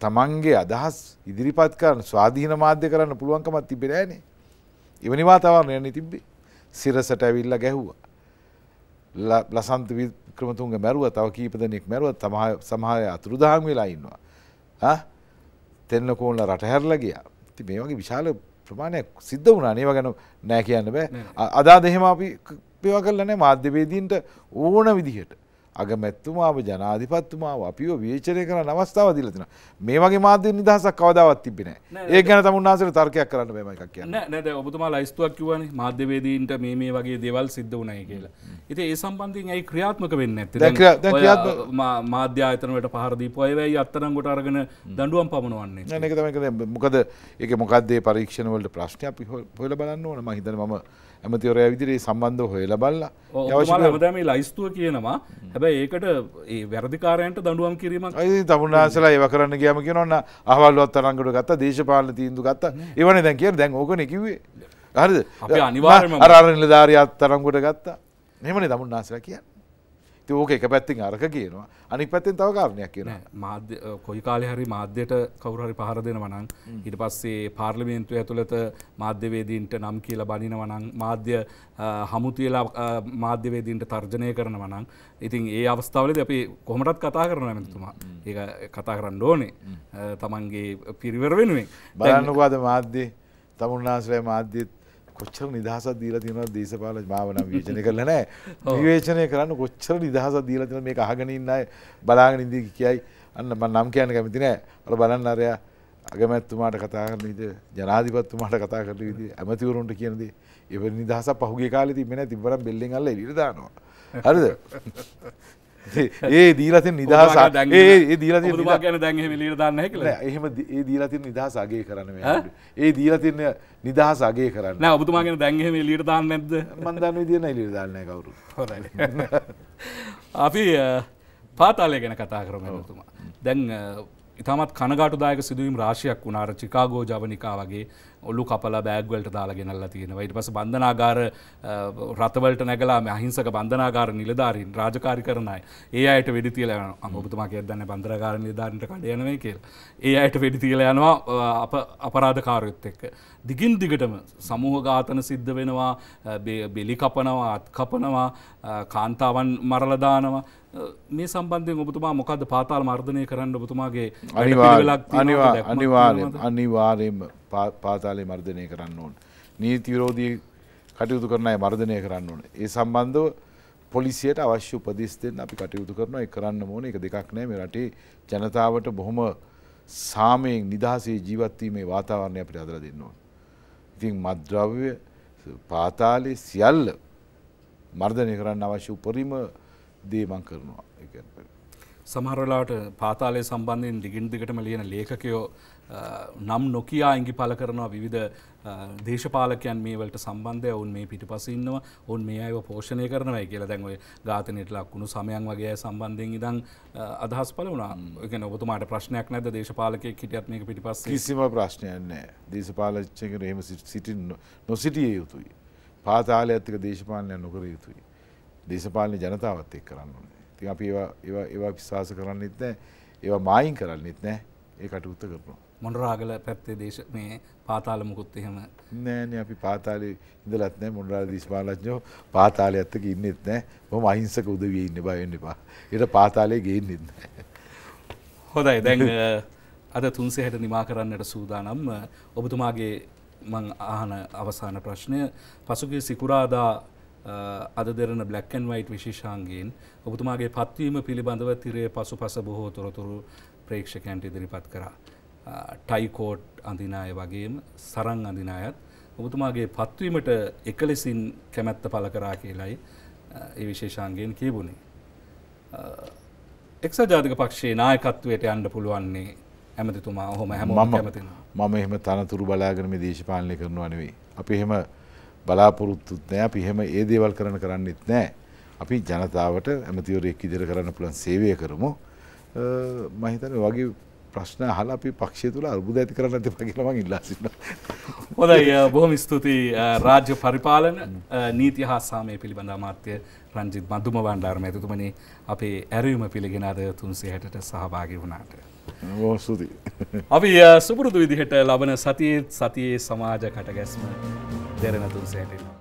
तमंगे अदाहस इधरीपात करन स्वाधीन माध्य करन पुलवां का मत तिब्बे नहीं इवनी बात आवार नहीं तिब्बे सिरस अटैविल लगे हुआ लसांत विक्रमतुंग मेरुआ ताव की पता नहीं मेरुआ तमाह समाह आतुरुदांग मिलाइन हुआ हाँ तेरने को उन लराठहर लगे आ तिब्बे वाकी विशाल प्रमाणे सिद्ध उनाने वाके न नैकियाने बे अदा अगर मैं तुम आप जाना अधिपत तुम आप आप यो विचरे करना नवस्था वादी लेते ना मेवा के माध्यम निदास कावदा वाती भी नहीं एक घंटा तुम नाचरे तार क्या कराने मेवा का क्या नहीं नहीं तो अब तुम्हारा लाइफ तो क्यों आने माध्यम वेदी इंटर मेवा के देवाल सिद्ध होना ही केला इतने ऐसा बांधी यही क्रियात्मक भी नहीं तो अमेंटी और ये विधि संबंध होएला बाला तुम्हारे हमारे में लाइस्टू किए ना माँ है भाई एक अट व्यर्थिकार एंट दंडुआम कीरी माँ अरे तबुना ऐसला ये वकरन किया मैं क्यों ना अहवाल और तरंग लोग आता देश पालने तीन दो आता ये वाले देंगे यार देंगे ओके नहीं क्यों हर अरारन लेदार या तरंग लोग आता नहीं मने तबुना ऐसला किया तो ओके कपैतिंग आ रखा किए ना अनेक पैतिंग ताऊ कार नहीं किए ना माध्य कोई काले हरी माध्य टा काउर हरी पहाड़ देना वानांग इड पास से पार्लिमेंट तो है तो लेता माध्य वेदी इंटर नाम की लबानी ना वानांग माध्य हमुती ला माध्य वेदी इंटर तार्जने करना वानांग इतने ये अवस्था वाले तो अपने कोमरात कताकरना है कुछ निधासा दीला तीनों देश पालच मावना विवेचने कर लेना है विवेचने कराना कुछ निधासा दीला तीनों में कहाँ गनी ना है बालांग निधि क्या ही अन्न नाम क्या निकाल मिलती है और बालांग ना रहा अगर मैं तुम्हारे कतार कर ली थी जनाधिपत तुम्हारे कतार कर ली थी अमेंटी वो रोंट किया नहीं ये फिर निधासा पहुँचे काले थी मैंने तिब्बत ये दीला तीन निदास ये दीला तीन निदास क्या निदांगे हैं मिलीर दान नहीं किला ये मत ये दीला तीन निदास आगे कराने में ये दीला तीन निदास आगे कराने ना अब तुम्हारे निदांगे हैं मिलीर दान में मंदान में दिया नहीं मिलीर दान नहीं काउरू आप ही फाट आलेगे ना कताकरों में तुम्हारे दंग इतामत खानगाटो दायक सिद्धूम राशिया कुनार चिकागो जावनी कावागे लुका पला बैगवेल्ट दालगे नल्लती है ना वही बस बंधनागार रातवेल्ट नेगला में अहिंसा का बंधनागार नीलदारी राजकारी करना है एआई ट वेदिती ले अमूब तुम्हारे अध्ययन बंधनागार नीलदारी टका देने में केल एआई ट वेदिती ले अनवा अपराध कार्य तक दिगिन दिगटम समूह का आतन सिद्ध वेनवा बेलिकापनवा आतकपनवा कांतावन मरलदानवा में संबंधित वो तुम्हारे मुकाद पाताल मार्दने करने वो तुम्हारे अनिवार्य पाताले मार्दने करने उन नीति विरोधी कटियुद्ध करना है मार्दने करने उन ये संबंध पुलिसिये टा आवश्यक पदिस्ते ना भी कटियुद्ध करना है करने मोने का दिखाने में राठी जनता आवट बहुमा सामे निदासी जीवती में वातावरण या पर्यादरा देने उन इतने माद्राव्य पाताले सियल मार्दने करने आवश्यक परिम दे मांग करना एक बार समारोलाट पाताले संबंधी डिगिन दिगट में लिए न लेखक यो नाम नोकिया इंगी पाल करना विविध देश पाल के अन्य वाले ट संबंध है उनमें पीठ पासी इन्हों उनमें आये वो पोषण एक करना है कि लड़ाई गाते नेटला कुनु सामयांग वगैरह संबंध इंगी दंग अधास पालो ना क्योंकि वो तुम्हारे प्रश्न एक नहीं तो देश पाल के किटियात्मिक पीठ पासी किसी में प्रश्न नहीं देश पाल अच्छे के रहें सिटी नो सिटी ये होती है पाताले अत्यंत देश पाल ने नौकरी होती है देशपाल ने जनता आवत्तिक कराने तो यहाँ पे ये वा ये वा ये वा विश्वास कराने इतने ये वा माइंग कराने इतने एक आटूत करना मुंडरा आगला प्रत्येक देश में पाताल मुकुत्ते हैं मैं नहीं यहाँ पे पाताले इधर इतने मुंडरा देशपाल जो पाताले अत्तक इन्हें इतने वो माइंग से कुदव ये निभा ये तो पाताले गेन इतने होता है देंग अतः तुमसे है तो निमा आधा देर ना ब्लैक एंड व्हाइट विशेष आंगेन अब तुम्हारे फात्वी में पीले बांधवा तीरे पासो पासा बहु तोरो तोरो प्रेक्षक एंटी देरी बात करा ටයිකෝට් අඳින අය වගේම සරන් අඳින අයත් ඔබතුමාගේ පත්වීමට එකලෙසින් කැමැත්ත පළ කරා කියලායි ඒ විශේෂාංගයෙන් කියබුනේ. එක්සත් ජාතික පක්ෂයේ නායකත්වයට යන්න පුළුවන්නේ ඇමතිතුමා ඔහොම හැමෝම කැමතිනවා. මම එහෙම තනතුරු බලාගෙන මේ දේශපාලනය කරනවා නෙවෙයි. අපි එහෙම බලාපොරොත්තුත් නැහැ. අපි එහෙම ඒ දේවල් කරන්නෙත් නැහැ. අපි ජනතාවට ඇමතිවරයෙක් ඉදිරියට කරන්න පුළුවන් සේවය කරමු. මම හිතන්නේ වගේ ප්‍රශ්න අහලා අපි පක්ෂය තුල අරුබුද ඇති කරන්න දෙපා කියලා මම ඉල්ලා සිටිනවා. හොඳයි, බොහොම ස්තුතියි රාජ්‍ය පරිපාලන නීති හා සාමය පිළිබඳ අමාත්‍ය රංජිත් මද්දුම බණ්ඩාර මහතුමනි අපේ ඇරයුම පිළිගෙන අද 360ට සහභාගී වුණාට. බොහොම ස්තුතියි. අපි සුපුරුදු විදිහට ලබන සතියේ සමාජ කටගැස්ම දෙරණ 360.